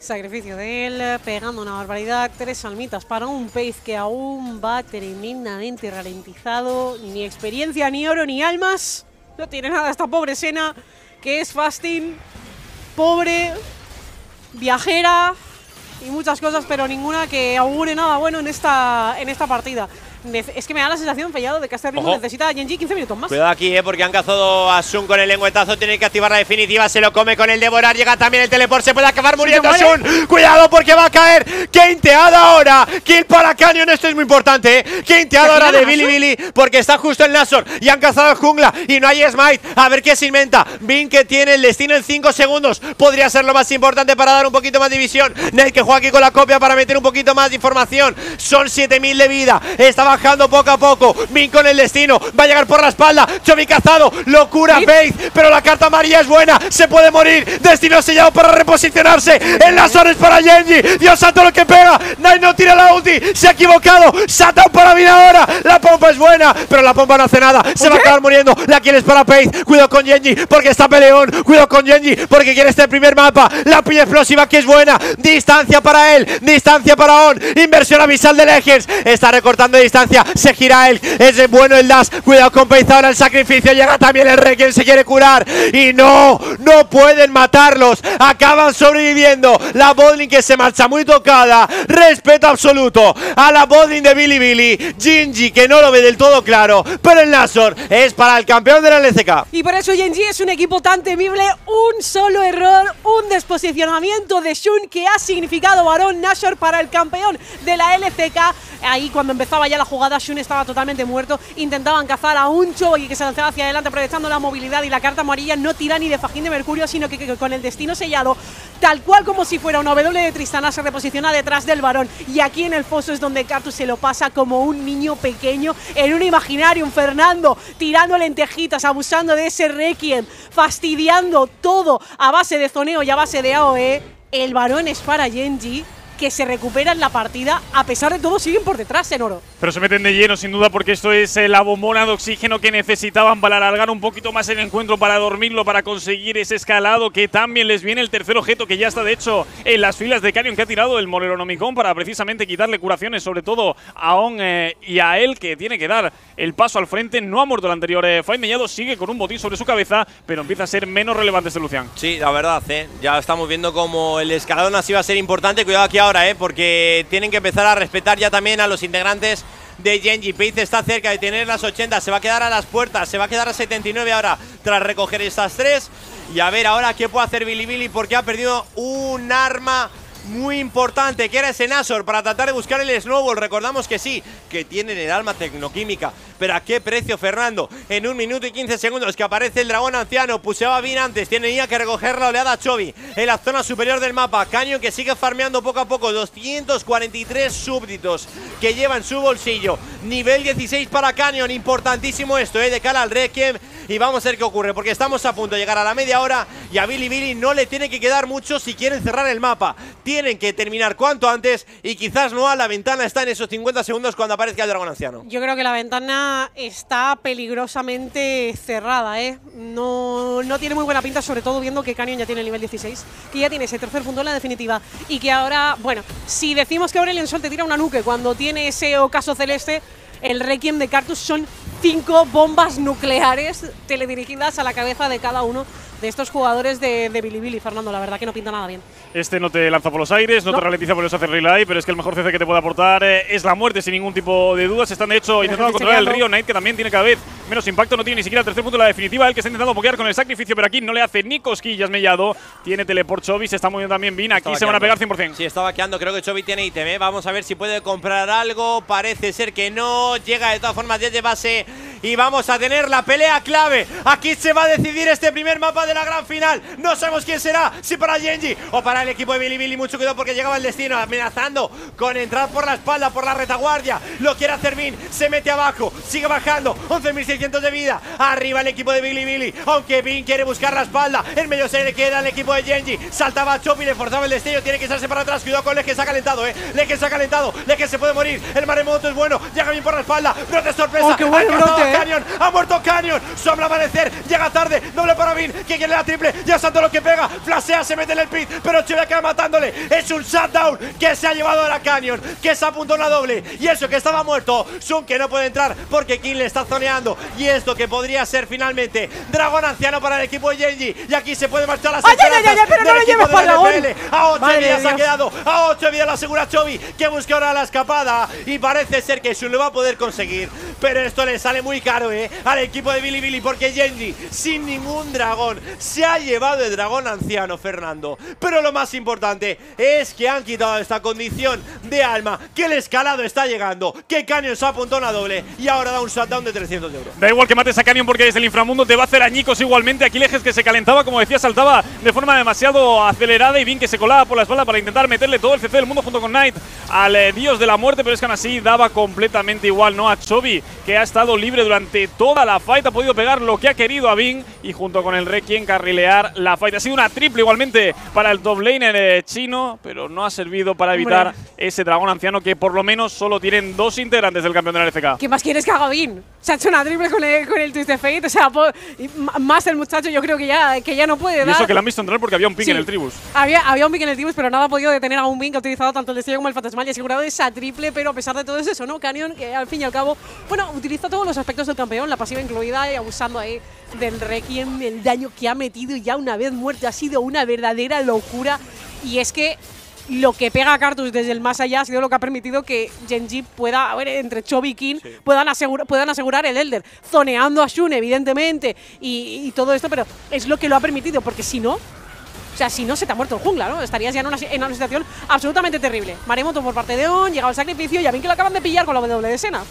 Sacrificio de él, pegando una barbaridad, tres almitas para un Pace que aún va tremendamente ralentizado. Ni experiencia, ni oro, ni almas. No tiene nada esta pobre Sena, que es fasting, pobre, viajera y muchas cosas, pero ninguna que augure nada bueno en esta, en esta partida. Es que me da la sensación, Fellado, de que este ritmo necesita a Gen G quince minutos más. Cuidado aquí, eh, porque han cazado a Xun con el lengüetazo. Tiene que activar la definitiva, se lo come con el devorar. Llega también el teleport, se puede acabar muriendo sí, Xun. Cuidado porque va a caer. Quinteada ahora. Kill para Canyon, esto es muy importante, eh. Quinteada ahora de Bilibili, porque está justo el Nashor. Y han cazado a jungla y no hay smite. A ver qué se inventa. Bin, que tiene el destino en cinco segundos. Podría ser lo más importante para dar un poquito más de división. Knight, que juega aquí con la copia para meter un poquito más de información. Son siete mil de vida. Estaba bajando poco a poco. Min con el destino, va a llegar por la espalda. Chovy cazado, locura Faith, pero la carta amarilla es buena, se puede morir. Destino sellado para reposicionarse. En las horas para Gen G. Dios santo lo que pega. Knight no tira la ulti, se ha equivocado. Shutdown para Min ahora. La pompa es buena, pero la pompa no hace nada. Se ¿Qué? va a acabar muriendo. La kill es para Faith. Cuidado con Gen G porque está peleón. Cuidado con Gen G porque quiere este primer mapa. La pilla explosiva que es buena. Distancia para él, distancia para On. Inversión abisal de Legends. Está recortando distancia. Se gira él, es bueno el dash. Cuidado con Pace ahora el sacrificio. Llega también el Requiem, se quiere curar. Y no, no pueden matarlos. Acaban sobreviviendo. La botlane que se marcha muy tocada. Respeto absoluto a la botlane de Bilibili. Gen G que no lo ve del todo claro, pero el Nashor es para el campeón de la L C K. Y por eso Gen G es un equipo tan temible. Un solo error, un desposicionamiento de Xun que ha significado Barón Nashor para el campeón de la L C K. Ahí cuando empezaba ya la jugada, Xun estaba totalmente muerto. Intentaban cazar a un Chovy que se lanzaba hacia adelante aprovechando la movilidad, y la carta amarilla no tira ni de fajín de mercurio, sino que, que, que con el destino sellado, tal cual como si fuera una W de Tristana, se reposiciona detrás del varón. Y aquí en el foso es donde Cartus se lo pasa como un niño pequeño en un Imaginarium. Fernando tirando lentejitas, abusando de ese Requiem, fastidiando todo a base de zoneo y a base de A O E. El varón es para Gen G, que se recuperan la partida, a pesar de todo siguen por detrás en oro. Pero se meten de lleno sin duda, porque esto es eh, la bombona de oxígeno que necesitaban para alargar un poquito más el encuentro, para dormirlo, para conseguir ese escalado que también les viene. El tercer objeto que ya está de hecho en las filas de Canyon, que ha tirado el Moleronomicon para precisamente quitarle curaciones sobre todo a On eh, y a él, que tiene que dar el paso al frente. No ha muerto el anterior. Eh, Jaime Mellado sigue con un botín sobre su cabeza, pero empieza a ser menos relevante este Lucian. Sí, la verdad, eh, ya estamos viendo como el escalado no así va a ser importante. Cuidado aquí ahora. Ahora, eh, porque tienen que empezar a respetar ya también a los integrantes de Gen G. Pace está cerca de tener las ochenta, se va a quedar a las puertas, se va a quedar a setenta y nueve ahora tras recoger estas tres. Y a ver ahora qué puede hacer Bilibili, porque ha perdido un arma muy importante, que era ese Nashor, para tratar de buscar el Snowball. Recordamos que sí, que tienen el alma tecnoquímica, pero ¿a qué precio, Fernando? En un minuto y quince segundos que aparece el dragón anciano. Puseaba bien antes, tenía que recoger la oleada Chovy en la zona superior del mapa. Canyon, que sigue farmeando poco a poco. Doscientos cuarenta y tres súbditos que lleva en su bolsillo. Nivel dieciséis para Canyon, importantísimo esto, ¿eh? De cara al Requiem. Y vamos a ver qué ocurre, porque estamos a punto de llegar a la media hora y a Bilibili no le tiene que quedar mucho si quieren cerrar el mapa. Tienen que terminar cuanto antes, y quizás no, a la ventana está en esos cincuenta segundos cuando aparezca el dragón anciano. Yo creo que la ventana está peligrosamente cerrada, ¿eh? No, no tiene muy buena pinta, sobre todo viendo que Canyon ya tiene el nivel dieciséis, que ya tiene ese tercer punto en la definitiva, y que ahora, bueno, si decimos que Aurelion Sol te tira una nuke cuando tiene ese ocaso celeste, el Requiem de Cartus son cinco bombas nucleares teledirigidas a la cabeza de cada uno de estos jugadores de, de Bilibili. Fernando, la verdad que no pinta nada bien. Este no te lanza por los aires, no, no. te ralentiza por los hacer relay, pero es que el mejor C C que te puede aportar eh, es la muerte, sin ningún tipo de dudas. Están de hecho intentando controlar el río. Knight, que también tiene cada vez menos impacto, no tiene ni siquiera el tercer punto de la definitiva. El que está intentando pokear con el sacrificio, pero aquí no le hace ni cosquillas Mellado. Tiene teleport Chovy, se está moviendo también Bin. Aquí se van a pegar cien por cien. Sí, está vaqueando. Creo que Chovy tiene ítem, ¿eh? Vamos a ver si puede comprar algo. Parece ser que no. Llega de todas formas desde base y vamos a tener la pelea clave. Aquí se va a decidir este primer mapa de la gran final. No sabemos quién será, si para Gen.G o para el equipo de Bilibili. Mucho cuidado porque llegaba el destino amenazando con entrar por la espalda, por la retaguardia. Lo quiere hacer Bin, se mete abajo, sigue bajando, once mil seiscientos de vida. Arriba el equipo de Bilibili, aunque Bin quiere buscar la espalda. En medio se le queda el equipo de Gen.G. Saltaba a Chovy, le forzaba el destello, tiene que echarse para atrás. Cuidado con Leg, que se ha calentado, eh. Leg que se ha calentado, Leg que se puede morir. El maremoto es bueno, llega Bin por la espalda. Brote sorpresa, oh, qué bueno, ha muerto, eh. Canyon, ha muerto Canyon. Sombra amanecer, llega tarde, doble para Bin, que quiere la triple. Ya saltó lo que pega, flashea, se mete en el pit, pero Chovy acaba matándole. Es un shutdown que se ha llevado a la Canyon, que se apuntó una doble. Y eso que estaba muerto, Xun que no puede entrar porque King le está zoneando. Y esto que podría ser finalmente dragón anciano para el equipo de Gen.G. Y aquí se puede marchar la segunda. ¡Ay, ay, ay! Pero no le lleves para la L P L. A ocho vidas ha quedado, a ocho vidas la asegura Chovy, que busca ahora la escapada. Y parece ser que Xun lo va a poder conseguir, pero esto le sale muy caro, eh, al equipo de Bilibili, porque Gen.G sin ningún dragón se ha llevado el dragón anciano, Fernando. Pero lo más importante es que han quitado esta condición de alma, que el escalado está llegando, que Canyon se apuntó una doble y ahora da un shutdown de trescientos euros. Da igual que mates a Canyon porque desde el inframundo te va a hacer añicos igualmente. Aquí Leges que se calentaba, como decía, saltaba de forma demasiado acelerada, y Bin que se colaba por la espalda para intentar meterle todo el C C del mundo junto con Knight al eh, dios de la muerte, pero es que aún así daba completamente igual, ¿no? A Chovy, que ha estado libre durante toda la fight, ha podido pegar lo que ha querido a Bin y junto con el Reki encarrilear la fight. Ha sido una triple igualmente para el top laner eh, chino, pero no ha servido para evitar Hombre. ese dragón anciano que por lo menos solo tienen dos integrantes del campeón de la L C K. ¿Qué más quieres que haga Bin? Se ha hecho una triple con el, con el Twist de Fate, o sea, más el muchacho yo creo que ya, que ya no puede dar. Y eso que lo han visto entrar porque había un ping sí. en el Tribus. Había, había un ping en el Tribus, pero nada ha podido detener a un Bin que ha utilizado tanto el destello como el fantasmal y ha asegurado esa triple, pero a pesar de todo es eso, ¿no? Canyon, que al fin y al cabo, bueno, utiliza todos los aspectos del campeón, la pasiva incluida, y abusando ahí del Requiem, el daño que ha metido ya una vez muerto ha sido una verdadera locura. Y es que lo que pega a Cartus desde el más allá ha sido lo que ha permitido que Gen.G pueda, a ver, entre Chovy y King, sí. puedan, asegura, puedan asegurar el Elder, zoneando a Xun, evidentemente, y, y todo esto, pero es lo que lo ha permitido, porque si no, o sea, si no se te ha muerto el jungla, ¿no? Estarías ya en una, en una situación absolutamente terrible. Maremoto por parte de On, llegado el sacrificio, ya ven que lo acaban de pillar con la W de escena.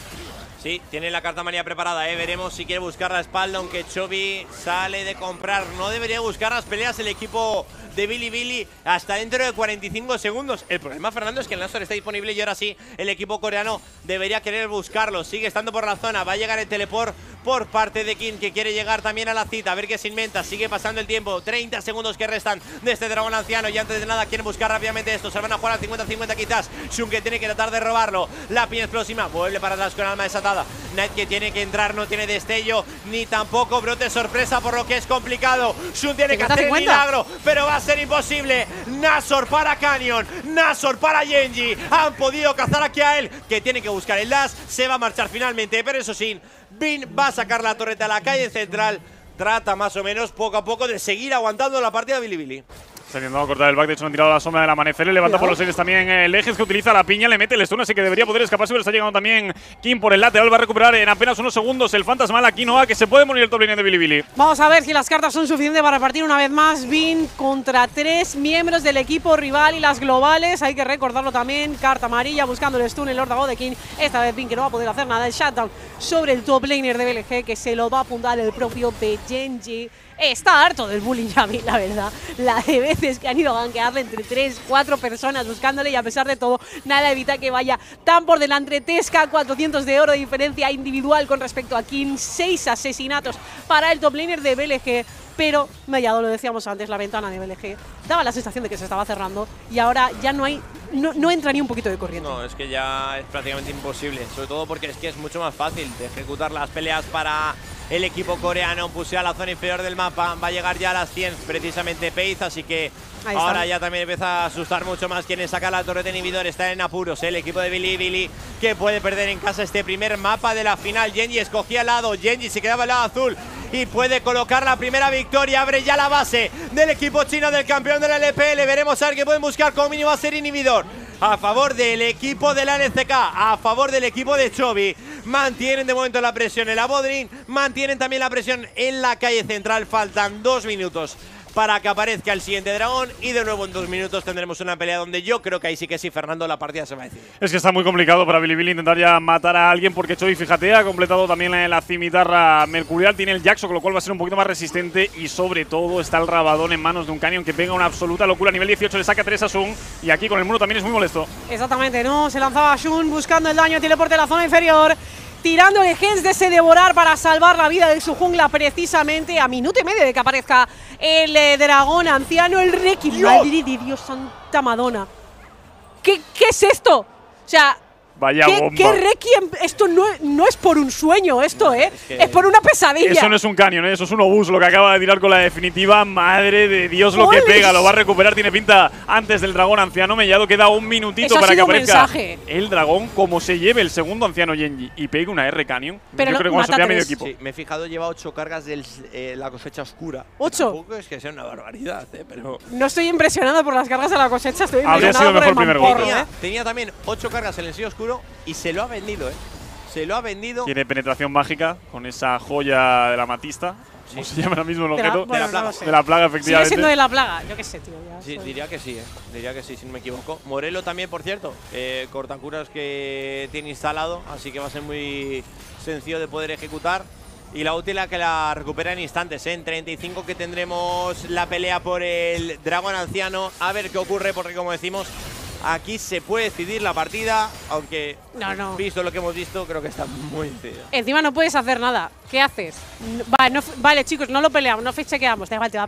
Sí, tiene la carta manía preparada, ¿eh? Veremos si quiere buscar la espalda, aunque Chovy sale de comprar. No debería buscar las peleas el equipo de Bilibili hasta dentro de cuarenta y cinco segundos. El problema, Fernando, es que el Nasor está disponible y ahora sí el equipo coreano debería querer buscarlo. Sigue estando por la zona, va a llegar el teleport por parte de King, que quiere llegar también a la cita. A ver qué se inventa, sigue pasando el tiempo. treinta segundos que restan de este dragón anciano y antes de nada quieren buscar rápidamente esto. Se van a jugar al cincuenta cincuenta quizás. Xun que tiene que tratar de robarlo. La piña explosiva vuelve para atrás con alma desatada. Knight que tiene que entrar, no tiene destello ni tampoco brote sorpresa, por lo que es complicado. Xun tiene que hacer el milagro, pero va a ser imposible. Nasor para Canyon, Nasor para Gen.G. Han podido cazar aquí a él, que tiene que buscar el dash. Se va a marchar finalmente, pero eso sí, Bin va a sacar la torreta a la calle central. Trata más o menos poco a poco de seguir aguantando la partida de Bilibili. Se ha intentado cortar el back, de hecho no han tirado la sombra del amanecer. Le levanta por los seis también el Leges, que utiliza la piña, le mete el stun, así que debería poder escaparse, pero está llegando también King por el lateral. Va a recuperar en apenas unos segundos el fantasmal aquí Noah, que se puede morir el top lane de Bilibili. Vamos a ver si las cartas son suficientes para partir una vez más. Bin contra tres miembros del equipo rival y las globales, hay que recordarlo también. Carta amarilla buscando el stun, el órdago de King. Esta vez Bin que no va a poder hacer nada. El shutdown sobre el top laner de B L G, que se lo va a apuntar el propio de Gen.G. Está harto del bullying ya, la verdad. La de veces que han ido a gankearle entre tres, cuatro personas buscándole, y a pesar de todo, nada evita que vaya tan por delante. Tesca, cuatrocientos de oro de diferencia individual con respecto a King. seis asesinatos para el top laner de B L G. Pero Mellado, lo decíamos antes, la ventana de B L G daba la sensación de que se estaba cerrando y ahora ya no hay, no, no entra ni un poquito de corriente. No, es que ya es prácticamente imposible, sobre todo porque es que es mucho más fácil de ejecutar las peleas para el equipo coreano. Pusea la zona inferior del mapa, va a llegar ya a las cien precisamente Pace, así que ahora ya también empieza a asustar mucho más. Quienes saca la torre de inhibidor está en apuros, ¿eh? El equipo de Bilibili, que puede perder en casa este primer mapa de la final. Gen.G escogía el lado, Gen.G se quedaba al lado azul y puede colocar la primera victoria. Abre ya la base del equipo chino del campeón de la L P L. Veremos a ver qué pueden buscar. Como mínimo va a ser inhibidor a favor del equipo de la L C K, a favor del equipo de Chovy. Mantienen de momento la presión en la Bodrin, mantienen también la presión en la calle central. Faltan dos minutos para que aparezca el siguiente dragón. Y de nuevo en dos minutos tendremos una pelea donde yo creo que ahí sí que sí, Fernando, la partida se va a decidir. Es que está muy complicado para Bilibili intentar ya matar a alguien, porque Chovy, fíjate, ha completado también la, la cimitarra mercurial. Tiene el Jaxo, con lo cual va a ser un poquito más resistente. Y sobre todo está el Rabadón en manos de un Canyon que pega una absoluta locura. A nivel dieciocho le saca tres a Xun. Y aquí con el muro también es muy molesto. Exactamente, ¿no? Se lanzaba Xun buscando el daño, teleporte a la zona inferior, tirando el Gens de ese devorar para salvar la vida de su jungla precisamente a minuto y medio de que aparezca el eh, dragón anciano, el Reiki. ¡Dios! Dios, santa Madonna. ¿Qué, qué es esto? O sea, vaya ¿qué, bomba. ¿Qué Reiki? Esto no, no es por un sueño, esto, no, ¿eh? Es, que es por una pesadilla. Eso no es un Canyon, ¿eh? Eso es un obús, lo que acaba de tirar con la definitiva. Madre de Dios, lo que pega. Lo va a recuperar, tiene pinta, antes del dragón anciano Mellado. Queda un minutito para que aparezca mensaje. El dragón, como se lleve el segundo anciano Gen.G y pegue una R Canyon. Pero yo no, creo que mata a medio equipo. Sí, me he fijado, lleva ocho cargas de eh, la cosecha oscura. ¿Ocho? Tampoco es que sea una barbaridad, ¿eh? Pero no estoy impresionado por las cargas de la cosecha. Estoy impresionado por el manporro, ¿eh? Tenía también ocho cargas en el sello oscuro. Y se lo ha vendido, ¿eh? Se lo ha vendido. Tiene penetración mágica con esa joya de la matista. Sí. ¿Cómo se llama ahora mismo el objeto? De la, bueno, de la plaga. No lo sé. De la plaga, efectivamente. Sigue siendo de la plaga. Yo qué sé, tío. Ya sí, soy... diría que sí, ¿eh? Diría que sí, si no me equivoco. Morelo también, por cierto. Eh, cortacuras que tiene instalado. Así que va a ser muy sencillo de poder ejecutar. Y la útil que la recupera en instantes, ¿eh? En treinta y cinco que tendremos la pelea por el dragón anciano. A ver qué ocurre, porque como decimos, aquí se puede decidir la partida, aunque no, no. visto lo que hemos visto, creo que está muy decidida. Encima no puedes hacer nada. ¿Qué haces? Vale, no, vale chicos, no lo peleamos, no chequeamos. Te va, te va,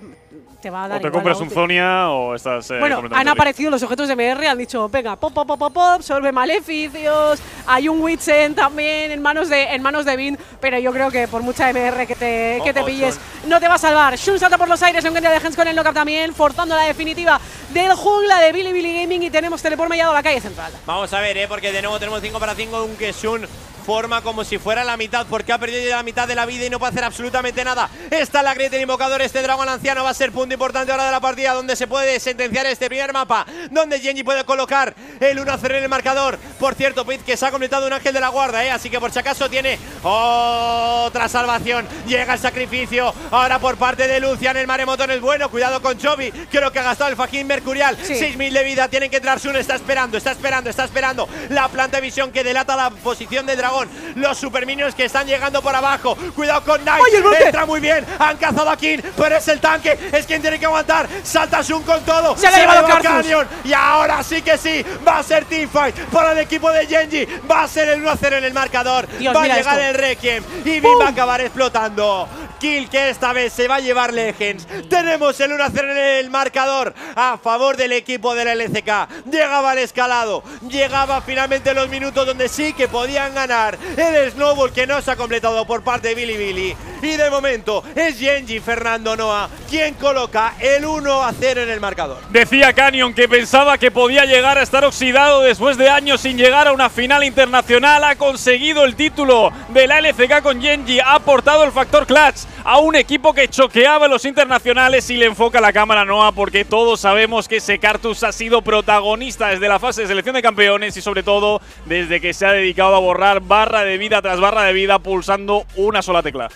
te va a dar o te compras un Zonia o estás… Eh, bueno, han aparecido los objetos de M R, han dicho, venga, pop, pop, pop, pop, pop, sorbe maleficios. Hay un Witchen también en manos de en manos de Bin, pero yo creo que por mucha M R que te, que oh, te oh, pilles, Xun no te va a salvar. Xun salta por los aires, un cantidad de Gens con el knockup también, forzando la definitiva del jungla de Bilibili Gaming y tenemos teleport mellado a la calle central. Vamos a ver, ¿eh? Porque de nuevo tenemos cinco para cinco, aunque Xun forma como si fuera la mitad, porque ha perdido ya la mitad de la vida y no puede hacer absolutamente nada. Está la grieta del invocador, este dragón anciano va a ser punto importante ahora de la partida, donde se puede sentenciar este primer mapa, donde Gen.G puede colocar el uno a cero en el marcador. Por cierto, Piz, que se ha completado un ángel de la guarda, ¿eh? Así que por si acaso tiene otra salvación. Llega el sacrificio, ahora por parte de Lucian, el maremoto no es bueno, cuidado con Chovy, creo que ha gastado el fajín mercurial, sí. seis mil de vida, tienen que entrar. Xun está esperando, está esperando, está esperando, la planta de visión que delata la posición del dragón. Los super minions que están llegando por abajo. Cuidado con Knight. ¡Ay, entra muy bien! Han cazado a King, pero es el tanque, es quien tiene que aguantar. Salta Xun con todo. Se, se va a Canyon. Y ahora sí que sí. Va a ser teamfight para el equipo de Gen.G. Va a ser el uno a cero en el marcador. Dios, va a llegar esto. el Requiem. Y Bin va a acabar explotando. Kill que esta vez se va a llevar Legends. Tenemos el uno a cero en el marcador a favor del equipo del L C K. Llegaba el escalado. Llegaba finalmente los minutos donde sí que podían ganar. El snowball que no se ha completado por parte de Bilibili. Y de momento es Gen.G, Fernando Noa, quien coloca el uno a cero en el marcador. Decía Canyon que pensaba que podía llegar a estar oxidado después de años sin llegar a una final internacional. Ha conseguido el título de la L C K con Gen.G. Ha aportado el factor clutch a un equipo que choqueaba a los internacionales. Y le enfoca la cámara a Noa, porque todos sabemos que ese Cartus ha sido protagonista desde la fase de selección de campeones y sobre todo desde que se ha dedicado a borrar barra de vida tras barra de vida pulsando una sola tecla.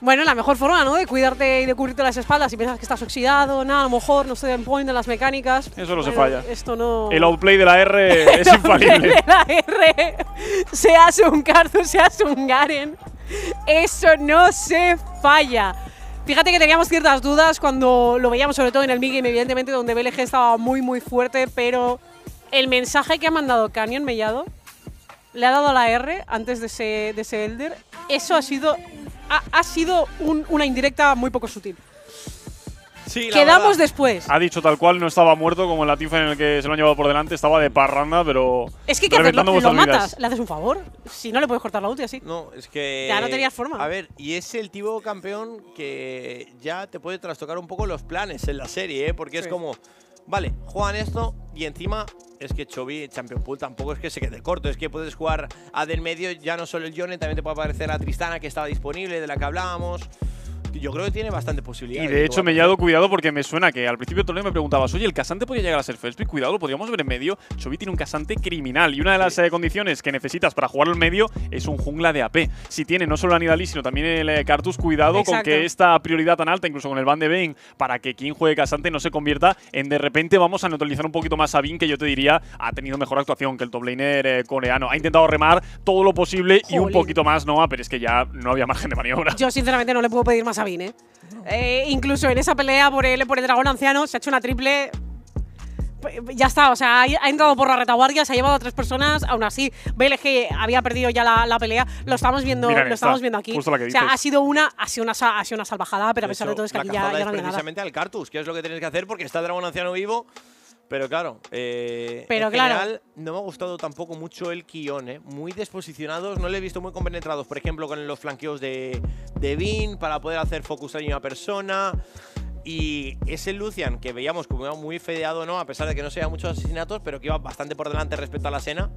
Bueno, la mejor forma, ¿no? De cuidarte y de cubrirte las espaldas. Si piensas que estás oxidado, nada, a lo mejor no estoy en point en las mecánicas. Eso no bueno, se falla. Esto no… El outplay de la R es infalible. El outplay de la R, se hace un Cartus, se hace un Garen. Eso no se falla. Fíjate que teníamos ciertas dudas cuando lo veíamos, sobre todo en el mid-game, evidentemente, donde B L G estaba muy, muy fuerte, pero el mensaje que ha mandado Canyon Mellado, le ha dado la R antes de ese, de ese Elder. Eso ha sido, ha, ha sido un, una indirecta muy poco sutil. Sí, quedamos verdad. después. Ha dicho tal cual, no estaba muerto como en la tifa en el que se lo han llevado por delante. Estaba de parranda, pero… Es que, ¿qué haces? ¿Lo, lo matas? ¿Le haces un favor? Si no, le puedes cortar la ulti así. No, es que… Ya no tenías forma. A ver, y es el tipo campeón que ya te puede trastocar un poco los planes en la serie, ¿eh? Porque sí. es como… Vale, juegan esto y encima… Es que Chovy, Champion Pool, tampoco es que se quede corto. Es que puedes jugar a del medio, ya no solo el Yone, también te puede aparecer la Tristana que estaba disponible, de la que hablábamos. yo creo que tiene bastante posibilidad. Y de, de hecho, Mellado, cuidado, porque me suena que al principio del torneo me preguntabas, oye, el Casante podría llegar a ser first pick, cuidado, lo podríamos ver en medio. Chovy tiene un Casante criminal y una de las sí. eh, condiciones que necesitas para jugar en medio es un jungla de A P. Si tiene no solo la Nidalee, sino también el eh, Karthus, cuidado Exacto. con que esta prioridad tan alta, incluso con el Van de Veen, para que quien juegue Casante no se convierta en de repente vamos a neutralizar un poquito más a Bin, que yo te diría ha tenido mejor actuación que el top laner eh, coreano. Ha intentado remar todo lo posible Jolín. y un poquito más, Noah, pero es que ya no había margen de maniobra. Yo sinceramente no le puedo pedir más a Bin, ¿eh? Eh, incluso en esa pelea por el, por el dragón anciano se ha hecho una triple… Ya está, o sea, ha entrado por la retaguardia, se ha llevado a tres personas, aún así B L G había perdido ya la, la pelea, lo estamos viendo, lo estamos viendo aquí. O sea, ha sido una, ha sido una, ha sido una salvajada, pero a pesar de todo es que aquí ya, ya no hay precisamente nada. Al Karthus, que es lo que tenéis que hacer porque está el dragón anciano vivo. Pero claro, eh, Pero en claro. general no me ha gustado tampoco mucho el Kion, ¿eh? Muy desposicionados, no le he visto muy compenetrados, por ejemplo, con los flanqueos de, de Bin para poder hacer focus a una persona. Y ese Lucian que veíamos como muy fedeado, ¿no? A pesar de que no se vean muchos asesinatos, pero que iba bastante por delante respecto a la escena.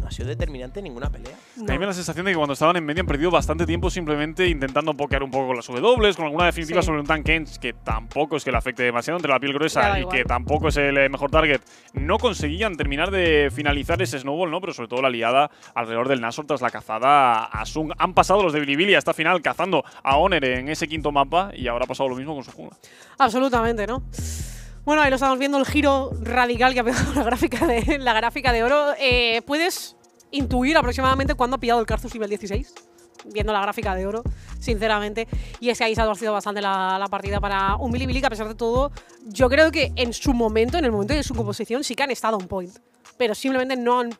No ha sido determinante en ninguna pelea. No. A mí me da la sensación de que cuando estaban en medio han perdido bastante tiempo simplemente intentando pokear un poco con las W, con alguna definitiva sí. sobre un tanque que tampoco es que le afecte demasiado entre la piel gruesa y igual. que tampoco es el mejor target. No conseguían terminar de finalizar ese snowball, ¿no? Pero sobre todo la liada alrededor del Nashor tras la cazada a Xun. Han pasado los de Bilibili hasta final cazando a Honor en ese quinto mapa y ahora ha pasado lo mismo con su jungla. Absolutamente, ¿no? Bueno, ahí lo estamos viendo, el giro radical que ha pegado la gráfica de, la gráfica de oro. Eh, ¿Puedes intuir aproximadamente cuándo ha pillado el Karthus nivel dieciséis, viendo la gráfica de oro, sinceramente? Y es que ahí se ha torcido bastante la, la partida para un Bilibili, que a pesar de todo, yo creo que en su momento, en el momento de su composición, sí que han estado on point, pero simplemente no han,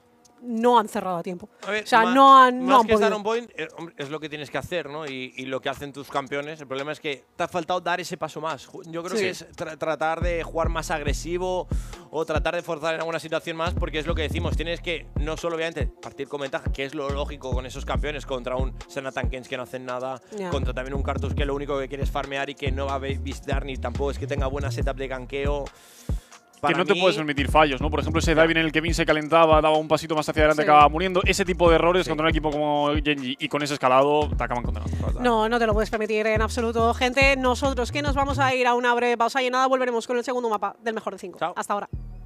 no han cerrado a tiempo. A ver, o sea, más, no han, no más han que estar on point, es lo que tienes que hacer, ¿no? Y, y lo que hacen tus campeones. El problema es que te ha faltado dar ese paso más. Yo creo sí. que es tra tratar de jugar más agresivo o tratar de forzar en alguna situación más, porque es lo que decimos, tienes que no solo obviamente partir con ventaja, que es lo lógico con esos campeones, contra un Xenatan Kens que no hacen nada, yeah. contra también un Karthus que lo único que quiere es farmear y que no va a visitar ni tampoco es que tenga buena setup de ganqueo. Para que no mí... te puedes permitir fallos, ¿no? Por ejemplo, ese diving en el que Bin se calentaba, daba un pasito más hacia adelante, sí. acababa muriendo. Ese tipo de errores sí. contra un equipo como Gen G y con ese escalado te acaban condenando. No, no te lo puedes permitir en absoluto. Gente, nosotros que nos vamos a ir a una breve pausa y nada, volveremos con el segundo mapa del mejor de cinco. Chao. Hasta ahora.